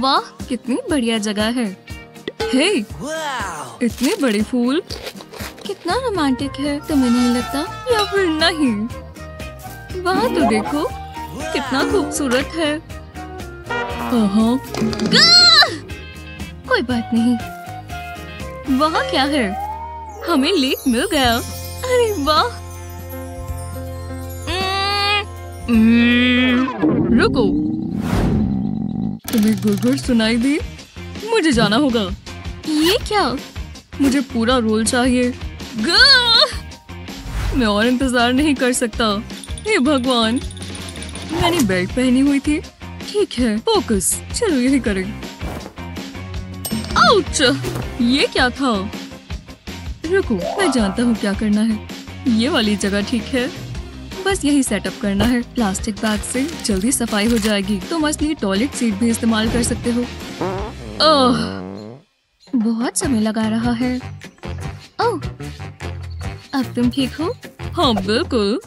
वाह, कितनी बढ़िया जगह है। हे, इतने बड़े फूल, कितना रोमांटिक है। तुम्हें नहीं लगता? या फिर नहीं? वाह, तो देखो कितना खूबसूरत है। कोई बात नहीं। वहाँ क्या है? हमें लेक मिल गया। अरे वाह। रुको, तुम्हें गुड़गुड़ सुनाई दी? मुझे जाना होगा। ये क्या? मुझे पूरा रोल चाहिए। मैं और इंतजार नहीं कर सकता। हे भगवान, मैंने बेल्ट पहनी हुई थी। ठीक है, फोकस, चलो यही करें। आउच! ये क्या था? रुको, मैं जानता हूँ क्या करना है। ये वाली जगह ठीक है, बस यही सेटअप करना है। प्लास्टिक बैग से जल्दी सफाई हो जाएगी। तुम असली टॉयलेट सीट भी इस्तेमाल कर सकते हो। बहुत समय लगा रहा है। अब तुम ठीक हो? हाँ बिल्कुल।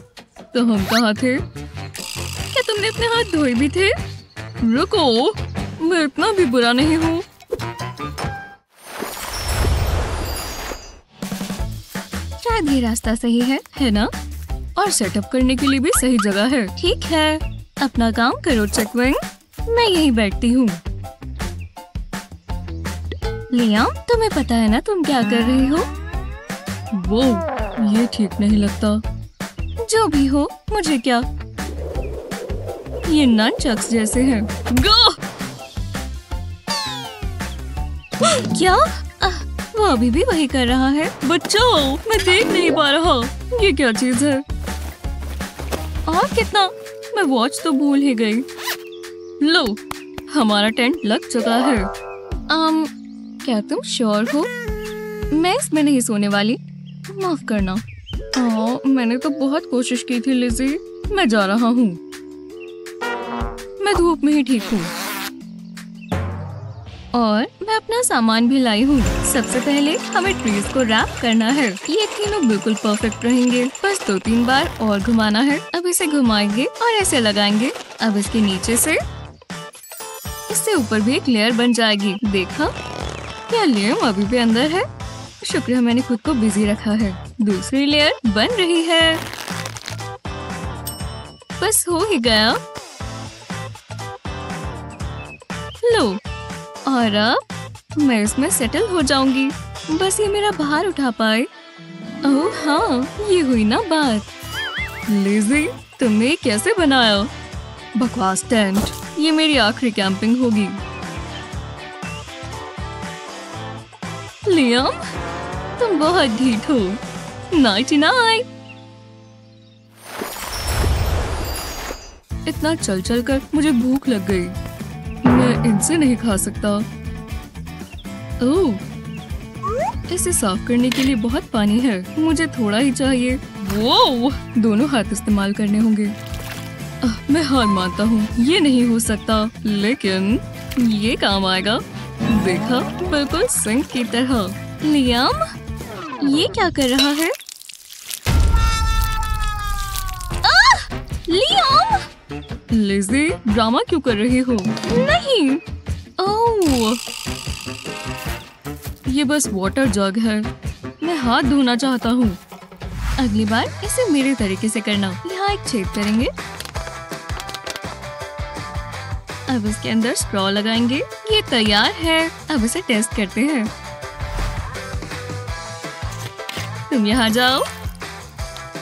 तो हम कहाँ थे? क्या तुमने अपने हाथ धोए भी थे? रुको, मैं इतना भी बुरा नहीं हूँ। शायद ये रास्ता सही है ना? और सेटअप करने के लिए भी सही जगह है। ठीक है, अपना काम करो चकविंग, मैं यहीं बैठती हूँ। लियाम, तुम्हें पता है ना तुम क्या कर रही हो? वो ये ठीक नहीं लगता। जो भी हो, मुझे क्या, ये ननचक्स जैसे हैं। गो! क्या वो अभी भी वही कर रहा है? बच्चों, मैं देख नहीं पा रहा, ये क्या चीज है? और कितना, मैं वॉच तो भूल ही गई। लो, हमारा टेंट लग चुका है। क्या तुम श्योर हो? मैं इसमें नहीं सोने वाली, माफ करना। मैंने तो बहुत कोशिश की थी लिजी। मैं जा रहा हूँ, मैं धूप में ही ठीक हूँ। और मैं अपना सामान भी लाई हूँ। सबसे पहले हमें ट्रीज को रैप करना है। ये तीनों बिल्कुल परफेक्ट रहेंगे, बस 2-3 बार और घुमाना है। अब इसे घुमाएंगे और ऐसे लगाएंगे। अब इसके नीचे से इससे ऊपर भी एक लेयर बन जाएगी। देखा, क्या लेयर अभी भी अंदर है? शुक्र है मैंने खुद को बिजी रखा है। दूसरी लेयर बन रही है। बस हो ही गया। लो, और अब मैं इसमें सेटल हो जाऊंगी। बस ये मेरा भार उठा पाए। ओह हाँ, ये हुई ना बात। लिजी, तुमने कैसे बनाया? बकवास टेंट, ये मेरी आखिरी कैंपिंग होगी। लियाम, तुम बहुत ढीठ हो। Nighty night. इतना चल चल कर मुझे भूख लग गई, मैं इनसे नहीं खा सकता। ओह, इसे साफ करने के लिए बहुत पानी है, मुझे थोड़ा ही चाहिए। वो दोनों हाथ इस्तेमाल करने होंगे। मैं हार मानता हूँ, ये नहीं हो सकता, लेकिन ये काम आएगा। देखा, बिल्कुल सिंक की तरह। लियाम, ये क्या कर रहा है? लियाम! लिजी, ड्रामा क्यों कर रही हो? नहीं। ओह, ये बस वाटर जग है, मैं हाथ धोना चाहता हूँ। अगली बार इसे मेरे तरीके से करना। यहाँ एक छेद करेंगे, अब इसके अंदर स्ट्रॉ लगाएंगे। ये तैयार है, अब इसे टेस्ट करते हैं। तुम यहाँ जाओ,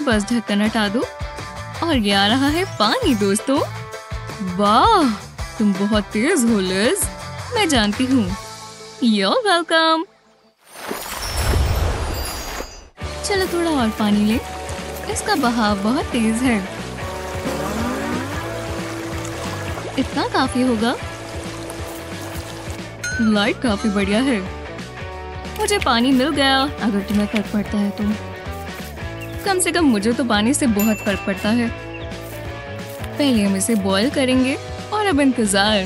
बस ढक्कन हटा दो। और ये आ रहा है पानी दोस्तों। वाह, तुम बहुत तेज हो लिज, मैं जानती हूँ। You're welcome। चलो थोड़ा और पानी ले, इसका बहाव बहुत तेज है। इतना काफी होगा। लाइट काफी बढ़िया है, मुझे पानी मिल गया। अगर तुम्हें फर्क पड़ता है तो, कम से कम मुझे तो पानी से बहुत फर्क पड़ता है। पहले हम इसे बॉईल करेंगे और अब इंतजार।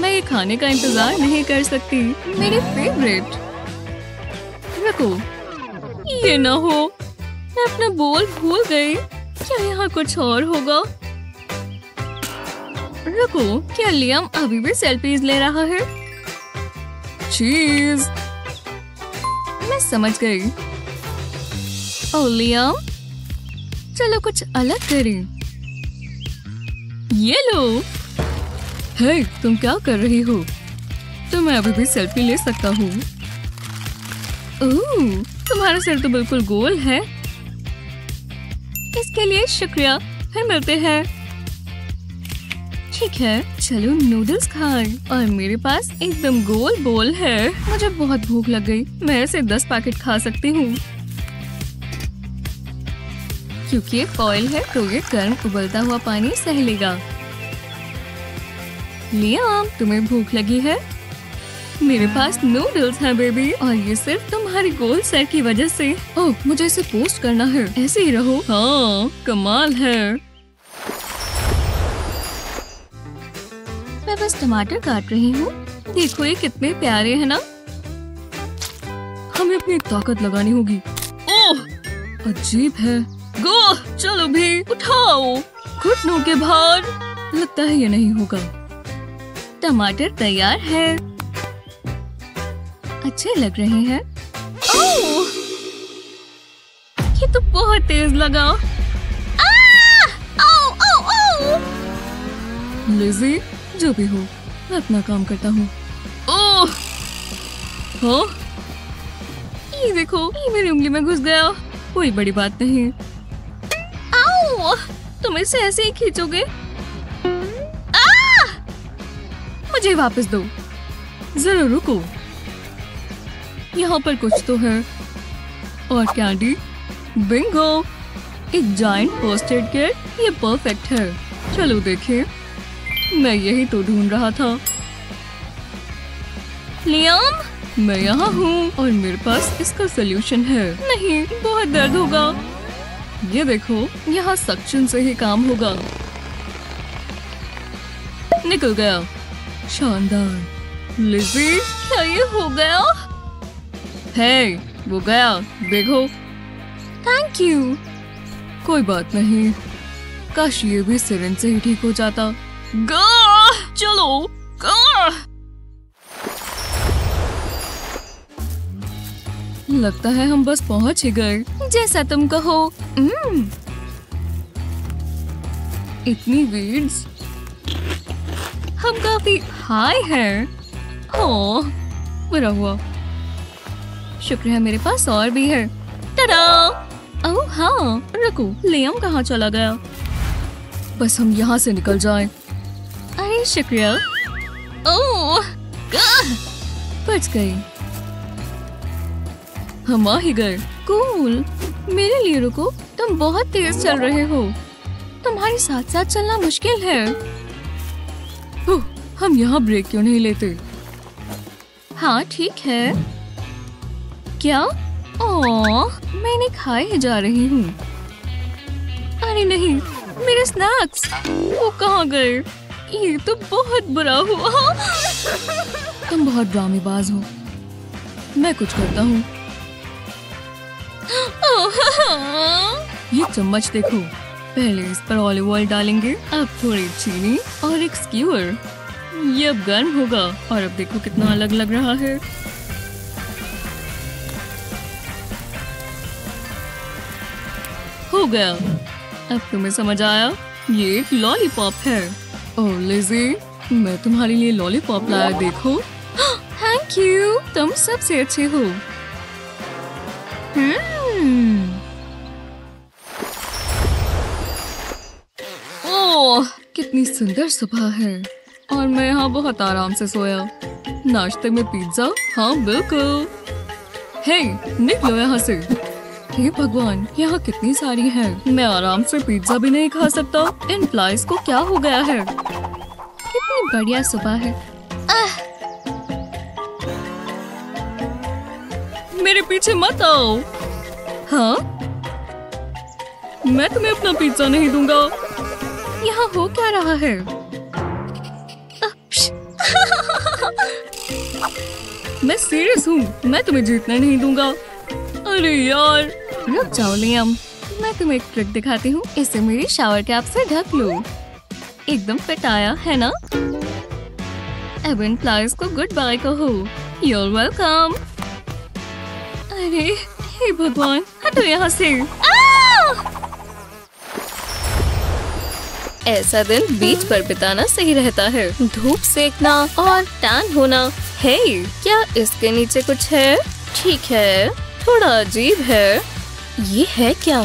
मैं ये खाने का इंतजार नहीं कर सकती, मेरे फेवरेट। रखो, ये ना हो मैं अपना बोल भूल गई। क्या यहाँ कुछ और होगा? रखो, क्या लियाम अभी भी सेल्फीज ले रहा है? चीज, मैं समझ गई। लियाम, चलो कुछ अलग करें। ये लो। हे, तुम क्या कर रही हो? तो मैं अभी भी सेल्फी ले सकता हूँ। ओह, तुम्हारा सिर तो बिल्कुल गोल है। इसके लिए शुक्रिया, फिर मिलते हैं। ठीक है, चलो नूडल्स खाएं। और मेरे पास एकदम गोल बोल है। मुझे बहुत भूख लग गई, मैं ऐसे 10 पैकेट खा सकती हूँ। क्योंकि ये फॉइल है तो ये गर्म उबलता हुआ पानी सह लेगा। लियाम, तुम्हें भूख लगी है? मेरे पास नूडल्स हैं बेबी, और ये सिर्फ तुम्हारी गोल सर की वजह से। ओह, मुझे इसे पोस्ट करना है। ऐसे ही रहो। हाँ, कमाल है। मैं बस टमाटर काट रही हूँ। देखो ये कितने प्यारे हैं ना। हमें अपनी ताकत लगानी होगी। ओह, अजीब है। गो चलो भी, उठाओ घुटनों के भार। लगता है ये नहीं होगा। टमाटर तैयार है, अच्छे लग रहे हैं। ओह, ये तो बहुत तेज लगा। लिज़ी, जो भी हो, मैं अपना काम करता हूँ। ओह, हो? ये देखो, ये मेरी उंगली में घुस गया। कोई बड़ी बात नहीं। आओ, तुम इसे ऐसे ही खींचोगे? मुझे वापस दो। जरा रुको, यहाँ पर कुछ तो है। और कैंडी, बिंगो, एक जायंट पोस्टेड किट। ये परफेक्ट है। चलो देखें, मैं यही तो ढूंढ रहा था। लियाम, मैं यहाँ हूँ और मेरे पास इसका सलूशन है। नहीं, बहुत दर्द होगा। ये देखो, यहाँ सक्शन से ही काम होगा। निकल गया। शानदार। लिज़ी, क्या ये हो गया? हे, वो गया, देखो। Thank you. कोई बात नहीं। काश ये भी सिरिंज से ही ठीक हो जाता। चलो लगता है हम बस पहुंच ही गए। जैसा तुम कहो। इतनी वीड्स। हम काफी हाई है। हो, बुरा हुआ। शुक्र है मेरे पास और भी है। तड़ा। ओह हाँ, रुको, लियाम कहाँ चला गया? बस हम यहाँ से निकल जाएं। अरे शुक्रिया। ओह, बच गई। हम आ ही गए। कूल। मेरे लिए रुको, तुम बहुत तेज चल रहे हो। तुम्हारे साथ साथ चलना मुश्किल है। ओह, हम यहाँ ब्रेक क्यों नहीं लेते? हाँ ठीक है। क्या? ओह, मैंने खाए जा रही हूँ। अरे नहीं, मेरे स्नैक्स। वो कहाँ गए? ये तो बहुत बुरा हुआ। तुम बहुत ड्रामेबाज हो। मैं कुछ करता हूँ। ये चम्मच देखो। पहले इस पर ऑलिव ऑयल डालेंगे, अब थोड़ी चीनी और एक स्क्यूअर। ये अब गर्म होगा। और अब देखो कितना अलग लग रहा है। हो गया। अब तुम्हें समझ आया? ये एक लॉलीपॉप है। ओह लिज़ी, मैं तुम्हारे लिए लॉलीपॉप लाया। देखो। थैंक यू, तुम सबसे अच्छे हो। ओह, कितनी सुंदर सुबह है। और मैं यहाँ बहुत आराम से सोया। नाश्ते में पिज्जा? हाँ बिल्कुल। हे, निकलो यहाँ से। हे भगवान, यहाँ कितनी सारी है। मैं आराम से पिज्जा भी नहीं खा सकता। इन फ्लाइज को क्या हो गया है? कितनी बढ़िया सुबह है। मेरे पीछे मत आओ। हाँ, मैं तुम्हें अपना पिज्जा नहीं दूंगा। यहाँ हो क्या रहा है? मैं सीरियस हूँ। मैं तुम्हें जीतने नहीं दूंगा। अरे यार, रुक जाओ लियाम, मैं तुम्हें एक ट्रिक दिखाती हूँ। इसे मेरी शावर कैप से ढक लो। एकदम फिट आया है ना? अब इन फ्लावर्स को गुड बाय कहो। You're welcome. अरे हे भगवान, हटो यहाँ से। ऐसा दिन बीच पर बिताना सही रहता है। धूप सेकना और टैन होना। हे, क्या इसके नीचे कुछ है? ठीक है, थोड़ा अजीब है। ये है क्या?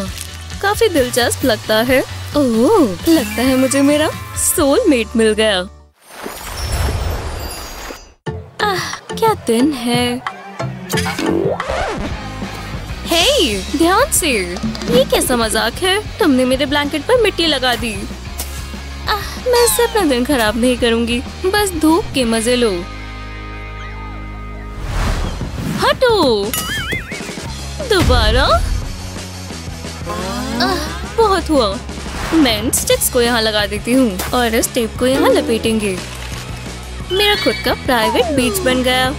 काफी दिलचस्प लगता है। ओह, लगता है मुझे मेरा सोलमेट मिल गया। आह, क्या दिन है। हे, ध्यान से। ये कैसा मजाक है? तुमने मेरे ब्लैंकेट पर मिट्टी लगा दी। मैं इससे अपना दिन खराब नहीं करूंगी। बस धूप के मजे लो। हटो। दोबारा। बहुत हुआ। मैं इन स्टिक्स को यहाँ लगा देती हूँ और इस टेप को यहाँ लपेटेंगे। मेरा खुद का प्राइवेट बीच बन गया।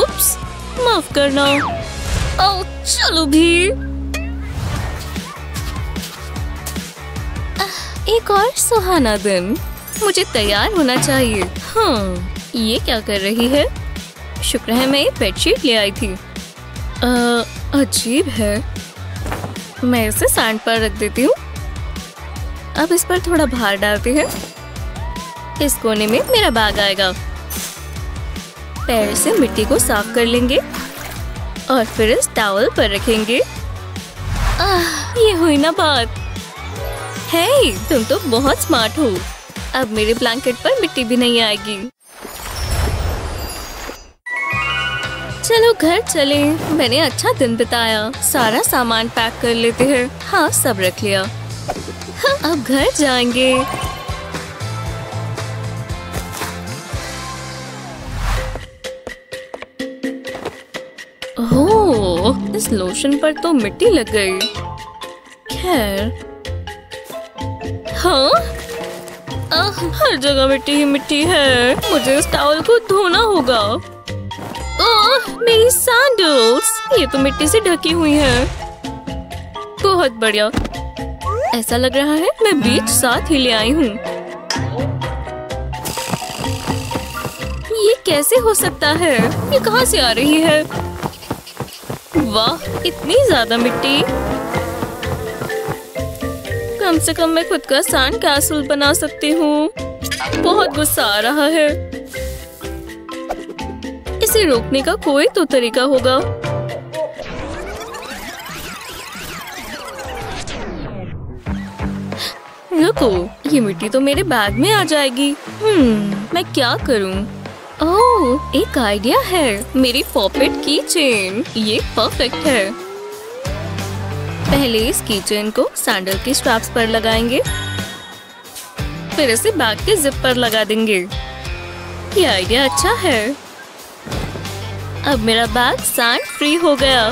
उप्स, माफ करना। आओ चलो भी। एक और सुहाना दिन, मुझे तैयार होना चाहिए। हाँ, ये क्या कर रही है? शुक्र है मैं ये बेडशीट ले आई थी। अजीब है, मैं इसे सांड पर रख देती हूँ। अब इस पर थोड़ा भार डालते हैं। इस कोने में मेरा बैग आएगा। पैर से मिट्टी को साफ कर लेंगे और फिर इस टॉवल पर रखेंगे। ये हुई ना बात। हे, तुम तो बहुत स्मार्ट हो। अब मेरे ब्लैंकेट पर मिट्टी भी नहीं आएगी। चलो घर चलें। मैंने अच्छा दिन बिताया। सारा सामान पैक कर लेते हैं। हाँ, सब रख लिया। हाँ, अब घर जाएंगे। ओह, इस लोशन पर तो मिट्टी लग गई। खैर, हाँ, हर जगह मिट्टी ही मिट्टी है। मुझे इस टॉवल को धोना होगा। ओह, मेरी सैंडल्स, ये तो मिट्टी से ढकी हुई है। बहुत बढ़िया, ऐसा लग रहा है मैं बीच साथ ही ले आई हूँ। ये कैसे हो सकता है? ये कहाँ से आ रही है? वाह, इतनी ज्यादा मिट्टी। कम से कम मैं खुद का सैंड कैसल बना सकती हूँ। बहुत गुस्सा आ रहा है। इसे रोकने का कोई तो तरीका होगा। रुको, ये मिट्टी तो मेरे बैग में आ जाएगी। मैं क्या करूँ? ओह, एक आइडिया है। मेरी पॉकेट की चेन, ये परफेक्ट है। पहले इस की चेन को सैंडल के स्ट्रैप्स पर लगाएंगे, फिर इसे बैग के जिप पर लगा देंगे। ये आइडिया अच्छा है। अब मेरा बैग सैंड फ्री हो गया।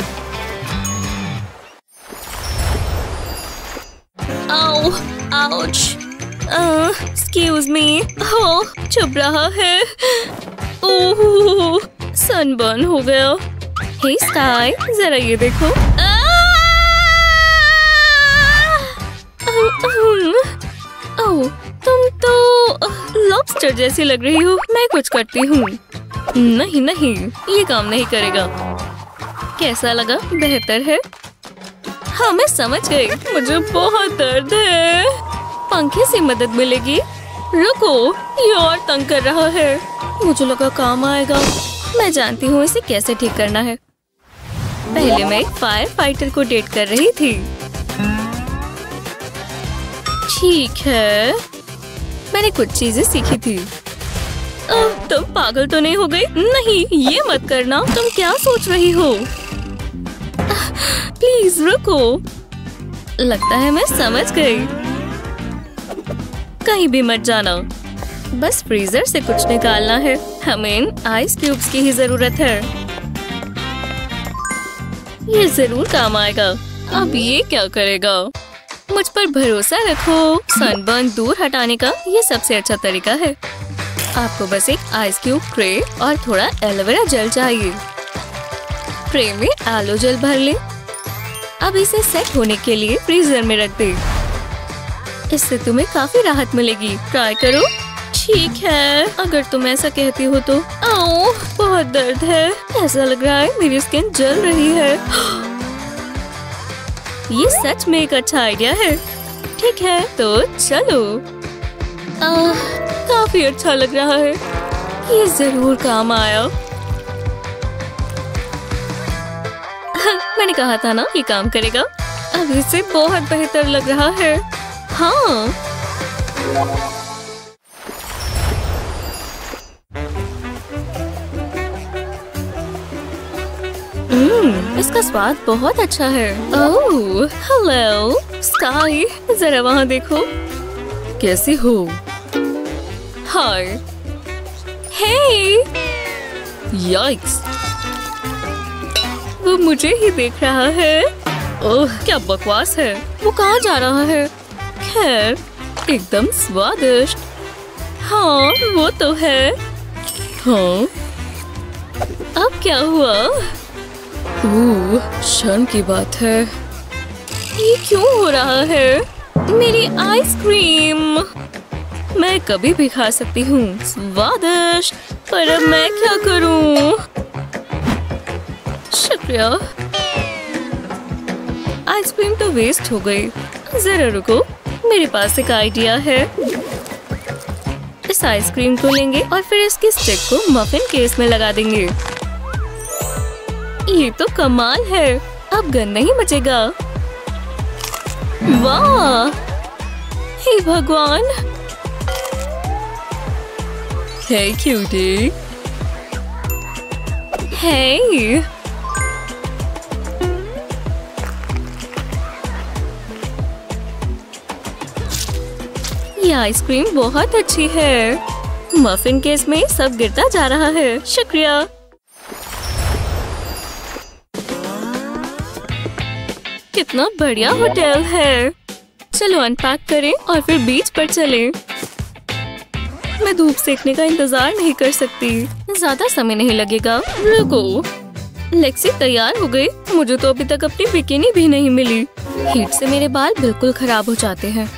आओ, आउच। Excuse me. हो, चुभ रहा है। ओह, सनबर्न हो गया। हे स्काई, जरा ये देखो। ओह, तुम तो लॉबस्टर जैसी लग रही हो। मैं कुछ करती हूँ। नहीं नहीं, ये काम नहीं करेगा। कैसा लगा? बेहतर है। हाँ, मैं समझ गई। मुझे बहुत दर्द है। पंखे से मदद मिलेगी। रुको, ये और तंग कर रहा है। मुझे लगा काम आएगा। मैं जानती हूँ इसे कैसे ठीक करना है। पहले मैं एक फायर फाइटर को डेट कर रही थी। ठीक है, मैंने कुछ चीजें सीखी थी। तुम पागल तो नहीं हो गई? नहीं, ये मत करना। तुम क्या सोच रही हो? प्लीज रुको। लगता है मैं समझ गई। कहीं भी मत जाना। बस फ्रीजर से कुछ निकालना है। हमें इन आइस क्यूब्स की ही जरूरत है। ये जरूर काम आएगा। अब ये क्या करेगा? मुझ पर भरोसा रखो। सनबर्न दूर हटाने का ये सबसे अच्छा तरीका है। आपको बस एक आइस क्यूब ट्रे और थोड़ा एलोवेरा जेल चाहिए। ट्रे में एलो जेल भर ले। अब इसे सेट होने के लिए फ्रीजर में रख दे। इससे तुम्हें काफी राहत मिलेगी। ट्राई करो। ठीक है, अगर तुम ऐसा कहती हो तो। ओह, बहुत दर्द है। ऐसा लग रहा है मेरी स्किन जल रही है। ये सच में एक अच्छा आइडिया है। ठीक है, तो चलो। काफी अच्छा लग रहा है। ये जरूर काम आया। मैंने कहा था ना ये काम करेगा। अब इसे बहुत बेहतर लग रहा है। हाँ, इसका स्वाद बहुत अच्छा है। ओह, हेलो स्काई, जरा वहाँ देखो। कैसी हो? हाय। हे, याइक्स, वो मुझे ही देख रहा है। ओह, क्या बकवास है। वो कहाँ जा रहा है? खैर, एकदम स्वादिष्ट। हाँ, वो तो है। हाँ, अब क्या हुआ? शर्म की बात है। ये क्यों हो रहा है? मेरी आइसक्रीम मैं कभी भी खा सकती हूँ, स्वादिष्ट, पर अब मैं क्या करूँ? शुक्रिया। आइसक्रीम तो वेस्ट हो गई। जरा रुको, मेरे पास एक आइडिया है। इस आइसक्रीम को लेंगे और फिर इसकी स्टिक को मफिन केस में लगा देंगे। ये तो कमाल है, अब गंदा ही बचेगा। वाह! हे भगवान! Hey cutie! हे! ये आइसक्रीम बहुत अच्छी है। मफिन केस में सब गिरता जा रहा है। शुक्रिया। कितना बढ़िया होटल है। चलो अनपैक करें और फिर बीच पर चलें। मैं धूप सेकने का इंतजार नहीं कर सकती। ज्यादा समय नहीं लगेगा। रुको, लेक्सी तैयार हो गई। मुझे तो अभी तक अपनी बिकिनी भी नहीं मिली। हीट से मेरे बाल बिल्कुल खराब हो जाते हैं।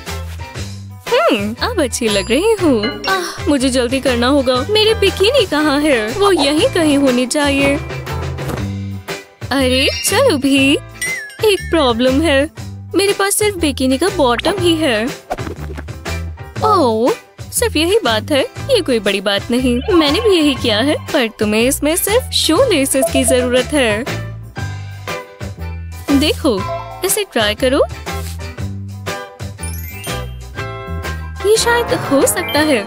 अब अच्छी लग रही हूँ। आह, मुझे जल्दी करना होगा। मेरी बिकिनी कहाँ है? वो यहीं कहीं होनी चाहिए। अरे चलो भी। एक प्रॉब्लम है, मेरे पास सिर्फ बिकिनी का बॉटम ही है। ओह, सिर्फ यही बात है। ये कोई बड़ी बात नहीं, मैंने भी यही किया है। पर तुम्हें इसमें सिर्फ शो लेसेस की जरूरत है। देखो, इसे ट्राई करो। ये शायद हो सकता है।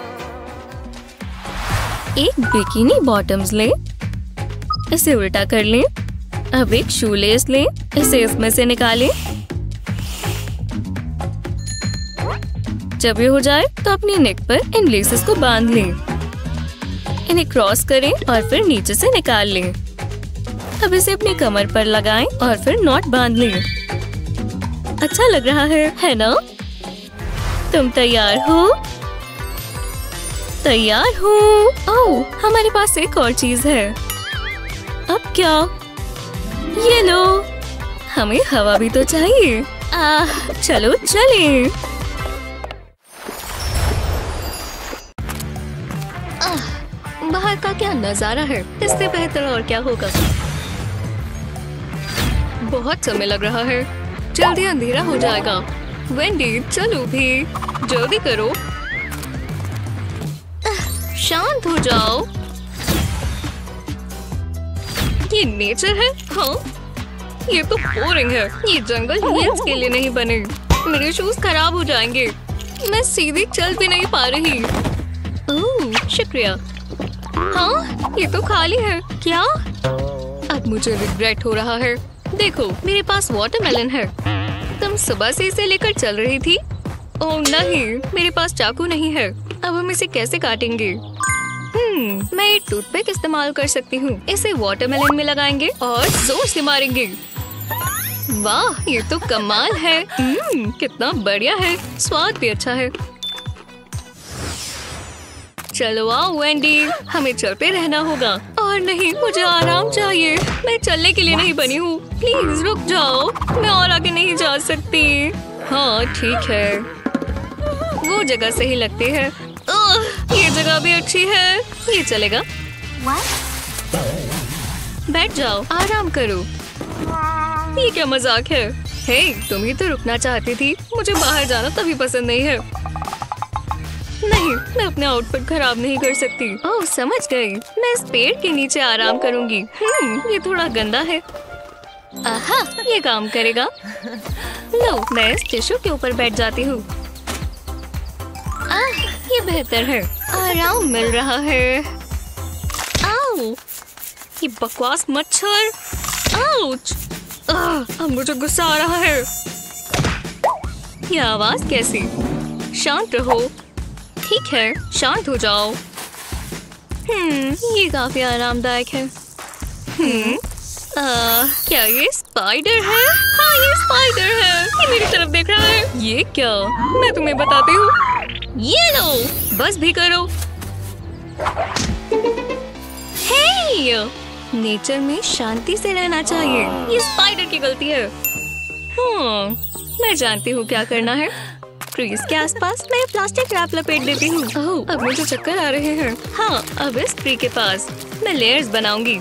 एक बिकिनी बॉटम्स लें, इसे उल्टा कर लें। अब एक शूलेस लें, इसे इसमें से निकालें। जब ये हो जाए तो अपने नेक पर इन लेसेस को बांध लें। इन्हें क्रॉस करें और फिर नीचे से निकाल लें। अब इसे अपनी कमर पर लगाएं और फिर नॉट बांध लें। अच्छा लग रहा है ना? तुम तैयार हो? तैयार हो। ओह, हमारे पास एक और चीज है। अब क्या? ये लो, हमें हवा भी तो चाहिए। आह, चलो चलें। आह, बाहर का क्या नजारा है। इससे बेहतर और क्या होगा। बहुत समय लग रहा है, जल्दी अंधेरा हो जाएगा। वेंडी, चलो भी, जल्दी करो। शांत हो जाओ। ये नेचर है? हाँ, ये तो बोरिंग है। ये जंगल हिल्स के लिए नहीं बने। मेरे शूज खराब हो जाएंगे। मैं सीधी चल भी नहीं पा रही। ओह, शुक्रिया। हाँ, ये तो खाली है। क्या? अब मुझे रिग्रेट हो रहा है। देखो, मेरे पास वाटरमेलन है। तुम सुबह से इसे लेकर चल रही थी। ओह नहीं, मेरे पास चाकू नहीं है। अब हम इसे कैसे काटेंगे? मैं ये टूथपिक इस्तेमाल कर सकती हूँ। इसे वाटरमेलन में लगाएंगे और जोर से मारेंगे। वाह, ये तो कमाल है। कितना बढ़िया है। स्वाद भी अच्छा है। चलो आओ वेंडी, हमें चलते रहना होगा। और नहीं, मुझे आराम चाहिए। मैं चलने के लिए नहीं बनी हूँ। प्लीज रुक जाओ, मैं और आगे नहीं जा सकती। हाँ ठीक है, वो जगह सही लगती है। ये जगह भी अच्छी है। ये चलेगा। बैठ जाओ, आराम करो। ये क्या मजाक है? हे, तुम ही तो रुकना चाहती थी। मुझे बाहर जाना तभी पसंद नहीं है। नहीं, मैं अपना आउटफिट खराब नहीं कर सकती। ओह, समझ गई। मैं इस पेड़ के नीचे आराम करूंगी। ये थोड़ा गंदा है। आहा, ये काम करेगा। लो, मैं इस टिश्यू के ऊपर बैठ जाती हूँ। ये बेहतर है, आराम मिल रहा है। आओ, ये बकवास मच्छर। आउच। अब मुझे गुस्सा आ रहा है। ये आवाज कैसी? शांत रहो। ठीक है, शांत हो जाओ। ये काफी आरामदायक है। क्या ये स्पाइडर है? हाँ, ये स्पाइडर है। ये मेरी तरफ देख रहा है। ये क्या? मैं तुम्हें बताती हूँ। ये लो, बस भी करो। हे, नेचर में शांति से रहना चाहिए। ये स्पाइडर की गलती है। मैं जानती हूँ क्या करना है। क्रीज के आसपास मैं प्लास्टिक रैप लपेट देती हूँ। अब मुझे चक्कर आ रहे हैं। हाँ, अब इस ट्री के पास मैं लेयर्स बनाऊंगी।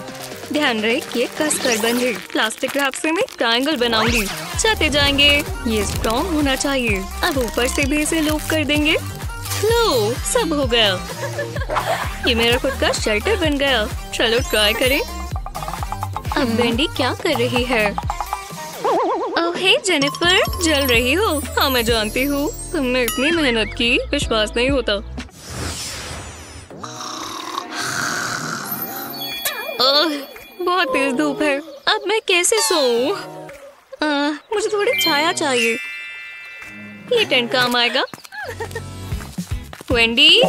ध्यान रहे कि ये कसकर बंधे। प्लास्टिक रैप से मैं ट्रायंगल बनाऊंगी। चलते जाएंगे। ये स्ट्रॉन्ग होना चाहिए। अब ऊपर से भी इसे लूप कर देंगे। लो, सब हो गया। ये मेरा खुद का शेल्टर बन गया। चलो ट्राई करें। अब बेंडी क्या कर रही है? ओह हे जेनिफर, जल रही हो। हाँ मैं जानती हूँ, तुमने इतनी मेहनत की, विश्वास नहीं होता। बहुत तेज धूप है। अब मैं कैसे सोऊं? मुझे थोड़ी छाया चाहिए। ये टेंट काम आएगा। वेंडी,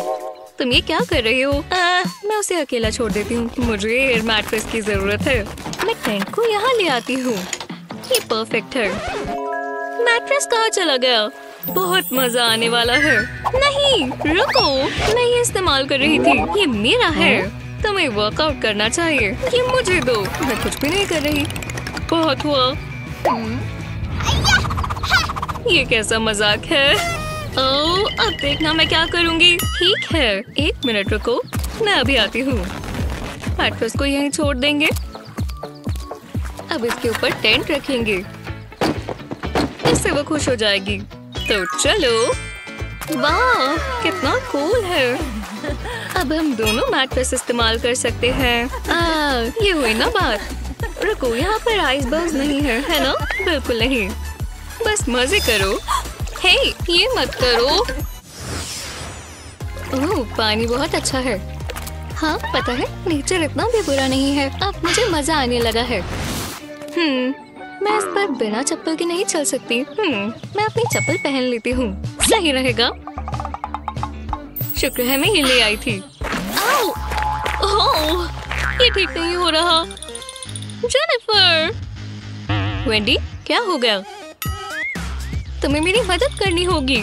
तुम ये क्या कर रही हो? मैं उसे अकेला छोड़ देती हूँ। मुझे एयर मैट्रेस की जरूरत है। मैं टेंट को यहाँ ले आती हूँ। ये परफेक्ट है। मैट्रेस कहाँ चला गया? बहुत मजा आने वाला है। नहीं रुको, मैं ये इस्तेमाल कर रही थी। ये मेरा है। तुम्हें वर्कआउट करना चाहिए। ये मुझे दो, मैं कुछ भी नहीं कर रही। बहुत हुआ। ये कैसा मजाक है? ओह, अब देखना मैं क्या करूँगी। ठीक है, 1 मिनट रुको, मैं अभी आती हूँ। मैट्रेस को यहीं छोड़ देंगे। अब इसके ऊपर टेंट रखेंगे, इससे वो खुश हो जाएगी। तो चलो। वाह, कितना कूल है। अब हम दोनों मैट्रेस इस्तेमाल कर सकते हैं। ये हुई ना बात। रुको, यहाँ पर आइस बॉक्स नहीं है, है ना? बिल्कुल नहीं। बस मजे करो। हे, ये मत करो। ओह, पानी बहुत अच्छा है। हाँ पता है, नेचर इतना भी बुरा नहीं है। अब मुझे मजा आने लगा है। मैं इस पर बिना चप्पल के नहीं चल सकती। मैं अपनी चप्पल पहन लेती हूँ, सही रहेगा। शुक्र है मैं ये ले आई थी। आओ, ओह, ये ठीक नहीं हो रहा। जेनिफर, वेंडी, क्या हो गया? तुम्हें मेरी मदद करनी होगी।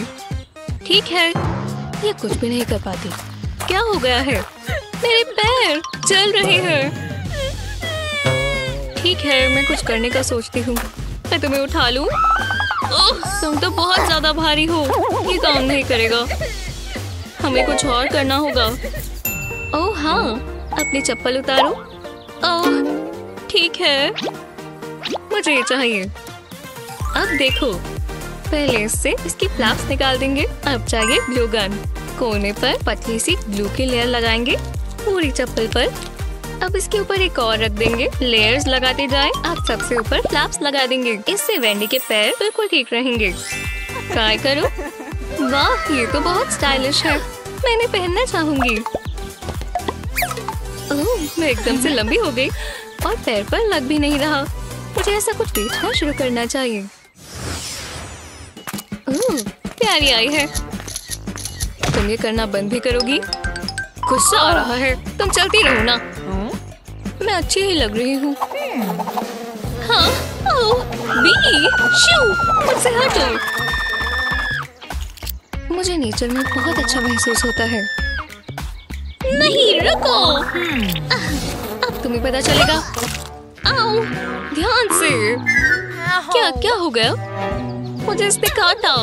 ठीक है, ये कुछ भी नहीं कर पाती। क्या हो गया है? मेरे पैर चल रहे हैं। ठीक है, मैं कुछ करने का सोचती हूँ। मैं तुम्हें उठा लूँ? ओह, तुम तो बहुत ज्यादा भारी हो, ये काम नहीं करेगा। हमें कुछ और करना होगा। ओह हाँ, अपनी चप्पल उतारो। ओह ठीक है, मुझे ये चाहिए। अब देखो, पहले इससे इसकी फ्लैप्स निकाल देंगे। अब चाहिए ग्लू गन। कोने पर पतली सी ग्लू की लेयर लगाएंगे, पूरी चप्पल पर। अब इसके ऊपर एक और रख देंगे। लेयर्स लगाते जाएं। अब सबसे ऊपर फ्लैप्स लगा देंगे। इससे वेंडी के पैर बिल्कुल ठीक रहेंगे। ट्राई करो। वाह, ये तो बहुत स्टाइलिश है। मैंने पहनना चाहूंगी। ओह, मैं एकदम से लंबी हो गई और पैर पर लग भी नहीं रहा। मुझे ऐसा कुछ बेचना शुरू करना चाहिए। ओह, प्यारी आई है। तुम ये करना बंद भी करोगी? गुस्सा आ रहा है। तुम चलती रहो ना। मैं अच्छी ही लग रही हूँ। हाँ, ओह, बी, शू, मुझसे हटो। मुझे नेचर में बहुत अच्छा महसूस होता है। नहीं रुको, अब तुम्हें पता चलेगा। आओ, ध्यान से। क्या क्या हो गया? मुझे इसने काटा।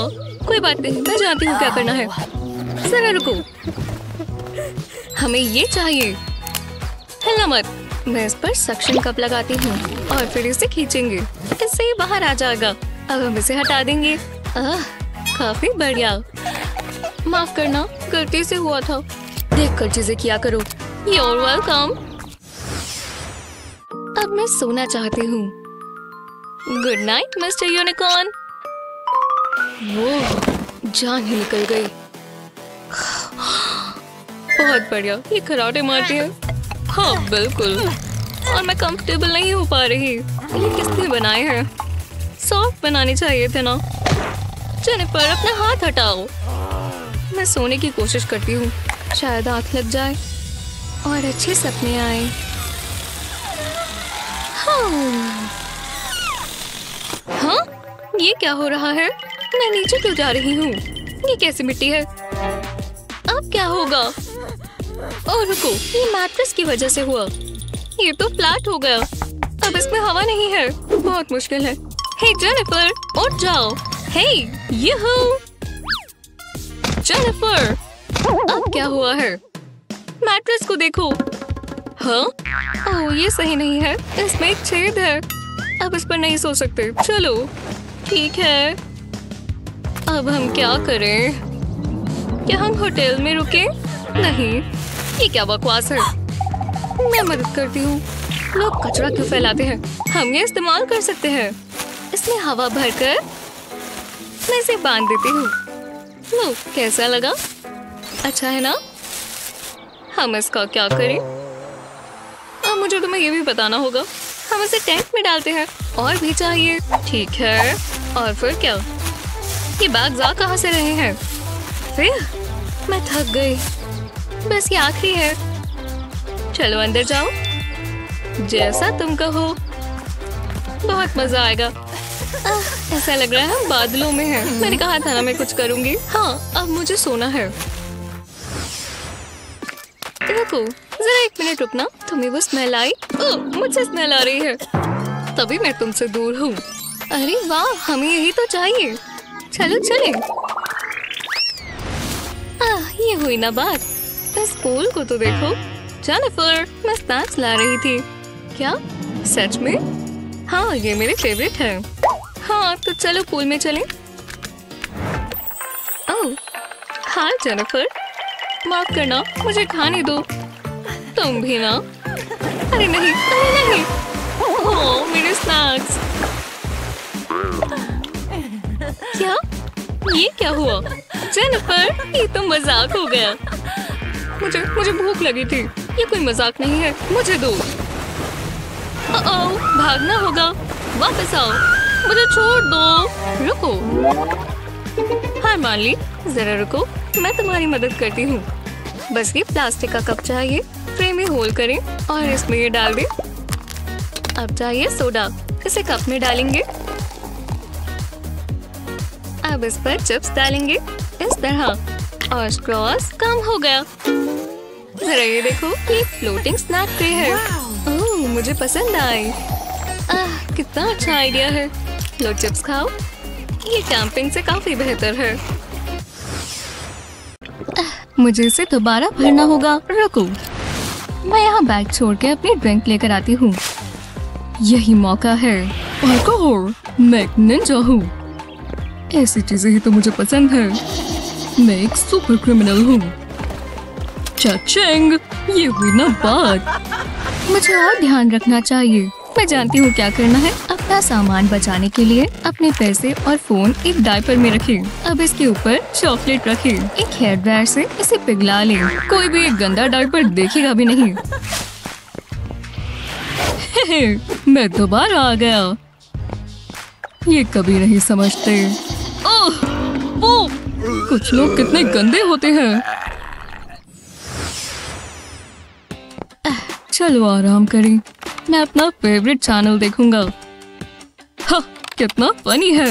कोई बात नहीं, मैं जानती हूँ क्या करना है। जरा रुको, हमें ये चाहिए। हिलना मत। मैं इस पर सक्शन कप लगाती हूँ और फिर इसे खींचेंगे। इससे ये बाहर आ जाएगा। अब हम इसे हटा देंगे। आह, काफी बढ़िया। माफ करना, गलती से हुआ था। देखकर चीजें किया करो। You're welcome। अब मैं सोना चाहती हूँ। Good night mister unicorn. वो जान ही निकल गई। बहुत बढ़िया, ये खराटे मारती है। हाँ बिल्कुल, और मैं कंफर्टेबल नहीं हो पा रही। ये किसने बनाए हैं? सॉफ्ट बनाने चाहिए थे ना। जेनिफर, अपना हाथ हटाओ। मैं सोने की कोशिश करती हूँ, शायद आँख लग जाए और अच्छे सपने आए। हाँ, ये क्या हो रहा है? मैं नीचे क्यों जा रही हूँ? ये कैसी मिट्टी है? अब क्या होगा? और रुको, ये मैट्रेस की वजह से हुआ। ये तो फ्लैट हो गया, अब इसमें हवा नहीं है, बहुत मुश्किल है। हे जेनिफर उठ जाओ। हे यू जेनिफर, अब क्या हुआ है? मैट्रेस को देखो। हाँ, ओह ये सही नहीं है, इसमें एक छेद है, अब इस पर नहीं सो सकते। चलो ठीक है, अब हम क्या करें? क्या हम होटल में रुकें? नहीं, ये क्या बकवास है। मैं मदद करती हूँ। लोग कचरा क्यों फैलाते हैं? हम ये इस्तेमाल कर सकते हैं, इसमें हवा भरकर मैं इसे बांध देती हूँ। लो कैसा लगा? अच्छा है ना? हम इसका क्या करें? अब मुझे तुम्हें ये भी बताना होगा। हम इसे टैंक में डालते हैं। और भी चाहिए? ठीक है, और फिर क्या? ये बैग जा कहाँ से रहे हैं? फिर मैं थक गई, बस ये आखिरी है। चलो अंदर जाओ, जैसा तुम कहो। बहुत मजा आएगा। ऐसा लग रहा है बादलों में है। मैंने कहा था ना मैं कुछ करूंगी। हाँ, अब मुझे सोना है। रुको जरा एक मिनट रुकना, तुम्हें वो स्मेल आई? ओह मुझे स्मेल आ रही है, तभी मैं तुमसे दूर हूँ। अरे वाह, हमें यही तो चाहिए। चलो चलें। ये हुई ना बात। इस फूल को तो देखो। जेनिफर मैं स्नैक्स ला रही थी। क्या सच में? हाँ ये मेरे फेवरेट है। हाँ तो चलो पूल में चलें। ओह हाय जेनिफर, माफ करना मुझे खाने दो। तुम भी ना। अरे नहीं, अरे नहीं। ओह मेरे स्नैक्स। क्या ये क्या हुआ? जेनिफर ये तो मजाक हो गया। मुझे भूख लगी थी, ये कोई मजाक नहीं है। मुझे दो। भागना होगा। वापस आओ, मुझे छोड़ दो। रुको, हार मान ली। जरा रुको, मैं तुम्हारी मदद करती हूँ। बस ये प्लास्टिक का कप चाहिए, फ्रेम में होल करें और इसमें ये डाल दें। अब चाहिए सोडा, इसे कप में डालेंगे। अब इस पर चिप्स डालेंगे, इस तरह। और स्क्रॉस काम हो गया। जरा ये देखो, ये फ्लोटिंग स्नैक ट्रे है। ओह मुझे पसंद आई। कितना अच्छा आइडिया है। लो चिप्स खाओ, ये कैंपिंग से काफी बेहतर है। मुझे इसे दोबारा भरना होगा। रुको, मैं यहाँ बैग छोड़ के अपनी ड्रिंक लेकर आती हूँ। यही मौका है। अल्कोहल, मैं एक निंजा हूँ, ऐसी चीजें ही तो मुझे पसंद है। मैं एक सुपर क्रिमिनल हूँ। चैंग, ये हुई ना बात। मुझे और ध्यान रखना चाहिए। मैं जानती हूँ क्या करना है। अपना सामान बचाने के लिए अपने पैसे और फोन एक डायपर में रखें। अब इसके ऊपर चॉकलेट रखें। एक हेयर ड्रायर से इसे पिघला लें। कोई भी एक गंदा डायपर देखेगा भी नहीं। मैं दोबारा आ गया। ये कभी नहीं समझते। ओह कुछ लोग कितने गंदे होते हैं। चलो आराम करें, मैं अपना फेवरेट चैनल देखूंगा। हाँ, कितना फनी है।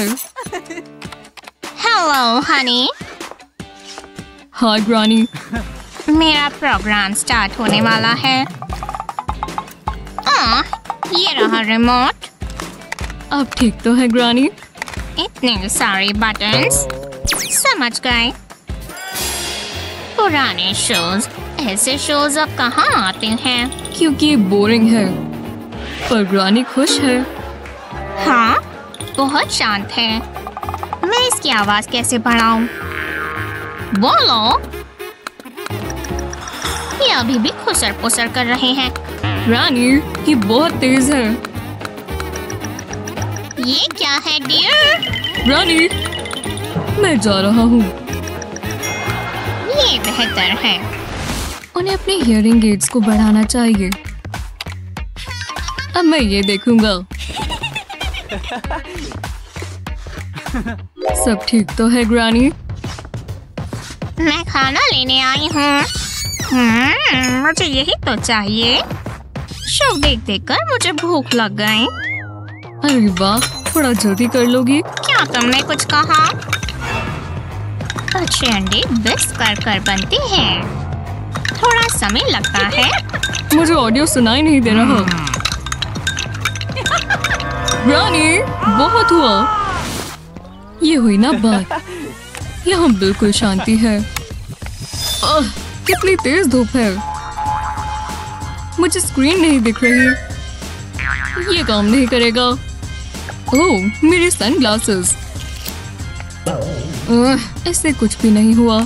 Hello honey. Hi granny. मेरा प्रोग्राम स्टार्ट होने वाला है। ये रहा रिमोट। अब ठीक तो है ग्रानी? इतने सारे बटन्स, समझ गए। पुराने शोज, ऐसे शोज अब कहाँ आते हैं? क्योंकि ये बोरिंग है। पर ग्रानी खुश है। हाँ बहुत शांत है। मैं इसकी आवाज कैसे बढ़ाऊं? बोलो। ये अभी भी खुसर पुसर कर रहे हैं। ग्रानी ये बहुत तेज है। ये क्या है डियर? ग्रानी मैं जा रहा हूँ। ये बेहतर है। उन्हें अपने हियरिंग एड्स को बढ़ाना चाहिए। अब मैं ये देखूंगा। सब ठीक तो है ग्रानी? मैं खाना लेने आई हूँ। मुझे यही तो चाहिए। शो देख देख कर मुझे भूख लग गई। अरे वाह, थोड़ा जल्दी कर लोगी? क्या तुमने कुछ कहा? अच्छे अंडे बिस्क कर बनते हैं। थोड़ा समय लगता है। मुझे ऑडियो सुनाई नहीं दे रहा। रानी, बहुत हुआ। ये हुई ना बात। यहाँ बिल्कुल शांति है। कितनी तेज धूप है। मुझे स्क्रीन नहीं दिख रही। ये काम नहीं करेगा। ओह, मेरे सनग्लासेस। इससे कुछ भी नहीं हुआ।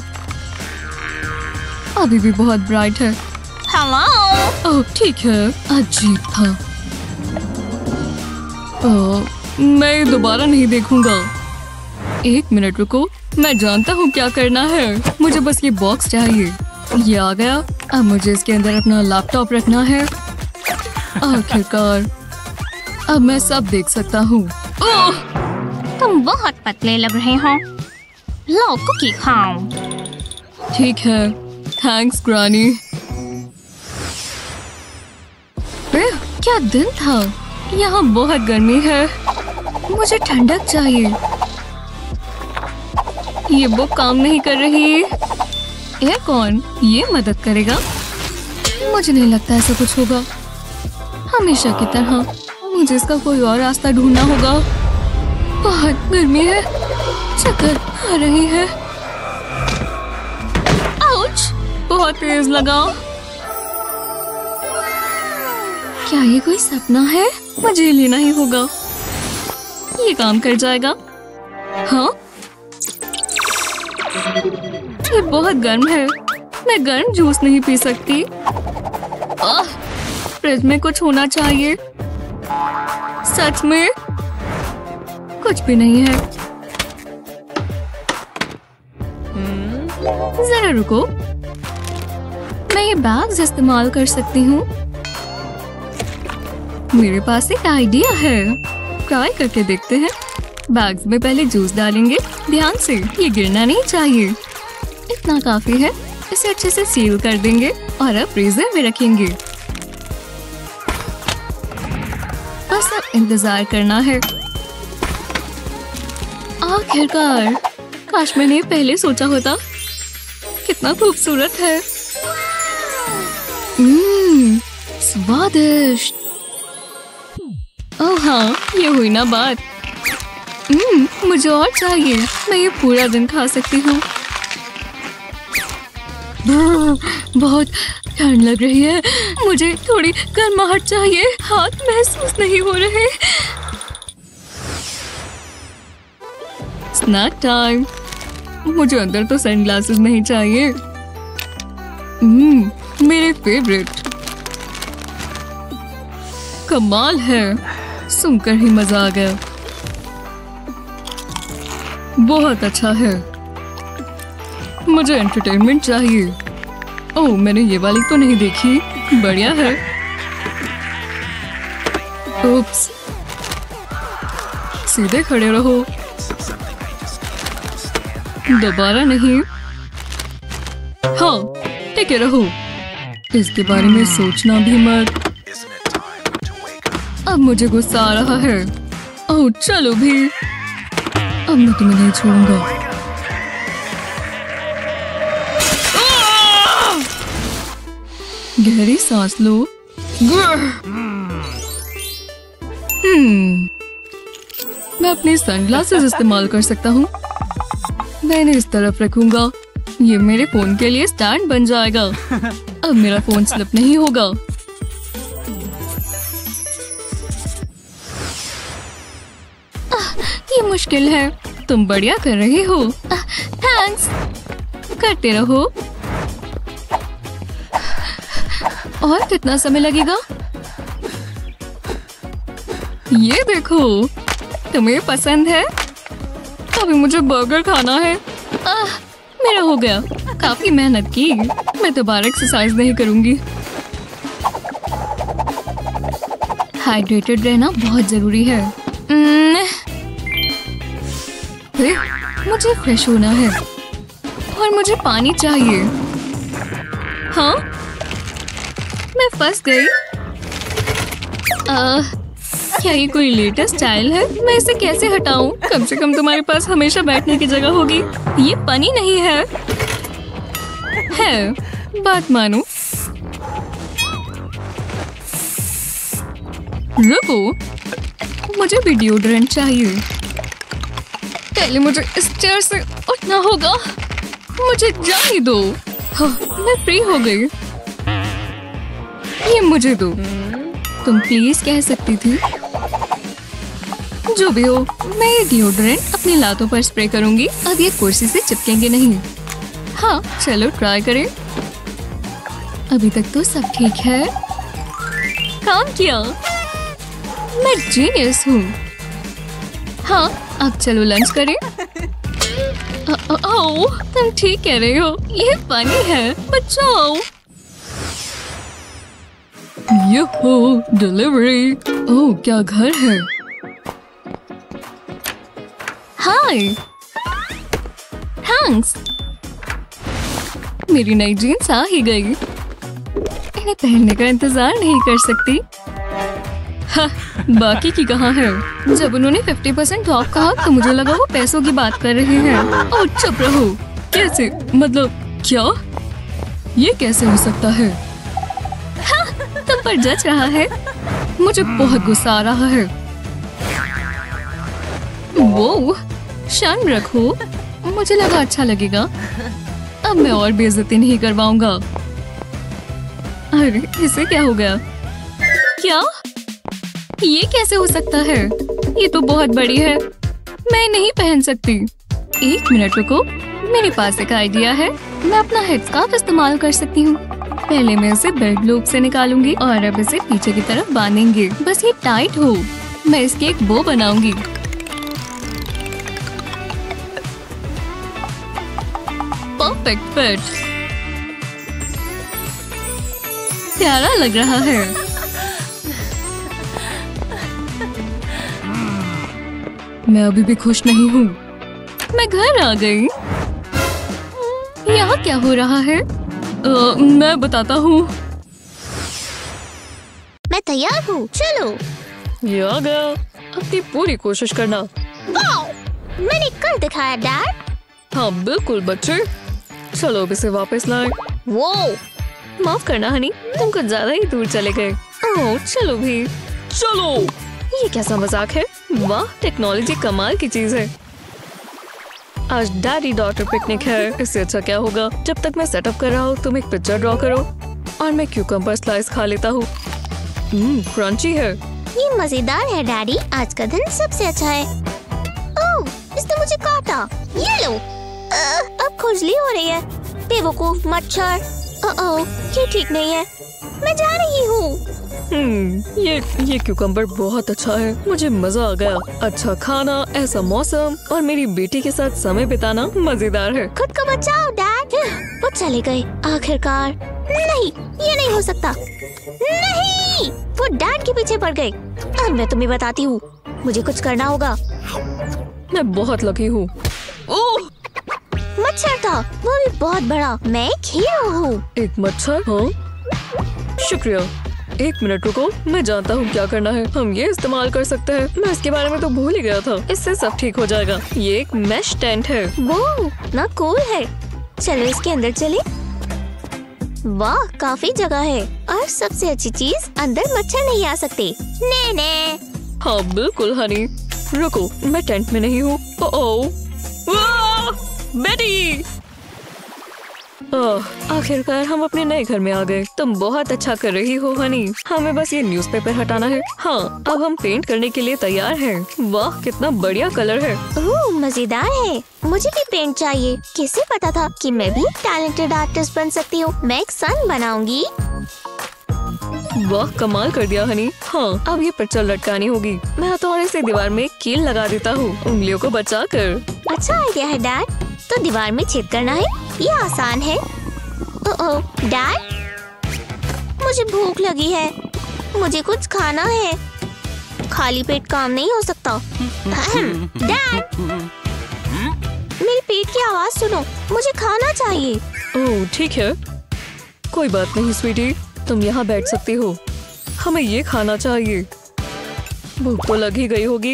अभी भी बहुत ब्राइट है। हेलो। ओह ठीक है, अजीब था। मैं दोबारा नहीं देखूंगा। एक मिनट रुको, मैं जानता हूँ क्या करना है। मुझे बस ये बॉक्स चाहिए। ये आ गया। अब मुझे इसके अंदर अपना लैपटॉप रखना है। आखिरकार अब मैं सब देख सकता हूँ। तुम बहुत पतले लग रहे हो। लो कुकी खाओ। ठीक है, थैंक्स ग्रानी। क्या दिन था। यहाँ बहुत गर्मी है। मुझे ठंडक चाहिए। ये बुक काम नहीं कर रही। कौन ये मदद करेगा। मुझे नहीं लगता ऐसा कुछ होगा। हमेशा की तरह मुझे इसका कोई और रास्ता ढूंढना होगा। बहुत गर्मी है, चक्कर आ रही है। आउच, बहुत तेज लगा। क्या ये कोई सपना है। मुझे लेना ही होगा। ये काम कर जाएगा। हाँ, ये बहुत गर्म है। मैं गर्म जूस नहीं पी सकती। फ्रिज में कुछ होना चाहिए। सच में कुछ भी नहीं है। जरा रुको, मैं ये बैग्स इस्तेमाल कर सकती हूँ। मेरे पास एक आइडिया है। ट्राई करके देखते हैं। बैग्स में पहले जूस डालेंगे। ध्यान से, ये गिरना नहीं चाहिए। इतना काफी है। इसे अच्छे से सील कर देंगे और अब फ्रीजर में रखेंगे। बस अब इंतजार करना है। आखिरकार, काश मैंने पहले सोचा होता। कितना खूबसूरत है। स्वादिष्ट। ओह हाँ, ये हुई ना बात। मुझे और चाहिए। मैं ये पूरा दिन खा सकती हूँ। बहुत ठंड लग रही है। मुझे थोड़ी गर्माहट चाहिए। हाथ महसूस नहीं हो रहे। Snack time. मुझे अंदर तो सनग्लासेस नहीं चाहिए। मेरे फेवरेट। कमाल है, सुनकर ही मजा आ गया। बहुत अच्छा है। मुझे एंटरटेनमेंट चाहिए। ओह, मैंने ये वाली तो नहीं देखी। बढ़िया है। उप्स। सीधे खड़े रहो। दोबारा नहीं। हाँ, टिके रहो। इसके बारे में सोचना भी मत। अब मुझे गुस्सा आ रहा है। ओह चलो भी। अब मैं तुम्हें नहीं छोड़ूंगा। गहरी सांस लो। मैं अपने सनग्लासेस इस्तेमाल कर सकता हूँ। मैंने इस तरफ रखूंगा। ये मेरे फोन के लिए स्टैंड बन जाएगा। अब मेरा फोन स्लिप नहीं होगा। ये मुश्किल है। तुम बढ़िया कर रहे हो। थैंक्स। करते रहो। और कितना समय लगेगा। ये देखो, तुम्हें पसंद है। अभी मुझे बर्गर खाना है। मेरा हो गया। काफी मेहनत की। मैं दोबारा एक्सरसाइज नहीं करूंगी। हाइड्रेटेड रहना बहुत जरूरी है। मुझे फ्रेश होना है और मुझे पानी चाहिए। हाँ, मैं फंस गई। क्या ये कोई लेटेस्ट स्टाइल है। मैं इसे कैसे हटाऊं। कम से कम तुम्हारे पास हमेशा बैठने की जगह होगी। ये पानी नहीं है। बात मानो। रुको, मुझे भी डिओड्रेंट चाहिए। पहले मुझे इस चेयर से उठना होगा। मुझे जाने दो। हाँ, मैं फ्री हो गई। ये मुझे दो। तुम प्लीज कह सकती थी। जो भी हो, मैं ये डिओड्रेंट अपनी लातों पर स्प्रे करूंगी। अब ये कुर्सी से चिपकेंगे नहीं। हाँ चलो ट्राई करें। अभी तक तो सब ठीक है। काम किया, मैं जीनियस हूँ। हाँ अब चलो लंच करें। ओ, तुम ठीक कह रहे हो, ये पानी है। बचाओ। यो डिलीवरी। ओह क्या घर है। हाय थैंक्स, मेरी नई जीन्स आ ही गई। इन्हें पहनने का इंतजार नहीं कर सकती। हाँ, बाकी की कहाँ है? जब उन्होंने 50% ऑफ कहा तो मुझे लगा वो पैसों की बात कर रहे हैं। और चुप रहो। कैसे? मतलब क्या? ये कैसे हो सकता है? हाँ, तुम पर जज रहा है। मुझे बहुत गुस्सा आ रहा है। वो शांत रखो, मुझे लगा अच्छा लगेगा। अब मैं और बेइज्जती नहीं करवाऊंगा। अरे इसे क्या हो गया? क्या? ये कैसे हो सकता है? ये तो बहुत बड़ी है, मैं नहीं पहन सकती। एक मिनट रुको, मेरे पास एक आइडिया है। मैं अपना हेडस्कार्फ इस्तेमाल कर सकती हूँ। पहले मैं इसे बेल्ट लूप से निकालूंगी और अब इसे पीछे की तरफ बांधेंगे। बस ये टाइट हो। मैं इसकी एक बो बनाऊंगी। Perfect fit. प्यारा लग रहा है। मैं अभी भी खुश नहीं हूँ। मैं घर आ गई। यहाँ क्या हो रहा है? मैं बताता हूँ। मैं तैयार हूँ, चलो। ये आ गया। अपनी पूरी कोशिश करना। वाओ, मैंने कल दिखाया डैड। हाँ बिल्कुल बच्चे, चलो अब इसे वापस लाएं। वो माफ करना हनी, तुम कुछ ज्यादा ही दूर चले गए। ओह चलो भी, चलो। ये कैसा मजाक है? वाह टेक्नोलॉजी कमाल की चीज है। आज डैडी डॉटर पिकनिक है। इससे अच्छा क्या होगा? जब तक मैं सेटअप कर रहा हूँ तुम एक पिक्चर ड्रॉ करो और मैं क्यूकम्बर स्लाइस खा लेता हूँ। क्रंची है। ये मजेदार है डैडी, आज का दिन सबसे अच्छा है। ओह इसने मुझे काटा। ये लो। अब खुजली हो रही है। बेवकूफ मच्छर। ओह ये ठीक नहीं है, मैं जा रही हूँ। ये क्यूकम्बर बहुत अच्छा है, मुझे मजा आ गया। अच्छा खाना, ऐसा मौसम और मेरी बेटी के साथ समय बिताना मजेदार है। खुद को बचाओ डैड। वो चले गए आखिरकार। नहीं ये नहीं हो सकता। नहीं, वो डैड के पीछे पड़ गए। अब मैं तुम्हें बताती हूँ, मुझे कुछ करना होगा। मैं बहुत लकी हूँ। मच्छर था, वो भी बहुत बड़ा। मैं खीरा हूँ। एक मच्छर? हाँ शुक्रिया। एक मिनट रुको, मैं जानता हूँ क्या करना है। हम ये इस्तेमाल कर सकते हैं। मैं इसके बारे में तो भूल ही गया था। इससे सब ठीक हो जाएगा। ये एक मैश टेंट है। वो ना कूल है। चलो इसके अंदर चले। वाह काफी जगह है और सबसे अच्छी चीज, अंदर मच्छर नहीं आ सकते। नहीं। हाँ बिल्कुल हनी, रुको मैं टेंट में नहीं हूँ। बेटी, आखिरकार हम अपने नए घर में आ गए। तुम बहुत अच्छा कर रही हो हनी। हमें बस ये न्यूज़पेपर हटाना है। हाँ अब हम पेंट करने के लिए तैयार हैं। वाह कितना बढ़िया कलर है। ओह मजेदार है। मुझे भी पेंट चाहिए। किसे पता था कि मैं भी टैलेंटेड आर्टिस्ट बन सकती हूँ। मैं एक सन बनाऊंगी। वाह कमाल कर दिया हनी। हाँ अब ये परचल लटकानी होगी। मैं हथौड़े से दीवार में कील लगा देता हूँ, उंगलियों को बचा कर। अच्छा आइडिया है डैड। तो दीवार में छेद करना है, ये आसान है। ओह डैड मुझे भूख लगी है, मुझे कुछ खाना है। खाली पेट काम नहीं हो सकता। डैड मेरे पेट की आवाज सुनो, मुझे खाना चाहिए। ओह ठीक है, कोई बात नहीं स्वीटी, तुम यहाँ बैठ सकती हो। हमें ये खाना चाहिए। भूख तो लगी गई होगी।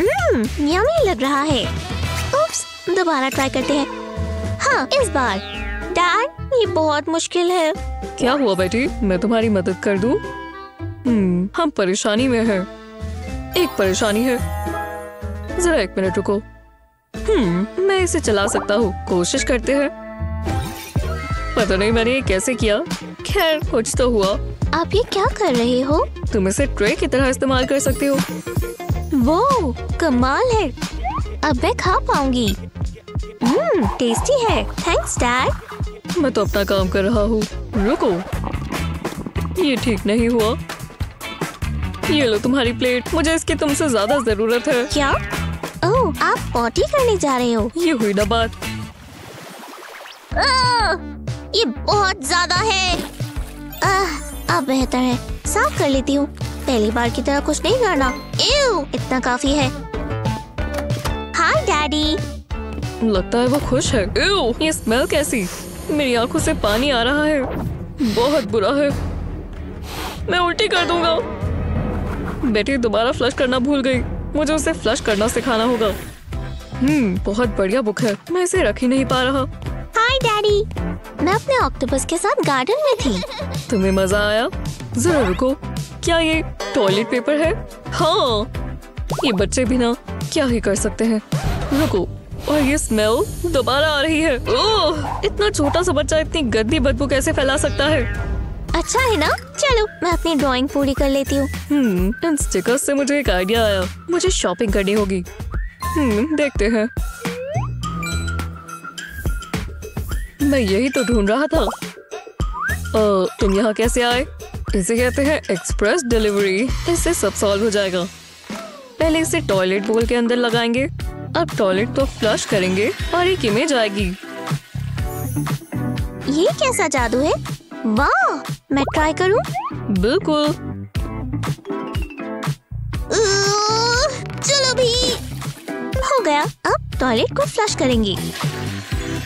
यम्मी लग रहा है। दोबारा ट्राई करते हैं। हाँ इस बार डैड ये बहुत मुश्किल है। क्या हुआ बेटी, मैं तुम्हारी मदद कर दूं? हम परेशानी में हैं। एक परेशानी है, जरा एक मिनट रुको। मैं इसे चला सकता हूँ, कोशिश करते हैं। पता नहीं मैंने ये कैसे किया, खैर कुछ तो हुआ। आप ये क्या कर रहे हो? तुम इसे ट्रे की तरह इस्तेमाल कर सकते हो। वो कमाल है, अब मैं खा पाऊंगी। टेस्टी है, थैंक्स डैड। मैं तो अपना काम कर रहा हूँ, रुको। ये ठीक नहीं हुआ। ये लो तुम्हारी प्लेट, मुझे इसकी तुमसे ज्यादा जरूरत है। क्या? ओह, आप पॉटी करने जा रहे हो? ये हुई ना बात। ये बहुत ज्यादा है। अब बेहतर है, साफ कर लेती हूँ। पहली बार की तरह कुछ नहीं करना। एव, इतना काफी है। Hi daddy. लगता है वो खुश है। एव, ये स्मेल कैसी? मेरी आंखों से पानी आ रहा है, बहुत बुरा है। मैं उल्टी कर दूंगा। बेटी दोबारा फ्लश करना भूल गई, मुझे उसे फ्लश करना सिखाना होगा। बहुत बढ़िया बुक है, मैं इसे रख ही नहीं पा रहा। हाय डैडी, मैं अपने ऑक्टोपस के साथ गार्डन में थी। तुम्हें मजा आया? जरा रुको, क्या ये टॉयलेट पेपर है? हाँ, ये बच्चे भी ना क्या ही कर सकते हैं। रुको, और ये स्मेल दोबारा आ रही है। ओह, इतना छोटा सा बच्चा इतनी गंदी बदबू कैसे फैला सकता है? अच्छा है ना? चलो मैं अपनी ड्राइंग पूरी कर लेती हूँ। इन स्टिकर्स से मुझे एक आइडिया आया, मुझे शॉपिंग करनी होगी। देखते हैं। मैं यही तो ढूंढ रहा था। तुम यहाँ कैसे आए? इसे कहते हैं एक्सप्रेस डिलीवरी। इससे सब सॉल्व हो जाएगा। पहले इसे टॉयलेट बोल के अंदर लगाएंगे। अब टॉयलेट को फ्लश करेंगे और एक इमेज आएगी। ये कैसा जादू है? वाह, मैं ट्राई करूं? बिल्कुल। चलो भी, हो गया। अब टॉयलेट को फ्लश करेंगे।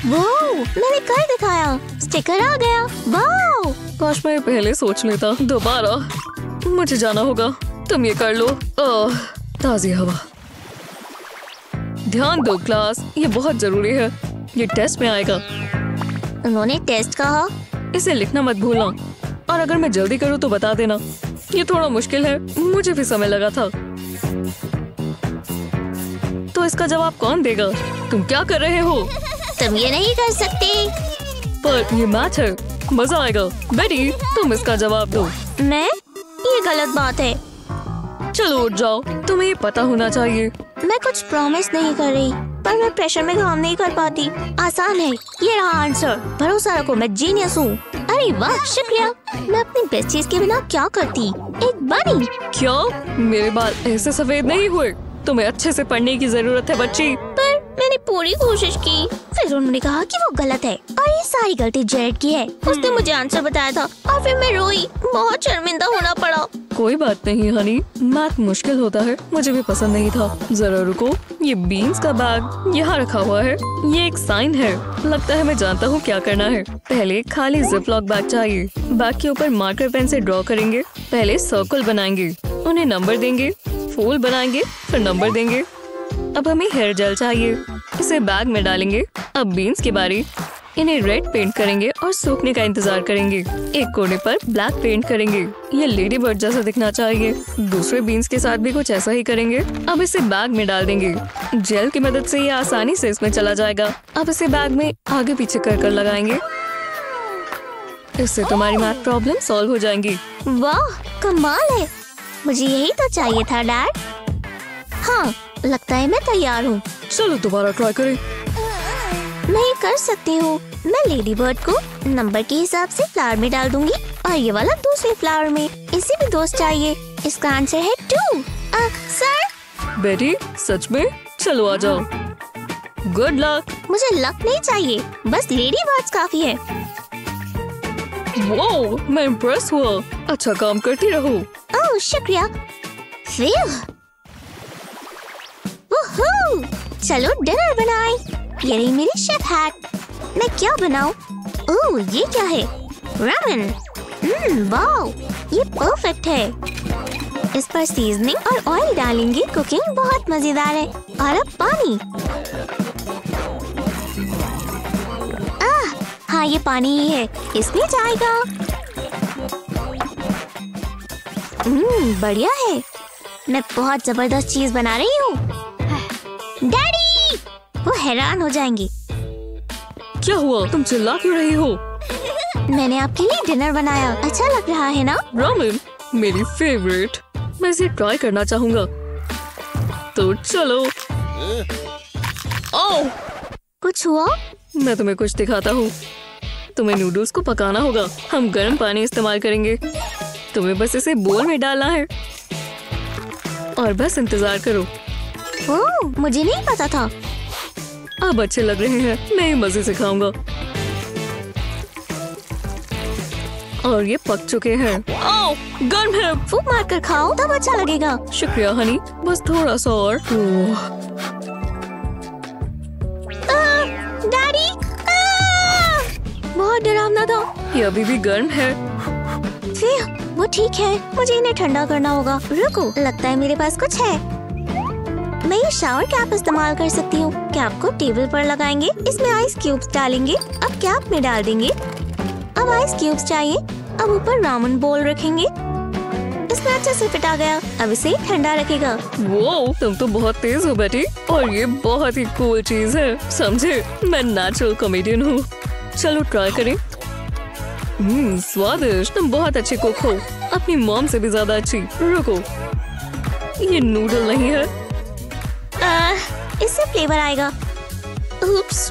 वाह, मैंने कर दिखाया, स्टिकर आ गया। वाह, काश मैं पहले सोच लेता। दोबारा मुझे जाना होगा, तुम ये कर लो। ताजी हवा। ध्यान दो क्लास, ये बहुत जरूरी है। ये टेस्ट में आएगा। उन्होंने टेस्ट कहा? इसे लिखना मत भूलना, और अगर मैं जल्दी करूँ तो बता देना। ये थोड़ा मुश्किल है, मुझे भी समय लगा था। तो इसका जवाब कौन देगा? तुम क्या कर रहे हो? तुम ये नहीं कर सकते। पर ये मैच है, मजा आएगा। बेटी तुम इसका जवाब दो। मैं? ये गलत बात है। चलो उठ जाओ, तुम्हें ये पता होना चाहिए। मैं कुछ प्रॉमिस नहीं कर रही, पर मैं प्रेशर में काम नहीं कर पाती। आसान है, ये रहा आंसर। भरोसा रखो, मैं जीनियस हूँ। अरे वाह, शुक्रिया। मैं अपनी बेस्ट चीज के बिना क्या करती? एक बनी। क्या? मेरे बाल ऐसे सफेद नहीं हुए। तुम्हें अच्छे से पढ़ने की जरूरत है बच्ची। पर मैंने पूरी कोशिश की। फिर उन्होंने कहा कि वो गलत है, और ये सारी गलती जेड की है। उसने मुझे आंसर बताया था, और फिर मैं रोई। बहुत शर्मिंदा होना पड़ा। कोई बात नहीं हनी, मैथ मुश्किल होता है, मुझे भी पसंद नहीं था। जरा रुको, ये बीन्स का बैग यहाँ रखा हुआ है। ये एक साइन है, लगता है मैं जानता हूँ क्या करना है। पहले खाली जिपलॉक बैग चाहिए। बैग के ऊपर मार्कर पेन से ड्रॉ करेंगे। पहले सर्कल बनाएंगे, उन्हें नंबर देंगे, फूल बनाएंगे, फिर नंबर देंगे। अब हमें हेयर जेल चाहिए, इसे बैग में डालेंगे। अब बीन्स की बारी, इन्हें रेड पेंट करेंगे और सूखने का इंतजार करेंगे। एक कोने पर ब्लैक पेंट करेंगे, ये लेडी बर्ड जैसा दिखना चाहिए। दूसरे बीन्स के साथ भी कुछ ऐसा ही करेंगे। अब इसे बैग में डाल देंगे। जेल की मदद से ये आसानी से इसमें चला जाएगा। अब इसे बैग में आगे पीछे कर कर लगाएंगे। इससे तुम्हारी मैथ प्रॉब्लम सॉल्व हो जाएंगी। वाह कमाल है, मुझे यही तो चाहिए था डैड। हाँ, लगता है मैं तैयार हूँ। चलो दोबारा ट्राई करें। मैं ये कर सकती हूँ। मैं लेडी बर्ड को नंबर के हिसाब से फ्लावर में डाल दूंगी, और ये वाला दूसरे फ्लावर में। इसे भी दोस्त चाहिए। इसका आंसर है 2। सर। बेटी सच में? चलो आ जाओ। Good luck. मुझे लक नहीं चाहिए, बस लेडी बर्ड्स काफी है। वो मैं इम्प्रेस हुआ, अच्छा काम करती रहो। ओह शुक्रिया। चलो डिनर बनाएं। ये रही मेरी शेफ हैट। मैं क्या बनाऊं? ओह ये क्या है? रामेन। वाओ, ये परफेक्ट है। इस पर सीजनिंग और ऑयल डालेंगे। कुकिंग बहुत मजेदार है। और अब पानी। हाँ ये पानी ही है, इसमें जाएगा। बढ़िया है, मैं बहुत जबरदस्त चीज बना रही हूँ। डैडी वो हैरान हो जाएंगे। क्या हुआ, तुम चिल्ला क्यों रही हो? मैंने आपके लिए डिनर बनाया, अच्छा लग रहा है ना? रामेन मेरी फेवरेट, मैं इसे ट्राई करना चाहूंगा, तो चलो। ओह कुछ हुआ? मैं तुम्हें कुछ दिखाता हूँ। तुम्हें नूडल्स को पकाना होगा, हम गर्म पानी इस्तेमाल करेंगे। तुम्हें बस इसे बोल में डालना है और बस इंतजार करो। ओह मुझे नहीं पता था। अब अच्छे लग रहे हैं, मैं मजे से खाऊंगा। और ये पक चुके हैं। आओ, गर्म है। फूंक मार कर खाओ तब अच्छा लगेगा। शुक्रिया हनी, बस थोड़ा सा और। डैडी बहुत डरावना था। ये अभी भी गर्म है। वो ठीक है, मुझे इन्हें ठंडा करना होगा। रुको, लगता है मेरे पास कुछ है। मैं ये शावर कैप इस्तेमाल कर सकती हूँ। कैप को टेबल पर लगाएंगे, इसमें आइस क्यूब्स डालेंगे। अब कैप में डाल देंगे। अब आइस क्यूब्स चाहिए। अब ऊपर रामन बोल रखेंगे, इसमें अच्छे से फिट आ गया। अब इसे ठंडा रखेगा। वो तुम तो बहुत तेज हो बेटी, और ये बहुत ही कूल चीज है, समझे? मैं नेचुरल कॉमेडियन हूँ। चलो ट्राई करें। स्वादिष्ट, तुम बहुत अच्छे कुक हो, अपनी मॉम से भी ज्यादा अच्छी। रुको, ये नूडल नहीं है। इससे फ्लेवर आएगा। उप्स।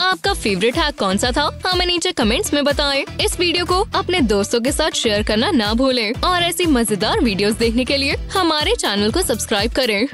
आपका फेवरेट हैक कौन सा था, हमें नीचे कमेंट्स में बताएं। इस वीडियो को अपने दोस्तों के साथ शेयर करना ना भूलें और ऐसी मजेदार वीडियोस देखने के लिए हमारे चैनल को सब्सक्राइब करें।